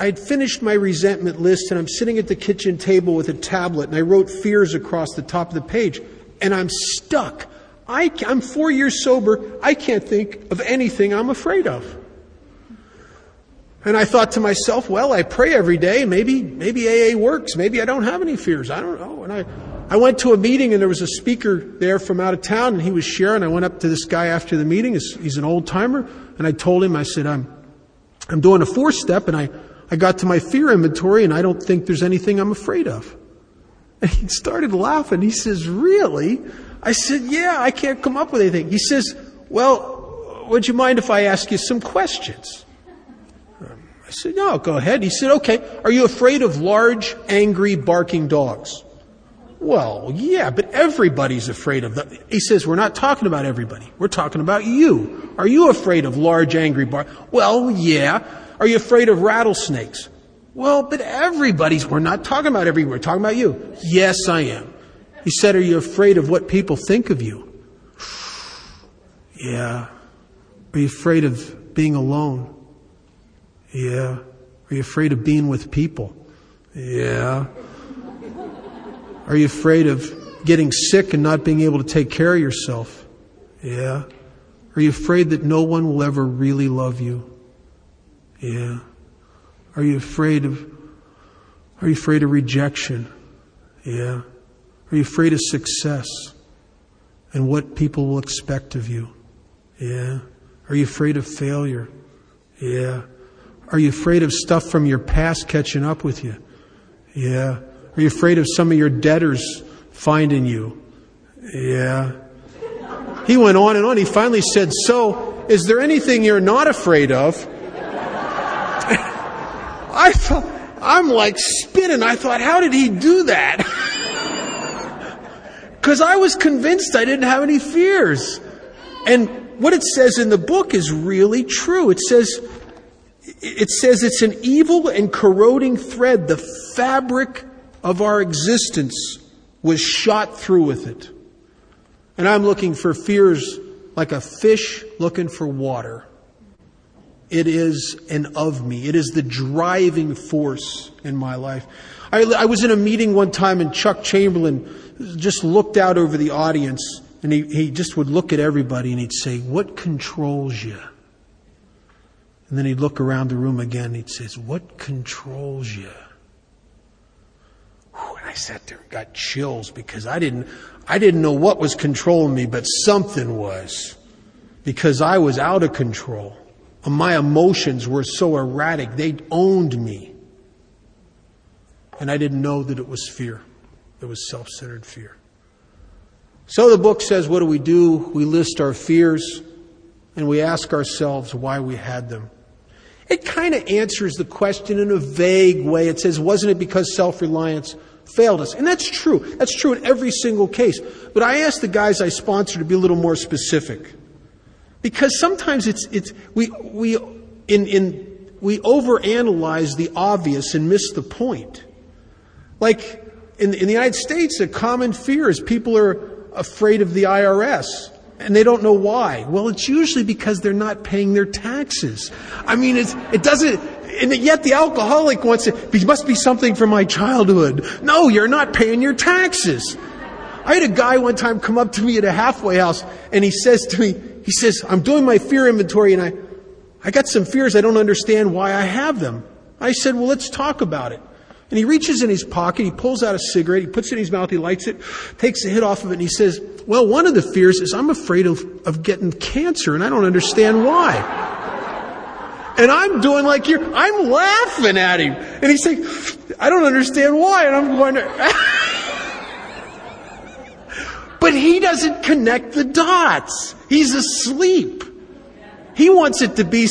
I'd finished my resentment list, and I'm sitting at the kitchen table with a tablet, and I wrote fears across the top of the page, and I'm stuck. I'm 4 years sober. I can't think of anything I'm afraid of. And I thought to myself, well, I pray every day. Maybe AA works. Maybe I don't have any fears. I don't know. And I went to a meeting, and there was a speaker there from out of town, and he was sharing. I went up to this guy after the meeting. He's an old timer. And I told him, I said, I'm doing a 4-step, and I got to my fear inventory, and I don't think there's anything I'm afraid of. And he started laughing. He says, really? I said, yeah, I can't come up with anything. He says, well, would you mind if I ask you some questions? I said, no, go ahead. He said, okay, are you afraid of large, angry, barking dogs? Well, yeah, but everybody's afraid of them. He says, we're not talking about everybody. We're talking about you. Are you afraid of large, angry Well, yeah. Are you afraid of rattlesnakes? Well, but we're not talking about everybody. We're talking about you. Yes, I am. He said, are you afraid of what people think of you? Yeah. Are you afraid of being alone? Yeah. Are you afraid of being with people? Yeah. Are you afraid of getting sick and not being able to take care of yourself? Yeah. Are you afraid that no one will ever really love you? Yeah. Are you afraid of rejection? Yeah. Are you afraid of success and what people will expect of you? Yeah. Are you afraid of failure? Yeah. Are you afraid of stuff from your past catching up with you? Yeah. Are you afraid of some of your debtors finding you? Yeah. He went on and on. He finally said, so, is there anything you're not afraid of? I'm like spinning. I thought, how did he do that? Because I was convinced I didn't have any fears. And what it says in the book is really true. It says it's an evil and corroding thread. The fabric of our existence was shot through with it. And I'm looking for fears like a fish looking for water. It is an of me. It is the driving force in my life. I was in a meeting one time and Chuck Chamberlain just looked out over the audience and he just would look at everybody and he'd say, what controls you? And then he'd look around the room again and he'd say, what controls you? And I sat there and got chills because I didn't know what was controlling me, but something was. Because I was out of control. My emotions were so erratic, they owned me. And I didn't know that it was fear. It was self-centered fear. So the book says, what do? We list our fears and we ask ourselves why we had them. It kind of answers the question in a vague way. It says, wasn't it because self-reliance failed us? And that's true. That's true in every single case. But I asked the guys I sponsor to be a little more specific. Because sometimes we overanalyze the obvious and miss the point. Like in the United States, a common fear is people are afraid of the IRS and they don't know why. Well, it's usually because they're not paying their taxes. I mean, it doesn't. And yet the alcoholic wants to. It must be something from my childhood. No, you're not paying your taxes. I had a guy one time come up to me at a halfway house and he says to me, I'm doing my fear inventory and I got some fears. I don't understand why I have them. I said, well, let's talk about it. And he reaches in his pocket. He pulls out a cigarette. He puts it in his mouth. He lights it, takes a hit off of it. And he says, well, one of the fears is I'm afraid of getting cancer and I don't understand why. And I'm doing like I'm laughing at him. And he's saying, I don't understand why. And I'm going to... But he doesn't connect the dots. He's asleep. He wants it to be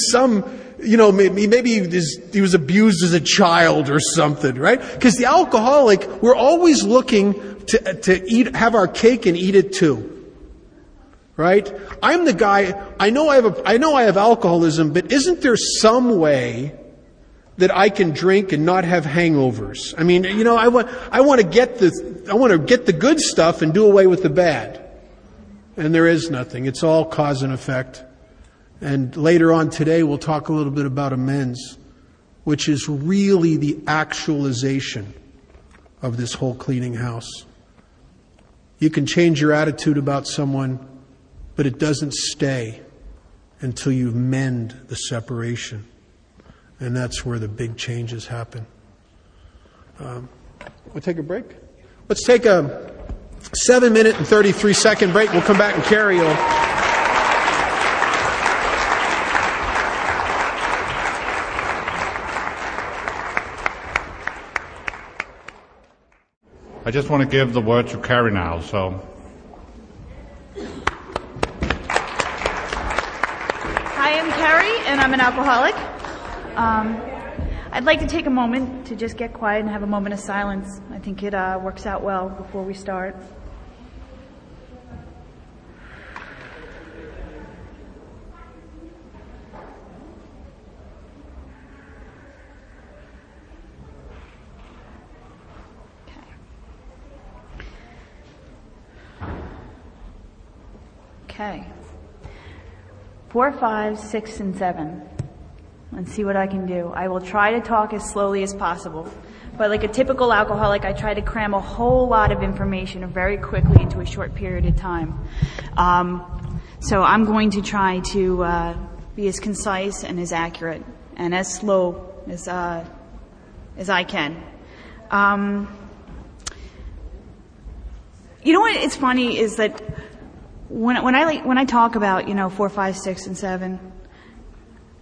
maybe he was abused as a child or something, right? Because the alcoholic, we're always looking to have our cake and eat it too. Right? I'm the guy, I know I have alcoholism, but isn't there some way that I can drink and not have hangovers? I mean, I want to get the good stuff and do away with the bad. And there is nothing. It's all cause and effect. And later on today, we'll talk a little bit about amends, which is really the actualization of this whole cleaning house. You can change your attitude about someone, but it doesn't stay until you mend the separation. And that's where the big changes happen. We'll take a break. Let's take a 7-minute and 33-second break. We'll come back and carry on. I just want to give the word to Kerry now, so... Hi, I'm Kerry, and I'm an alcoholic. I'd like to take a moment to just get quiet and have a moment of silence. I think it works out well before we start. Okay. 4, 5, 6, and 7. And see what I can do. I will try to talk as slowly as possible. But like a typical alcoholic, I try to cram a whole lot of information very quickly into a short period of time. So I'm going to try to be as concise and as accurate and as slow as I can. You know what? It's funny is that when I talk about 4, 5, 6, and 7,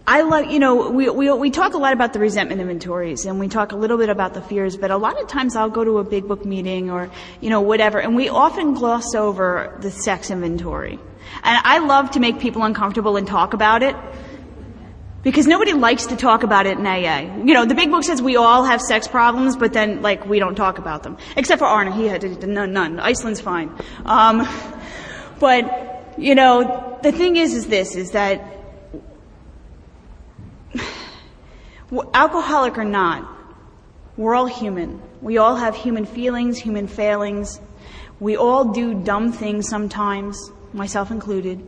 I love we talk a lot about the resentment inventories, and we talk a little bit about the fears, but a lot of times I'll go to a big book meeting or whatever, and we often gloss over the sex inventory. And I love to make people uncomfortable and talk about it, because nobody likes to talk about it in AA. The big book says we all have sex problems, but then, we don't talk about them. Except for Arne. He had none. Iceland's fine. But, the thing is that alcoholic or not, we're all human. We all have human feelings, human failings. We all do dumb things sometimes, myself included.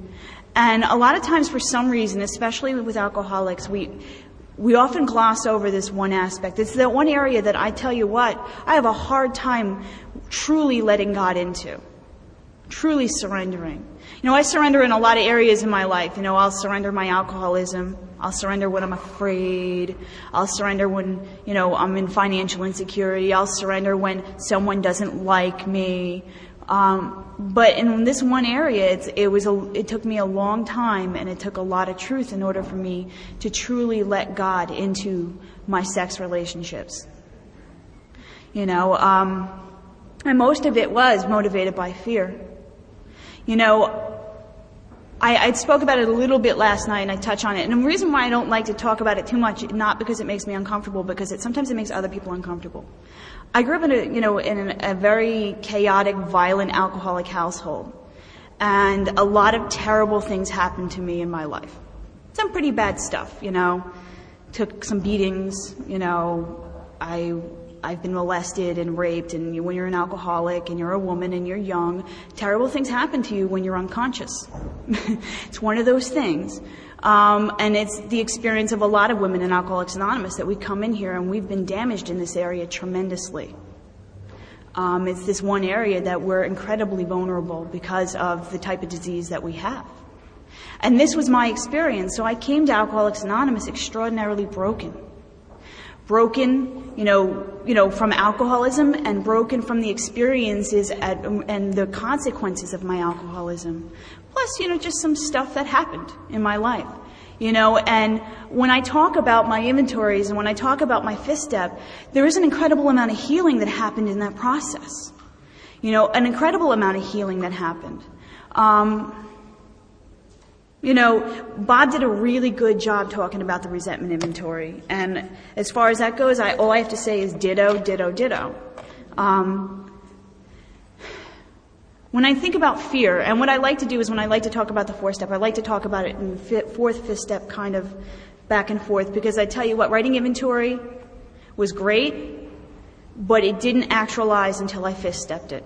And a lot of times, for some reason, especially with alcoholics, we often gloss over this one aspect. It's that one area that I tell you what, I have a hard time truly letting God into, truly surrendering. I surrender in a lot of areas in my life. I'll surrender my alcoholism. I'll surrender when I'm afraid. I'll surrender when, I'm in financial insecurity. I'll surrender when someone doesn't like me. But in this one area, it took me a long time, and it took a lot of truth in order for me to truly let God into my sex relationships. And most of it was motivated by fear. I spoke about it a little bit last night, and I touched on it. And the reason why I don't like to talk about it too much, not because it makes me uncomfortable, because sometimes it makes other people uncomfortable. I grew up in a very chaotic, violent, alcoholic household, and a lot of terrible things happened to me in my life. Some pretty bad stuff, Took some beatings, I've been molested and raped, and when you're an alcoholic and you're a woman and you're young, terrible things happen to you when you're unconscious. It's one of those things. And it's the experience of a lot of women in Alcoholics Anonymous that we come in here and we've been damaged in this area tremendously. It's this one area that we're incredibly vulnerable because of the type of disease that we have. And this was my experience. So I came to Alcoholics Anonymous extraordinarily broken, from alcoholism, and broken from the experiences and the consequences of my alcoholism. Plus, just some stuff that happened in my life, and when I talk about my inventories and when I talk about my fifth step, there is an incredible amount of healing that happened in that process, an incredible amount of healing that happened. Bob did a really good job talking about the resentment inventory. And as far as that goes, all I have to say is ditto, ditto, ditto. When I think about fear, and what I like to do is when I like to talk about the fourth step, I like to talk about it in fourth, fifth step, kind of back and forth, because I tell you what, writing inventory was great, but it didn't actualize until I fifth stepped it.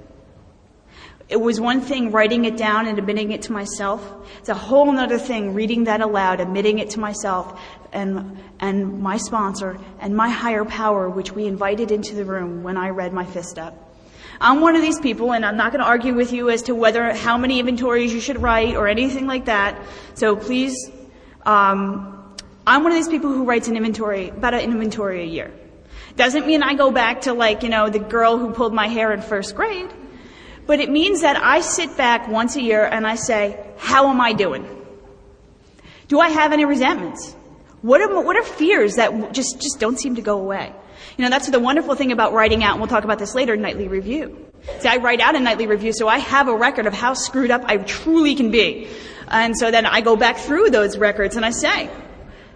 It was one thing writing it down and admitting it to myself. It's a whole other thing reading that aloud, admitting it to myself and my sponsor and my higher power, which we invited into the room when I read my fifth step. I'm one of these people, and I'm not going to argue with you as to how many inventories you should write or anything like that. So please, I'm one of these people who writes about an inventory a year. Doesn't mean I go back to the girl who pulled my hair in first grade. But it means that I sit back once a year and I say, how am I doing? Do I have any resentments? What are fears that just don't seem to go away? That's the wonderful thing about writing out, and we'll talk about this later, nightly review. See, I write out a nightly review, so I have a record of how screwed up I truly can be. And so then I go back through those records and I say,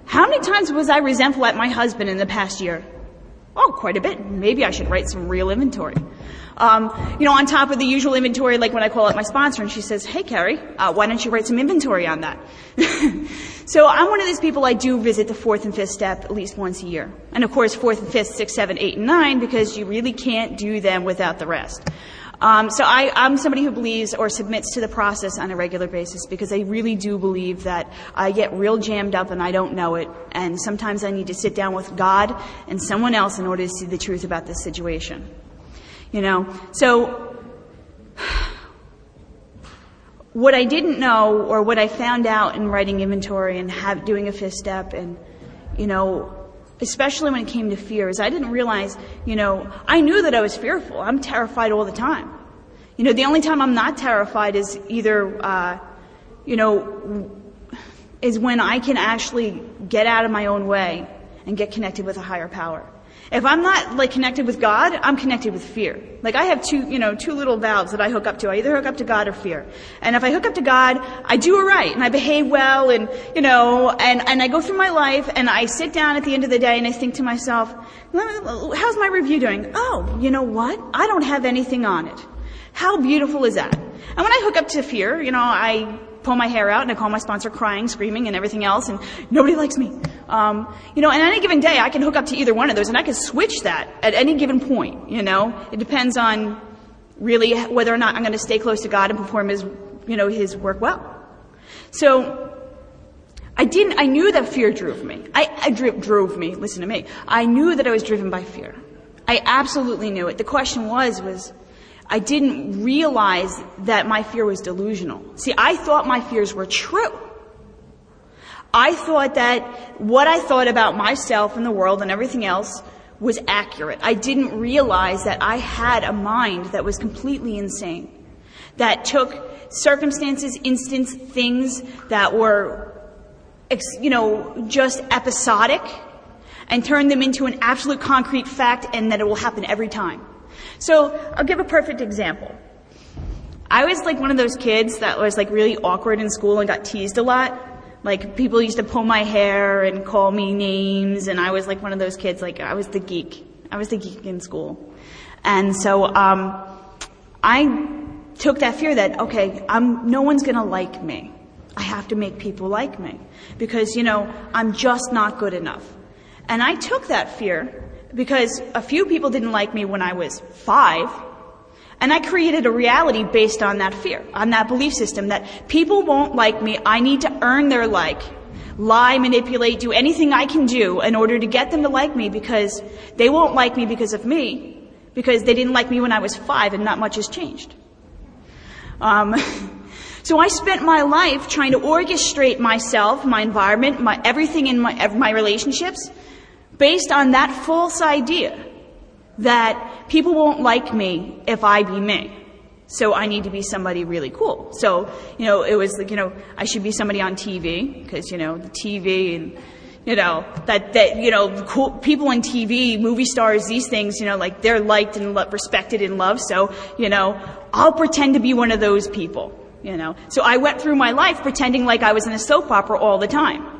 how many times was I resentful at my husband in the past year? Oh, quite a bit. Maybe I should write some real inventory. On top of the usual inventory, like when I call up my sponsor and she says, hey, Kerry, why don't you write some inventory on that? So I'm one of these people, I do visit the fourth and fifth step at least once a year. And of course, fourth and fifth, 6, 7, 8, and 9, because you really can't do them without the rest. So I'm somebody who believes or submits to the process on a regular basis, because I really do believe that I get real jammed up and I don't know it. And sometimes I need to sit down with God and someone else in order to see the truth about this situation. So what I didn't know, or what I found out in writing inventory and doing a fifth step and, you know, especially when it came to fears. I didn't realize, you know, I knew that I was fearful. I'm terrified all the time. You know, the only time I'm not terrified is either, you know, is when I can actually get out of my own way and get connected with a higher power. If I'm not, like, connected with God, I'm connected with fear. Like, I have two little valves that I hook up to. I either hook up to God or fear. And if I hook up to God, I do all right, and I behave well, and, you know, and I go through my life, and I sit down at the end of the day, and I think to myself, how's my review doing? Oh, you know what? I don't have anything on it. How beautiful is that? And when I hook up to fear, you know, I pull my hair out, and I call my sponsor crying, screaming, and everything else, and nobody likes me. You know, and on any given day, I can hook up to either one of those, and I can switch that at any given point, you know. It depends on really whether or not I'm going to stay close to God and perform His, you know, His work well. So I knew that fear drove me. Listen to me. I knew that I was driven by fear. I absolutely knew it. The question was I didn't realize that my fear was delusional. See, I thought my fears were true. I thought that what I thought about myself and the world and everything else was accurate. I didn't realize that I had a mind that was completely insane, that took circumstances, instance, things that were, you know, just episodic and turned them into an absolute concrete fact, and that it will happen every time. So I'll give a perfect example. I was like one of those kids that was like really awkward in school and got teased a lot. Like, people used to pull my hair and call me names, and I was like one of those kids, like, I was the geek. I was the geek in school. And so I took that fear that, okay, no one's going to like me. I have to make people like me because, you know, I'm just not good enough. And I took that fear because a few people didn't like me when I was 5, and I created a reality based on that fear, on that belief system that people won't like me, I need to earn their like, lie, manipulate, do anything I can do in order to get them to like me because they won't like me because of me, because they didn't like me when I was 5 and not much has changed. So I spent my life trying to orchestrate myself, my environment, my everything in my relationships, based on that false idea that people won't like me if I be me. So I need to be somebody really cool. So, you know, it was like, you know, I should be somebody on TV because, you know, the TV and, you know, that you know, cool people on TV, movie stars, these things, you know, like they're liked and respected and loved. So, you know, I'll pretend to be one of those people, you know. So I went through my life pretending like I was in a soap opera all the time.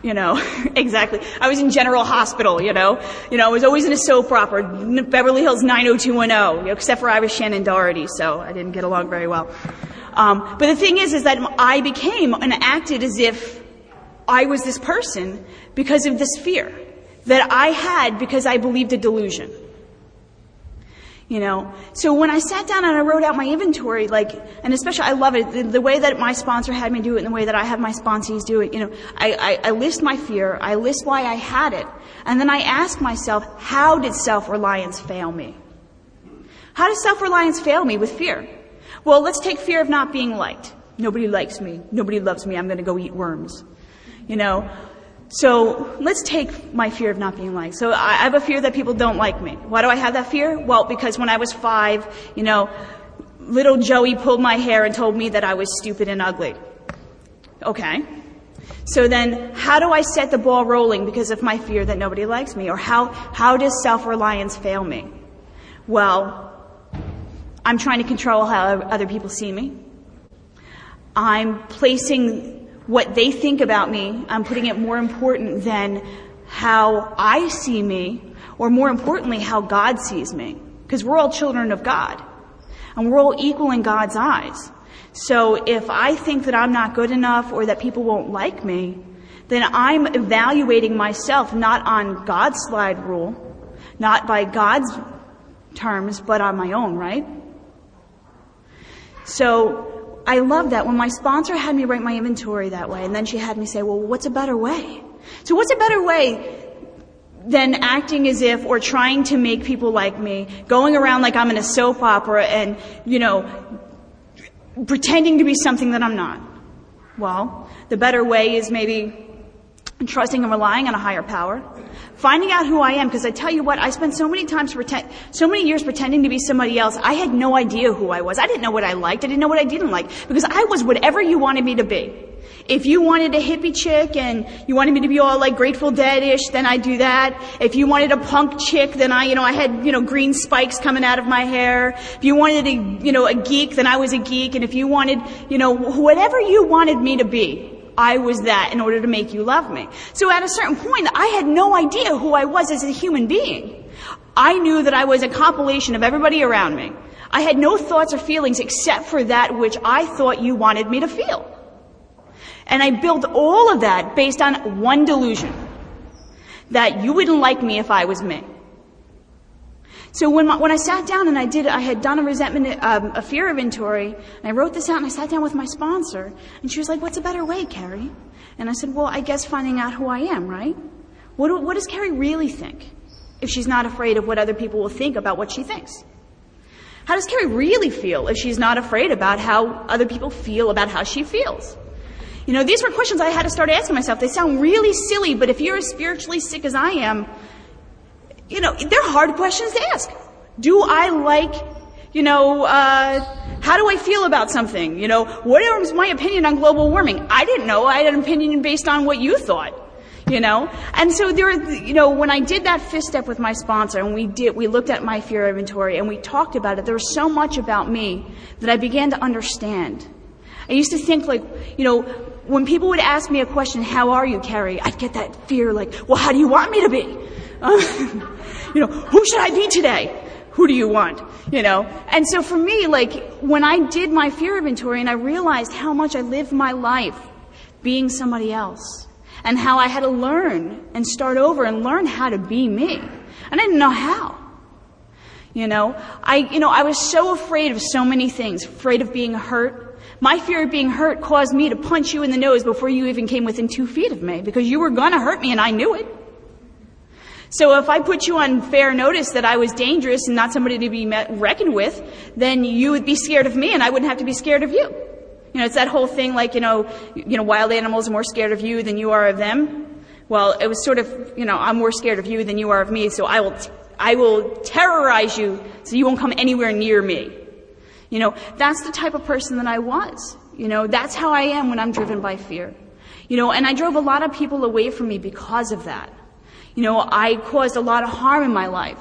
You know, exactly. I was in General Hospital, you know, I was always in a soap opera, Beverly Hills 90210, you know, except for I was Shannon Doherty, so I didn't get along very well. But the thing is that I became and acted as if I was this person because of this fear that I had because I believed a delusion. You know, so when I sat down and I wrote out my inventory, like, and especially I love it, the way that my sponsor had me do it and the way that I have my sponsees do it, you know, I list my fear, I list why I had it, and then I ask myself, how did self-reliance fail me? How does self-reliance fail me with fear? Well, let's take fear of not being liked. Nobody likes me. Nobody loves me. I'm going to go eat worms. You know? So let's take my fear of not being liked. So I have a fear that people don't like me. Why do I have that fear? Well, because when I was 5, you know, little Joey pulled my hair and told me that I was stupid and ugly. Okay. So then how do I set the ball rolling because of my fear that nobody likes me? Or how does self-reliance fail me? Well, I'm trying to control how other people see me. I'm placing what they think about me, I'm putting it more important than how I see me, or more importantly, how God sees me. Because we're all children of God. And we're all equal in God's eyes. So if I think that I'm not good enough or that people won't like me, then I'm evaluating myself not on God's slide rule, not by God's terms, but on my own, right? So I love that when my sponsor had me write my inventory that way, and then she had me say, well, what's a better way? So what's a better way than acting as if or trying to make people like me, going around like I'm in a soap opera and, you know, pretending to be something that I'm not? Well, the better way is maybe and trusting and relying on a higher power. Finding out who I am, because I tell you what, I spent so many years pretending to be somebody else. I had no idea who I was. I didn't know what I liked. I didn't know what I didn't like, because I was whatever you wanted me to be. If you wanted a hippie chick and you wanted me to be all like Grateful Dead-ish, then I'd do that. If you wanted a punk chick, then I had green spikes coming out of my hair. If you wanted a geek, then I was a geek. And if you wanted, whatever you wanted me to be, I was that in order to make you love me. So at a certain point, I had no idea who I was as a human being. I knew that I was a compilation of everybody around me. I had no thoughts or feelings except for that which I thought you wanted me to feel. And I built all of that based on one delusion, that you wouldn't like me if I was me. So when I sat down and I had done a resentment, a fear inventory, and I wrote this out, and I sat down with my sponsor, and she was like, "What's a better way, Kerry?" And I said, "Well, I guess finding out who I am, right? What does Kerry really think if she's not afraid of what other people will think about what she thinks? How does Kerry really feel if she's not afraid about how other people feel about how she feels?" These were questions I had to start asking myself. They sound really silly, but if you're as spiritually sick as I am, they're hard questions to ask. Do I like, how do I feel about something? What is my opinion on global warming? I didn't know. I had an opinion based on what you thought, And so there were, when I did that fifth step with my sponsor and we looked at my fear inventory and we talked about it, there was so much about me that I began to understand. I used to think when people would ask me a question, "How are you, Kerry?" I'd get that fear, "Well, how do you want me to be? Who should I be today? Who do you want?" And so for me, when I did my fear inventory and I realized how much I lived my life being somebody else and how I had to learn and start over and learn how to be me. And I didn't know how. I was so afraid of so many things, afraid of being hurt. My fear of being hurt caused me to punch you in the nose before you even came within 2 feet of me, because you were going to hurt me and I knew it. So if I put you on fair notice that I was dangerous and not somebody to be reckoned with, then you would be scared of me and I wouldn't have to be scared of you. It's that whole thing wild animals are more scared of you than you are of them. Well, it was sort of, I'm more scared of you than you are of me, so I will terrorize you so you won't come anywhere near me. That's the type of person that I was. That's how I am when I'm driven by fear. And I drove a lot of people away from me because of that. I caused a lot of harm in my life.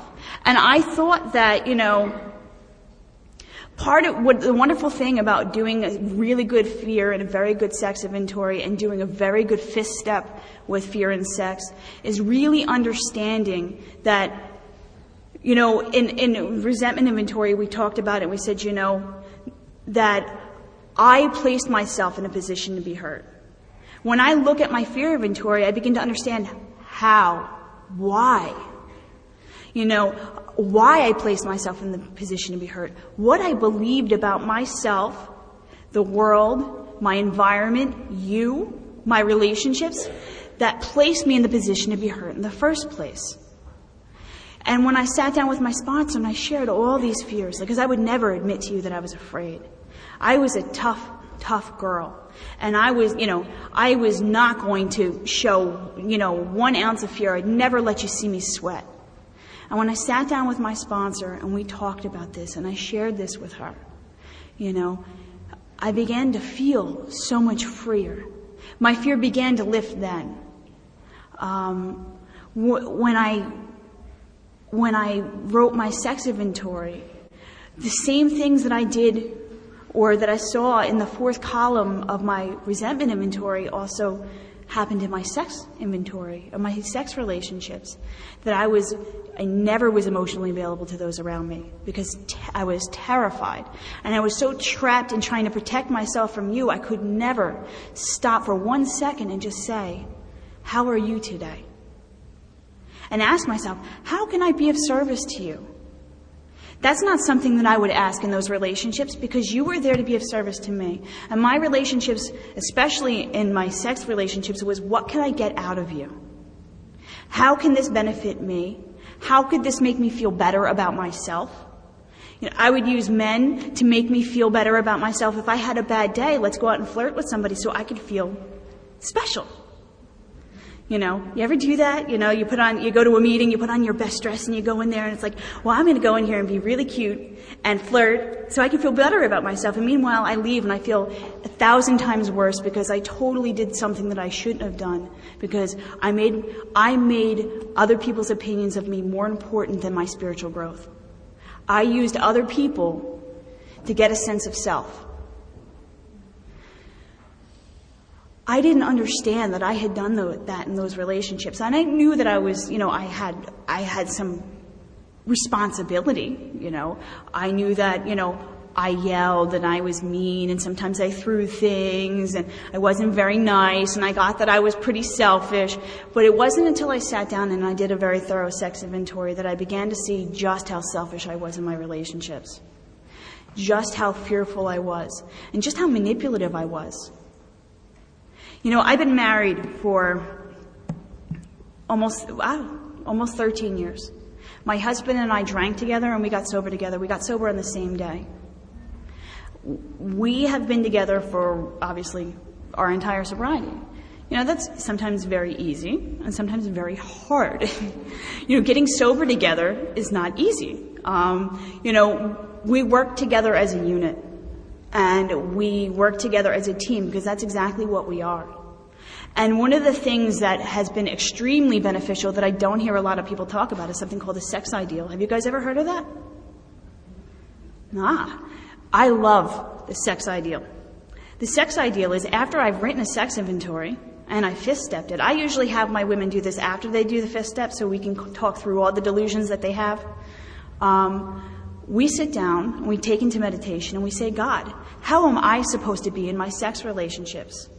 And I thought that, the wonderful thing about doing a really good fear and a very good sex inventory and doing a very good fifth step with fear and sex is really understanding that in resentment inventory, we talked about it. We said, that I placed myself in a position to be hurt. When I look at my fear inventory, I begin to understand how, why, why I placed myself in the position to be hurt, what I believed about myself, the world, my environment, you, my relationships, that placed me in the position to be hurt in the first place. And when I sat down with my sponsor and I shared all these fears, because I would never admit to you that I was afraid. I was a tough, tough girl. And I was not going to show, 1 ounce of fear. I'd never let you see me sweat. And when I sat down with my sponsor and we talked about this and I shared this with her, I began to feel so much freer. My fear began to lift then. When I wrote my sex inventory, the same things that I did or that I saw in the fourth column of my resentment inventory also happened in my sex inventory, of my sex relationships, that I never was emotionally available to those around me because I was terrified. And I was so trapped in trying to protect myself from you, I could never stop for 1 second and just say, "How are you today?" And ask myself, how can I be of service to you? That's not something that I would ask in those relationships because you were there to be of service to me. And my relationships, especially in my sex relationships, was what can I get out of you? How can this benefit me? How could this make me feel better about myself? I would use men to make me feel better about myself. If I had a bad day, let's go out and flirt with somebody so I could feel special. You know, you ever do that? You know, you put on, you go to a meeting, you put on your best dress and you go in there and it's like, well, I'm going to go in here and be really cute and flirt so I can feel better about myself. And meanwhile, I leave and I feel 1,000 times worse because I totally did something that I shouldn't have done because I made other people's opinions of me more important than my spiritual growth. I used other people to get a sense of self. I didn't understand that I had done that in those relationships. And I knew that I was, you know, I had some responsibility, you know. I knew that, you know, I yelled and I was mean and sometimes I threw things and I wasn't very nice and I got that I was pretty selfish. But it wasn't until I sat down and I did a very thorough sex inventory that I began to see just how selfish I was in my relationships, just how fearful I was, and just how manipulative I was. You know, I've been married for almost 13 years. My husband and I drank together and we got sober together. We got sober on the same day. We have been together for, obviously, our entire sobriety. You know, that's sometimes very easy and sometimes very hard. You know, getting sober together is not easy. You know, we work together as a unit. And we work together as a team because that's exactly what we are. And one of the things that has been extremely beneficial that I don't hear a lot of people talk about is something called the sex ideal. Have you guys ever heard of that? Nah. I love the sex ideal. The sex ideal is after I've written a sex inventory and I fifth stepped it. I usually have my women do this after they do the fifth step so we can talk through all the delusions that they have. We sit down and we take into meditation and we say, God, how am I supposed to be in my sex relationships?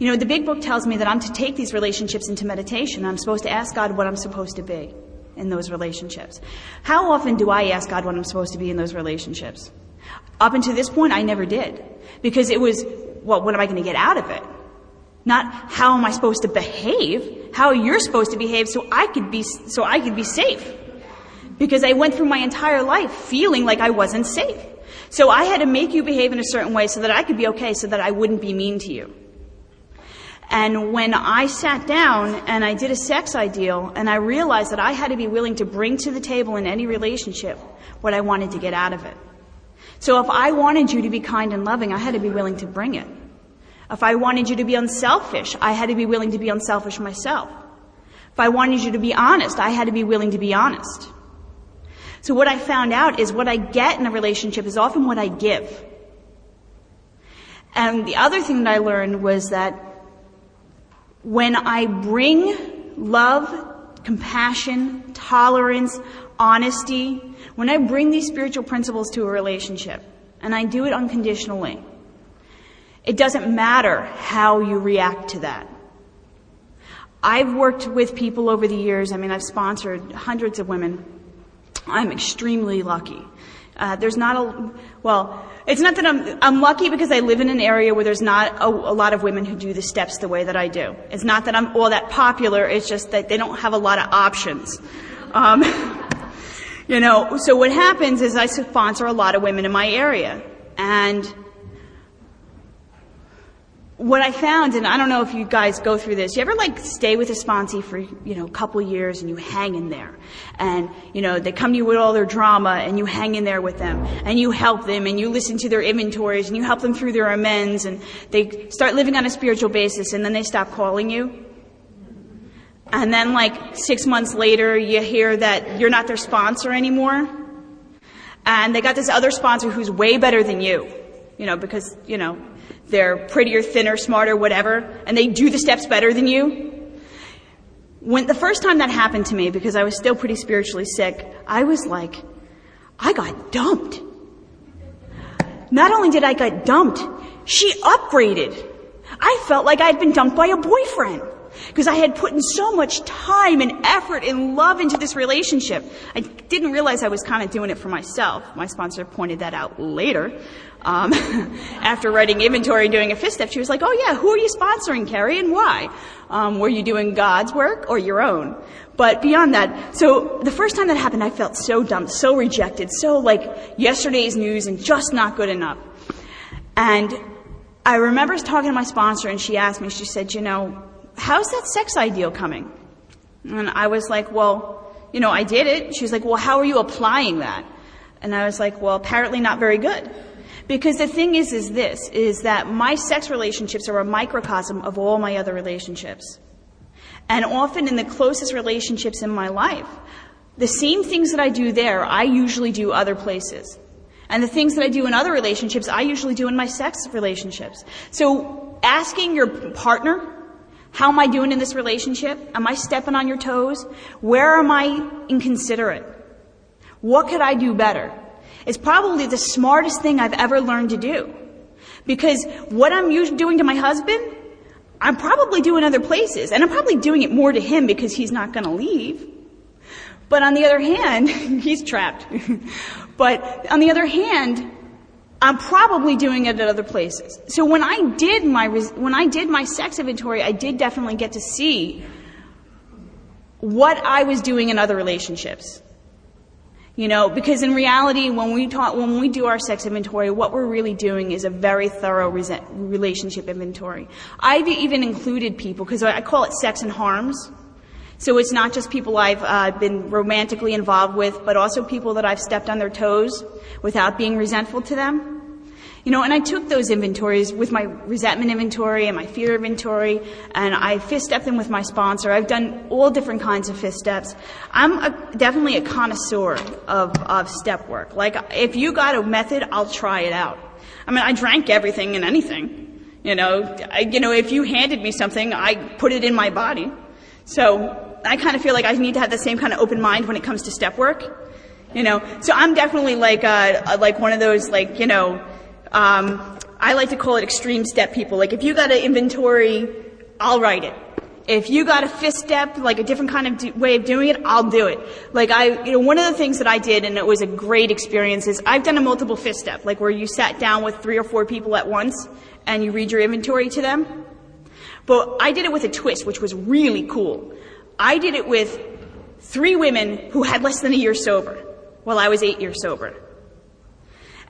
You know, the big book tells me that I'm to take these relationships into meditation. I'm supposed to ask God what I'm supposed to be in those relationships. How often do I ask God what I'm supposed to be in those relationships? Up until this point, I never did. Because it was, well, what am I going to get out of it? Not how am I supposed to behave, how you're supposed to behave so I could be safe. Because I went through my entire life feeling like I wasn't safe. So I had to make you behave in a certain way so that I could be okay, so that I wouldn't be mean to you. And when I sat down and I did a sex ideal, and I realized that I had to be willing to bring to the table in any relationship what I wanted to get out of it. So if I wanted you to be kind and loving, I had to be willing to bring it. If I wanted you to be unselfish, I had to be willing to be unselfish myself. If I wanted you to be honest, I had to be willing to be honest. So what I found out is what I get in a relationship is often what I give. And the other thing that I learned was that when I bring love, compassion, tolerance, honesty, when I bring these spiritual principles to a relationship, and I do it unconditionally, it doesn't matter how you react to that. I've worked with people over the years. I mean, I've sponsored hundreds of women. I'm extremely lucky. It's not that I'm lucky because I live in an area where there's not a lot of women who do the steps the way that I do. It's not that I'm all that popular. It's just that they don't have a lot of options. You know, so what happens is I sponsor a lot of women in my area. And what I found, and I don't know if you guys go through this, you ever like stay with a sponsee for, you know, a couple years and you hang in there and, you know, they come to you with all their drama and you hang in there with them and you help them and you listen to their inventories and you help them through their amends and they start living on a spiritual basis and then they stop calling you. And then like 6 months later you hear that you're not their sponsor anymore and they got this other sponsor who's way better than you, you know, because, you know, they're prettier, thinner, smarter, whatever, and they do the steps better than you. When the first time that happened to me, because I was still pretty spiritually sick, I was like, I got dumped. Not only did I get dumped, she upgraded. I felt like I had been dumped by a boyfriend because I had put in so much time and effort and love into this relationship. I didn't realize I was kind of doing it for myself. My sponsor pointed that out later. After writing inventory and doing a fifth step, she was like, oh yeah, who are you sponsoring, Kerry, and why? Were you doing God's work or your own? But beyond that, so the first time that happened, I felt so dumped, so rejected, so like yesterday's news and just not good enough. And I remember talking to my sponsor and she asked me, she said, you know, how's that sex ideal coming? And I was like, well, you know, I did it. She was like, well, how are you applying that? And I was like, well, apparently not very good. Because the thing is that my sex relationships are a microcosm of all my other relationships. And often in the closest relationships in my life, the same things that I do there, I usually do other places. And the things that I do in other relationships, I usually do in my sex relationships. So asking your partner, how am I doing in this relationship? Am I stepping on your toes? Where am I inconsiderate? What could I do better? It's probably the smartest thing I've ever learned to do. Because what I'm doing to my husband, I'm probably doing other places. And I'm probably doing it more to him because he's not going to leave. But on the other hand, he's trapped. But on the other hand, I'm probably doing it at other places. So when I did my sex inventory, I did definitely get to see what I was doing in other relationships. You know, because in reality, when we do our sex inventory, what we're really doing is a very thorough relationship inventory. I've even included people, because I call it sex and harms. So it's not just people I've been romantically involved with, but also people that I've stepped on their toes without being resentful to them. You know, and I took those inventories with my resentment inventory and my fear inventory, and I fist stepped them with my sponsor. I've done all different kinds of fist steps. I'm definitely a connoisseur of step work. Like, if you got a method, I'll try it out. I mean, I drank everything and anything. You know, if you handed me something, I put it in my body. So I kind of feel like I need to have the same kind of open mind when it comes to step work, you know. So I'm definitely like one of those, like, you know, I like to call it extreme step people. Like, if you got an inventory, I'll write it. If you got a fist step, like a different kind of way of doing it, I'll do it. Like, you know, one of the things that I did, and it was a great experience, is I've done a multiple fist step, like where you sat down with 3 or 4 people at once and you read your inventory to them. But I did it with a twist, which was really cool. I did it with 3 women who had less than a year sober, while I was 8 years sober.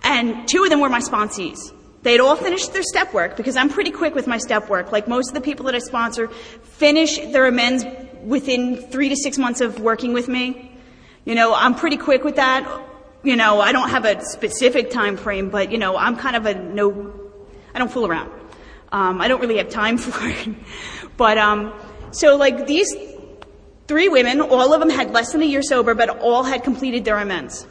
And 2 of them were my sponsees. They'd all finished their step work, because I'm pretty quick with my step work. Like, most of the people that I sponsor finish their amends within 3 to 6 months of working with me. You know, I'm pretty quick with that. You know, I don't have a specific time frame, but, you know, I'm kind of I don't fool around. I don't really have time for it. But, so like these 3 women, all of them had less than a year sober, but all had completed their amends.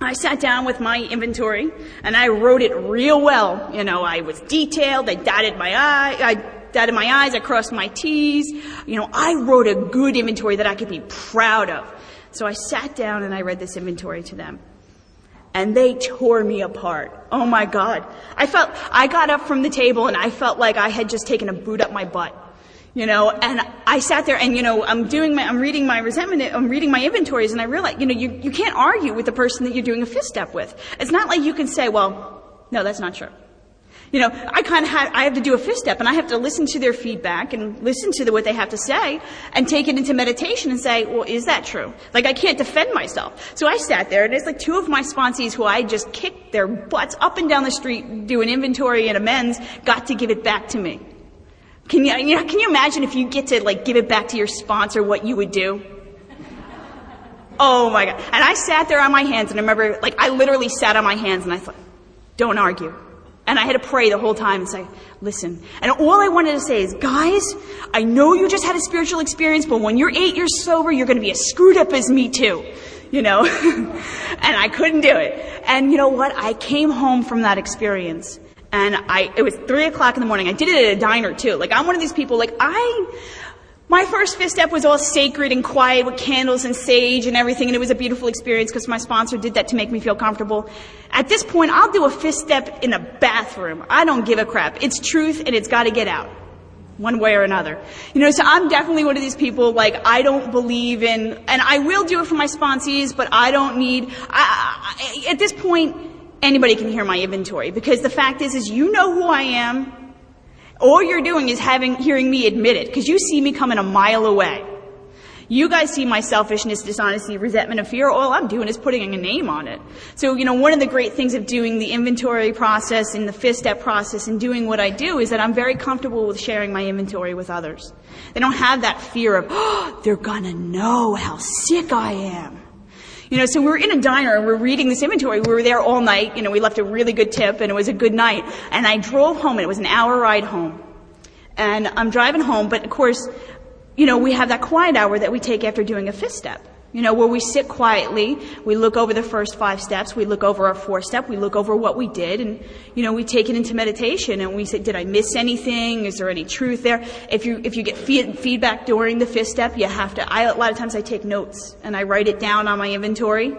I sat down with my inventory and I wrote it real well. You know, I was detailed. I dotted my I's, I crossed my T's. You know, I wrote a good inventory that I could be proud of. So I sat down and I read this inventory to them. And they tore me apart. Oh my God. I got up from the table and I felt like I had just taken a boot up my butt. You know, and I sat there and, you know, I'm reading my inventories, and I realized, you know, you can't argue with the person that you're doing a fist step with. It's not like you can say, well, no, that's not true. You know, I have to do a fist step and I have to listen to their feedback and listen to what they have to say and take it into meditation and say, well, is that true? Like, I can't defend myself. So I sat there and it's like 2 of my sponsees who I just kicked their butts up and down the street doing inventory and amends got to give it back to me. Can you imagine if you get to, like, give it back to your sponsor, what you would do? Oh my God. And I sat there on my hands, and I remember, like, I literally sat on my hands and I thought, don't argue. And I had to pray the whole time and say, listen. And all I wanted to say is, guys, I know you just had a spiritual experience, but when you're 8 years sober, you're going to be as screwed up as me too. You know? And I couldn't do it. And you know what? I came home from that experience. And it was 3 o'clock in the morning. I did it at a diner too. Like, I'm one of these people, like, my first fist step was all sacred and quiet with candles and sage and everything, and it was a beautiful experience because my sponsor did that to make me feel comfortable. At this point, I'll do a fist step in a bathroom. I don't give a crap. It's truth, and it's got to get out one way or another. You know, so I'm definitely one of these people, like, I don't believe in, and I will do it for my sponsees, but I don't need, at this point, anybody can hear my inventory, because the fact is you know who I am. All you're doing is hearing me admit it, because you see me coming a mile away. You guys see my selfishness, dishonesty, resentment, and fear. All I'm doing is putting a name on it. So, you know, one of the great things of doing the inventory process and the 5-step process and doing what I do is that I'm very comfortable with sharing my inventory with others. They don't have that fear of, oh, they're gonna know how sick I am. You know, so we're in a diner and we're reading this inventory. We were there all night. You know, we left a really good tip and it was a good night. And I drove home and it was an hour ride home. And I'm driving home, but of course, you know, we have that quiet hour that we take after doing a 5th step. You know, where we sit quietly, we look over the first 5 steps, we look over our 4th step, we look over what we did, and, you know, we take it into meditation and we say, did I miss anything? Is there any truth there? If you get feedback during the 5th step, you have to, a lot of times I take notes and I write it down on my inventory.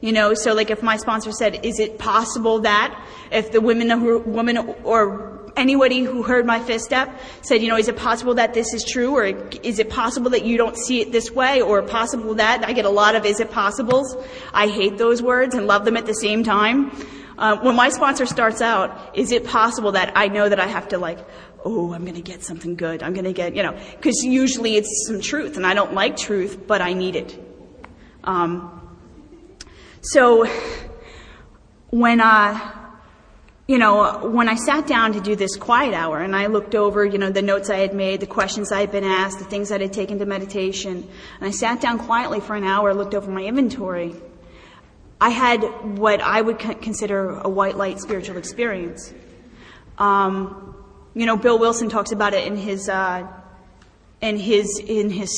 You know, so like if my sponsor said, is it possible that if the woman or anybody who heard my 5th step said, you know, is it possible that this is true, or is it possible that you don't see it this way, or possible that? I get a lot of is it possibles. I hate those words and love them at the same time. When my sponsor starts out, is it possible that, I know that I have to, like, oh, I'm going to get something good. I'm going to get, you know, because usually it's some truth, and I don't like truth, but I need it. So when you know, when I sat down to do this quiet hour and I looked over, you know, the notes I had made, the questions I had been asked, the things I had taken to meditation, and I sat down quietly for an hour, looked over my inventory, I had what I would consider a white light spiritual experience. You know, Bill Wilson talks about it in his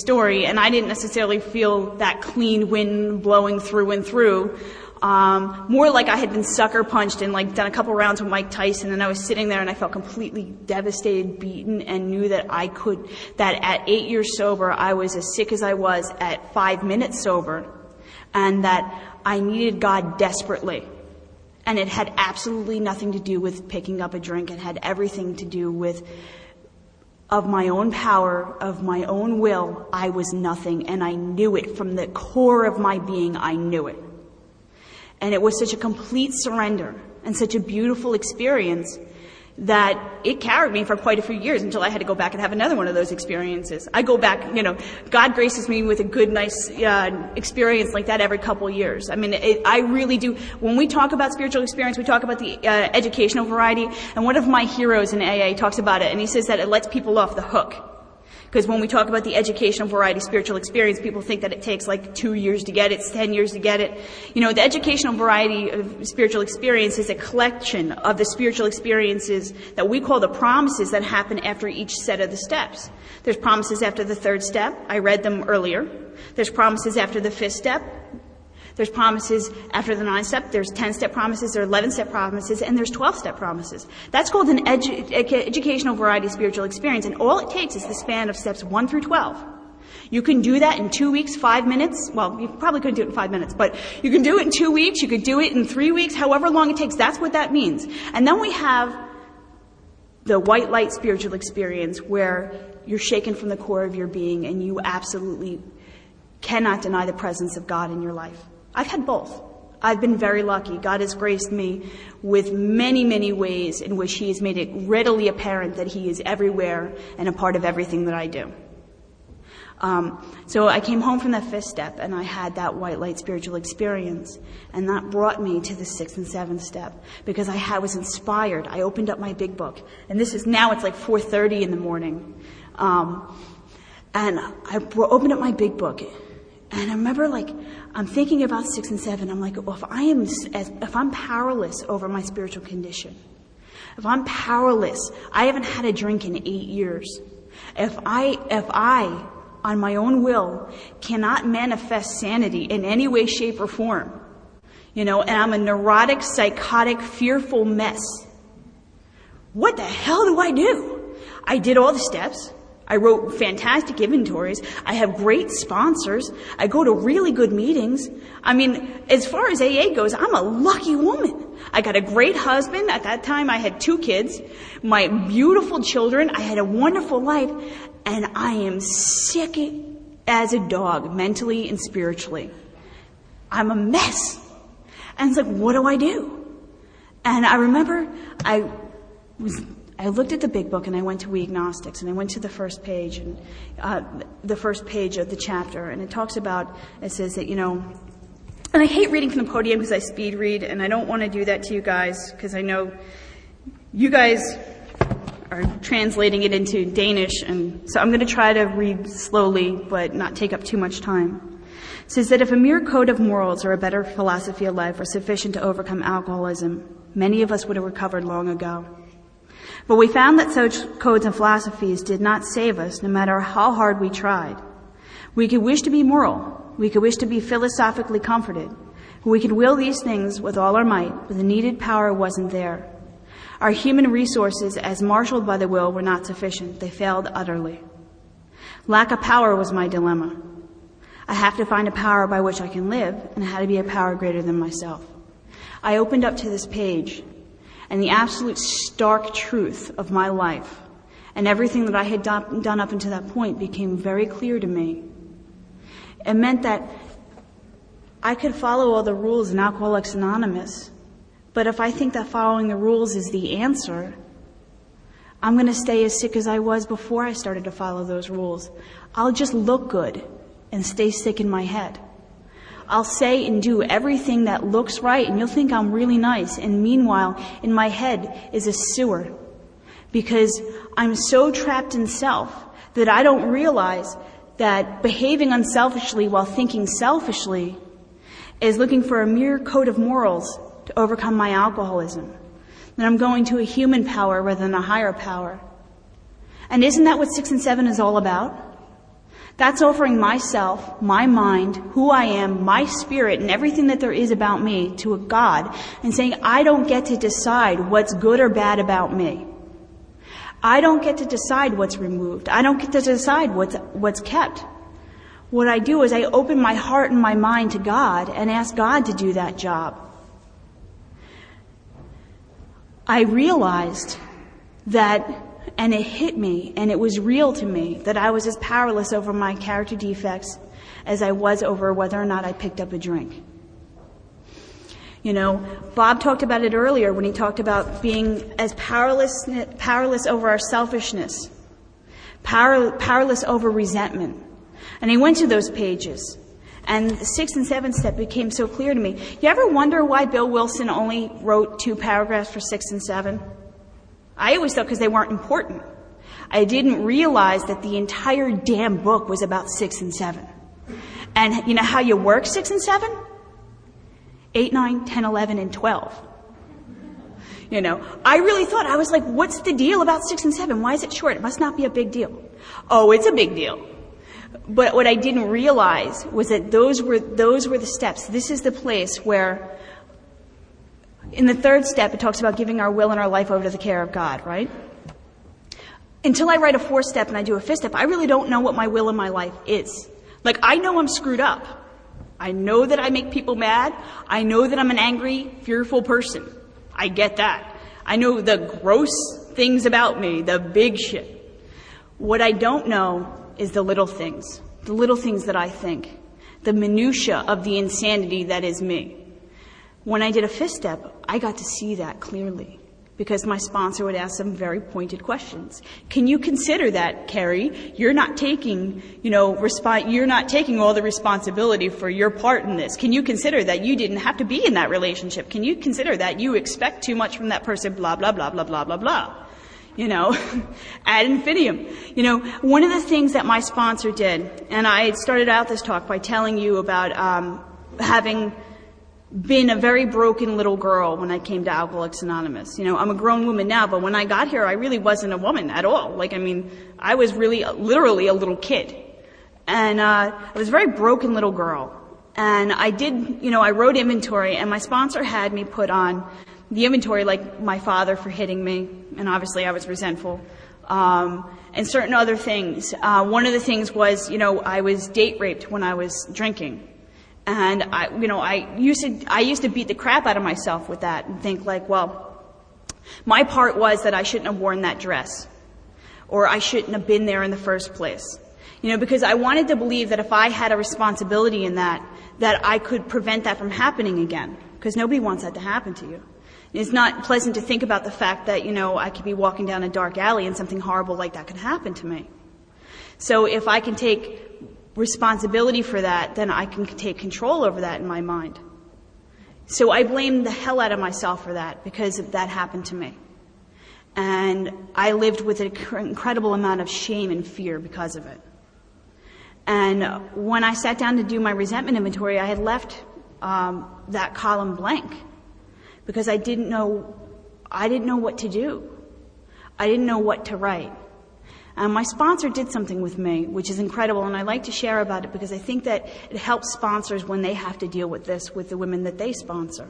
story, and I didn't necessarily feel that clean wind blowing through and through. More like I had been sucker punched and like done a couple rounds with Mike Tyson, and I was sitting there and I felt completely devastated, beaten, and knew that I could, that at 8 years sober, I was as sick as I was at 5 minutes sober, and that I needed God desperately. And it had absolutely nothing to do with picking up a drink. It had everything to do with, of my own power, of my own will, I was nothing, and I knew it from the core of my being. I knew it. And it was such a complete surrender and such a beautiful experience that it carried me for quite a few years until I had to go back and have another one of those experiences. I go back, you know, God graces me with a good, nice experience like that every couple years. I mean, I really do. When we talk about spiritual experience, we talk about the educational variety. And one of my heroes in AA talks about it, and he says that it lets people off the hook. Because when we talk about the educational variety spiritual experience, people think that it takes like 2 years to get it, 10 years to get it. You know, the educational variety of spiritual experience is a collection of the spiritual experiences that we call the promises that happen after each set of the steps. There's promises after the 3rd step. I read them earlier. There's promises after the 5th step. There's promises after the 9th step. There's 10-step promises, there's 11-step promises, and there's 12-step promises. That's called an educational variety spiritual experience, and all it takes is the span of steps 1 through 12. You can do that in 2 weeks, 5 minutes. Well, you probably couldn't do it in 5 minutes, but you can do it in 2 weeks. You could do it in 3 weeks, however long it takes. That's what that means. And then we have the white light spiritual experience where you're shaken from the core of your being and you absolutely cannot deny the presence of God in your life. I've had both. I've been very lucky. God has graced me with many, many ways in which he has made it readily apparent that he is everywhere and a part of everything that I do. So I came home from that 5th step, and I had that white light spiritual experience, and that brought me to the 6th and 7th step because I was inspired. I opened up my big book, and this is now, it's like 4:30 in the morning. And I opened up my big book, and I remember, like, I'm thinking about 6 and 7. I'm like, well, if I'm powerless over my spiritual condition, if I'm powerless, I haven't had a drink in 8 years. If I, on my own will, cannot manifest sanity in any way, shape, or form, you know, and I'm a neurotic, psychotic, fearful mess, what the hell do I do? I did all the steps. I wrote fantastic inventories. I have great sponsors. I go to really good meetings. I mean, as far as AA goes, I'm a lucky woman. I got a great husband. At that time, I had 2 kids, my beautiful children. I had a wonderful life, and I am sick as a dog, mentally and spiritually. I'm a mess. And it's like, what do I do? And I remember I was I looked at the big book and I went to We Agnostics and I went to the first page and the first page of the chapter, and it talks about, it says that, you know, and I hate reading from the podium because I speed read, and I don't want to do that to you guys because I know you guys are translating it into Danish, and so I'm going to try to read slowly but not take up too much time. It says that if a mere code of morals or a better philosophy of life were sufficient to overcome alcoholism, many of us would have recovered long ago. But we found that such codes and philosophies did not save us, no matter how hard we tried. We could wish to be moral. We could wish to be philosophically comforted. We could will these things with all our might, but the needed power wasn't there. Our human resources, as marshaled by the will, were not sufficient. They failed utterly. Lack of power was my dilemma. I have to find a power by which I can live, and it had to be a power greater than myself. I opened up to this page, and the absolute stark truth of my life and everything that I had done up until that point became very clear to me. It meant that I could follow all the rules in Alcoholics Anonymous, but if I think that following the rules is the answer, I'm going to stay as sick as I was before I started to follow those rules. I'll just look good and stay sick in my head. I'll say and do everything that looks right, and you'll think I'm really nice. And meanwhile, in my head is a sewer, because I'm so trapped in self that I don't realize that behaving unselfishly while thinking selfishly is looking for a mere code of morals to overcome my alcoholism. That I'm going to a human power rather than a higher power. And isn't that what 6 and 7 is all about? That's offering myself, my mind, who I am, my spirit, and everything that there is about me to a God and saying, I don't get to decide what's good or bad about me. I don't get to decide what's removed. I don't get to decide what's kept. What I do is I open my heart and my mind to God and ask God to do that job. I realized that, and it hit me, and it was real to me, that I was as powerless over my character defects as I was over whether or not I picked up a drink. You know, Bob talked about it earlier when he talked about being as powerless over our selfishness, powerless over resentment. And he went to those pages, and the 6th and 7th step became so clear to me. You ever wonder why Bill Wilson only wrote 2 paragraphs for 6 and 7? I always thought because they weren't important. I didn't realize that the entire damn book was about 6 and 7. And you know how you work 6 and 7? 8, 9, 10, 11, and 12. You know, I really thought, I was like, what's the deal about 6 and 7? Why is it short? It must not be a big deal. Oh, it's a big deal. But what I didn't realize was that those were the steps. This is the place where, in the 3rd step, it talks about giving our will and our life over to the care of God, right? Until I write a 4th step and I do a 5th step, I really don't know what my will and my life is. Like, I know I'm screwed up. I know that I make people mad. I know that I'm an angry, fearful person. I get that. I know the gross things about me, the big shit. What I don't know is the little things that I think, the minutia of the insanity that is me. When I did a 5th step, I got to see that clearly because my sponsor would ask some very pointed questions. Can you consider that, Kerry? You're not taking, you know, you're not taking all the responsibility for your part in this. Can you consider that you didn't have to be in that relationship? Can you consider that you expect too much from that person? Blah, blah, blah, blah, blah, blah, blah. You know, ad infinitum. You know, one of the things that my sponsor did, and I started out this talk by telling you about having been a very broken little girl when I came to Alcoholics Anonymous. You know, I'm a grown woman now, but when I got here, I really wasn't a woman at all. Like, I mean, I was really, literally a little kid. And I was a very broken little girl. And I did, you know, I wrote inventory, and my sponsor had me put on the inventory, like my father for hitting me, and obviously I was resentful, and certain other things. One of the things was, you know, I was date raped when I was drinking. And I, you know, I used to beat the crap out of myself with that and think like, well, my part was that I shouldn't have worn that dress, or I shouldn't have been there in the first place, you know, because I wanted to believe that if I had a responsibility in that, that I could prevent that from happening again, because nobody wants that to happen to you. It's not pleasant to think about the fact that, you know, I could be walking down a dark alley and something horrible like that could happen to me. So if I can take responsibility for that, then I can take control over that in my mind. So I blamed the hell out of myself for that because that happened to me. And I lived with an incredible amount of shame and fear because of it. And when I sat down to do my resentment inventory, I had left that column blank because I didn't know what to do. I didn't know what to write. And my sponsor did something with me, which is incredible, and I like to share about it because I think that it helps sponsors when they have to deal with this with the women that they sponsor.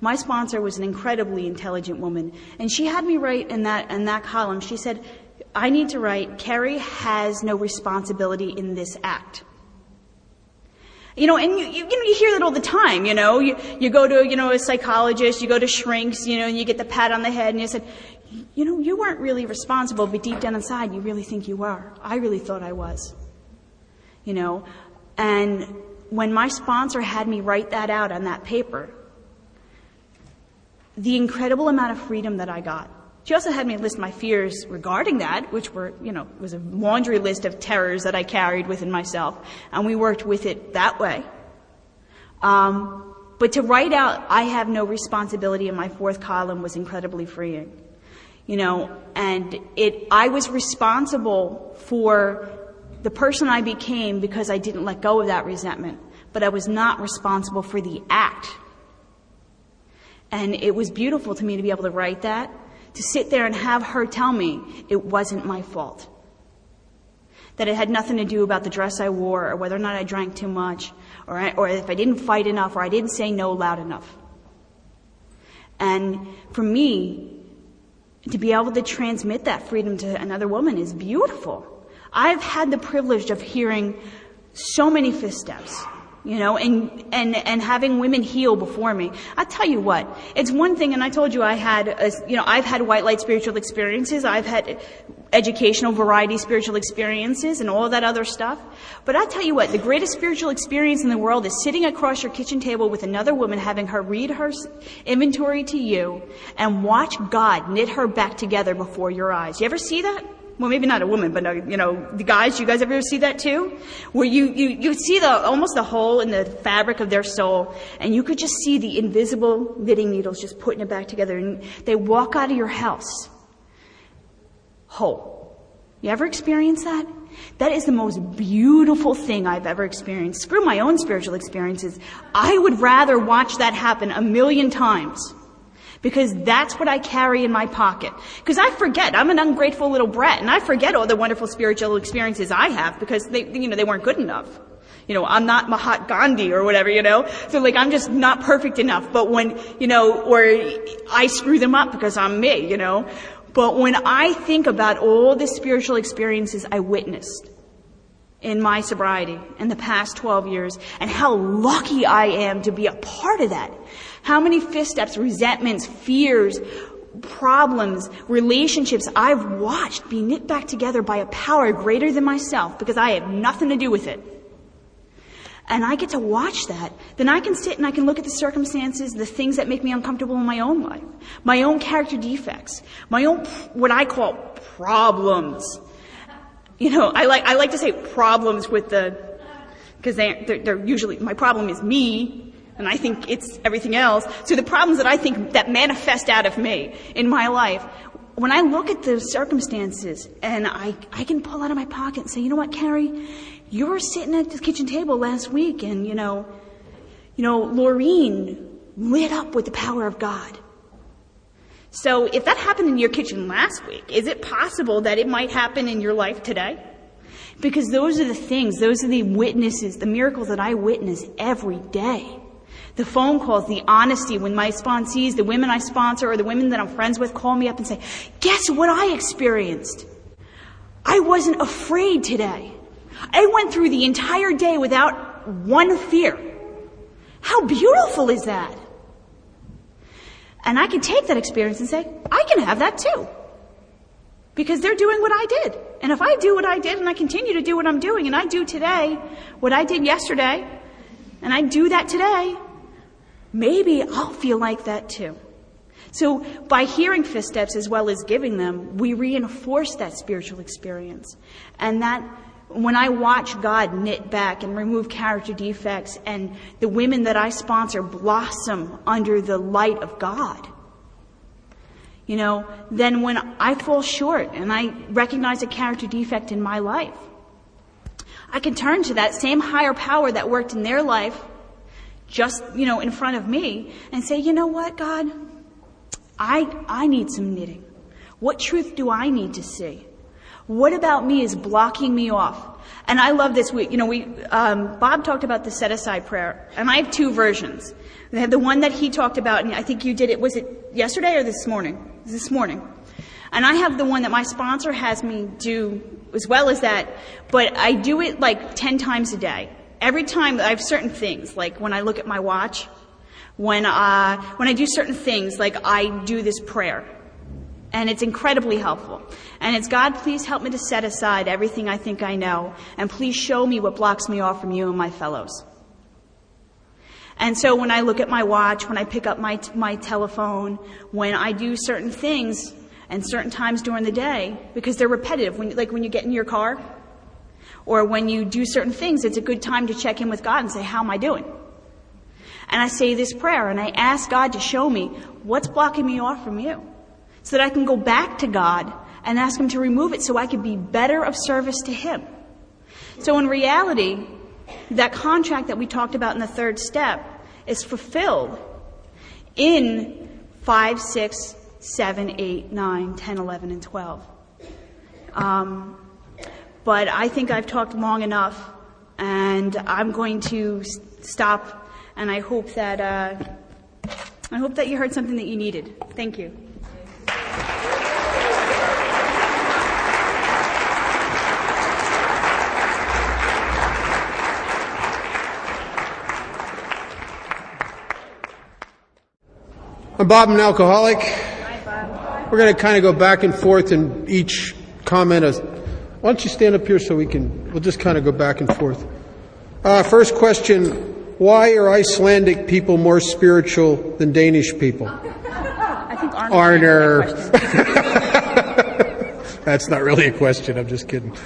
My sponsor was an incredibly intelligent woman, and she had me write in that column. She said, I need to write, Kerry has no responsibility in this act. You know, and you hear that all the time, you know. You go to, you know, a psychologist, you go to shrinks, you know, and you get the pat on the head, and you said, you know, you weren't really responsible, but deep down inside, you really think you were. I really thought I was, you know. And when my sponsor had me write that out on that paper, the incredible amount of freedom that I got. She also had me list my fears regarding that, which were, you know, was a laundry list of terrors that I carried within myself, and we worked with it that way. But to write out, I have no responsibility in my fourth column was incredibly freeing. You know, and I was responsible for the person I became because I didn't let go of that resentment, but I was not responsible for the act. And it was beautiful to me to be able to write that, to sit there and have her tell me it wasn't my fault, that it had nothing to do about the dress I wore or whether or not I drank too much or if I didn't fight enough or I didn't say no loud enough. And for me, to be able to transmit that freedom to another woman is beautiful. I've had the privilege of hearing so many footsteps, you know, and having women heal before me. I tell you what, it's one thing, and I told you I had, you know, I've had white light spiritual experiences, I've had educational variety spiritual experiences and all that other stuff. But I tell you what, the greatest spiritual experience in the world is sitting across your kitchen table with another woman, having her read her inventory to you, and watch God knit her back together before your eyes. You ever see that? Well, maybe not a woman, but, you know, the guys, you guys ever see that too? Where you see almost the hole in the fabric of their soul, and you could just see the invisible knitting needles just putting it back together, and they walk out of your house whole. You ever experience that? That is the most beautiful thing I've ever experienced. Screw my own spiritual experiences. I would rather watch that happen 1,000,000 times. Because that's what I carry in my pocket. Because I forget. I'm an ungrateful little brat, and I forget all the wonderful spiritual experiences I have because they weren't good enough. You know, I'm not Mahatma Gandhi or whatever, you know. So, like, I'm just not perfect enough. But when, you know, or I screw them up because I'm me, you know. But when I think about all the spiritual experiences I witnessed in my sobriety in the past 12 years and how lucky I am to be a part of that, how many missteps, resentments, fears, problems, relationships I've watched be knit back together by a power greater than myself because I have nothing to do with it. And I get to watch that. Then I can sit and I can look at the circumstances, the things that make me uncomfortable in my own life, my own character defects, my own, what I call problems. You know, I like to say problems with the, because they're usually, my problem is me. And I think it's everything else. So the problems that I think that manifest out of me in my life, when I look at those circumstances and I can pull out of my pocket and say, you know what, Kerry, you were sitting at the kitchen table last week and, you know, Laureen lit up with the power of God. So if that happened in your kitchen last week, is it possible that it might happen in your life today? Because those are the things, those are the witnesses, the miracles that I witness every day. The phone calls, the honesty when my sponsees, the women I sponsor or the women that I'm friends with call me up and say, guess what I experienced? I wasn't afraid today. I went through the entire day without one fear. How beautiful is that? And I can take that experience and say, I can have that too. Because they're doing what I did. And if I do what I did and I continue to do what I'm doing and I do today what I did yesterday and I do that today, maybe I'll feel like that too. So by hearing footsteps as well as giving them, we reinforce that spiritual experience. And that, when I watch God knit back and remove character defects, and the women that I sponsor blossom under the light of God, you know, then when I fall short and I recognize a character defect in my life, I can turn to that same higher power that worked in their life just, you know, in front of me and say, you know what, God, I need some knitting. What truth do I need to see? What about me is blocking me off? And I love this. Bob talked about the set-aside prayer, and I have two versions. They have the one that he talked about, and I think you did it. Was it yesterday or this morning? This morning. And I have the one that my sponsor has me do as well as that, but I do it like 10 times a day. Every time I have certain things, like when I look at my watch, when I do certain things, like I do this prayer. And it's incredibly helpful. And it's, God, please help me to set aside everything I think I know, and please show me what blocks me off from you and my fellows. And so when I look at my watch, when I pick up my telephone, when I do certain things and certain times during the day, because they're repetitive, when you get in your car or when you do certain things, it's a good time to check in with God and say, how am I doing? And I say this prayer, and I ask God to show me what's blocking me off from you, so that I can go back to God and ask him to remove it so I can be better of service to him. So in reality, that contract that we talked about in the third step is fulfilled in 5, 6, 7, 8, 9, 10, 11, and 12. But I think I've talked long enough, and I'm going to stop, and I hope that you heard something that you needed. Thank you. I'm Bob, an alcoholic. Hi, Bob. We're going to kind of go back and forth in each comment. Why don't you stand up here so we'll just kind of go back and forth. First question, why are Icelandic people more spiritual than Danish people? I think Arner. That's not really a question, I'm just kidding.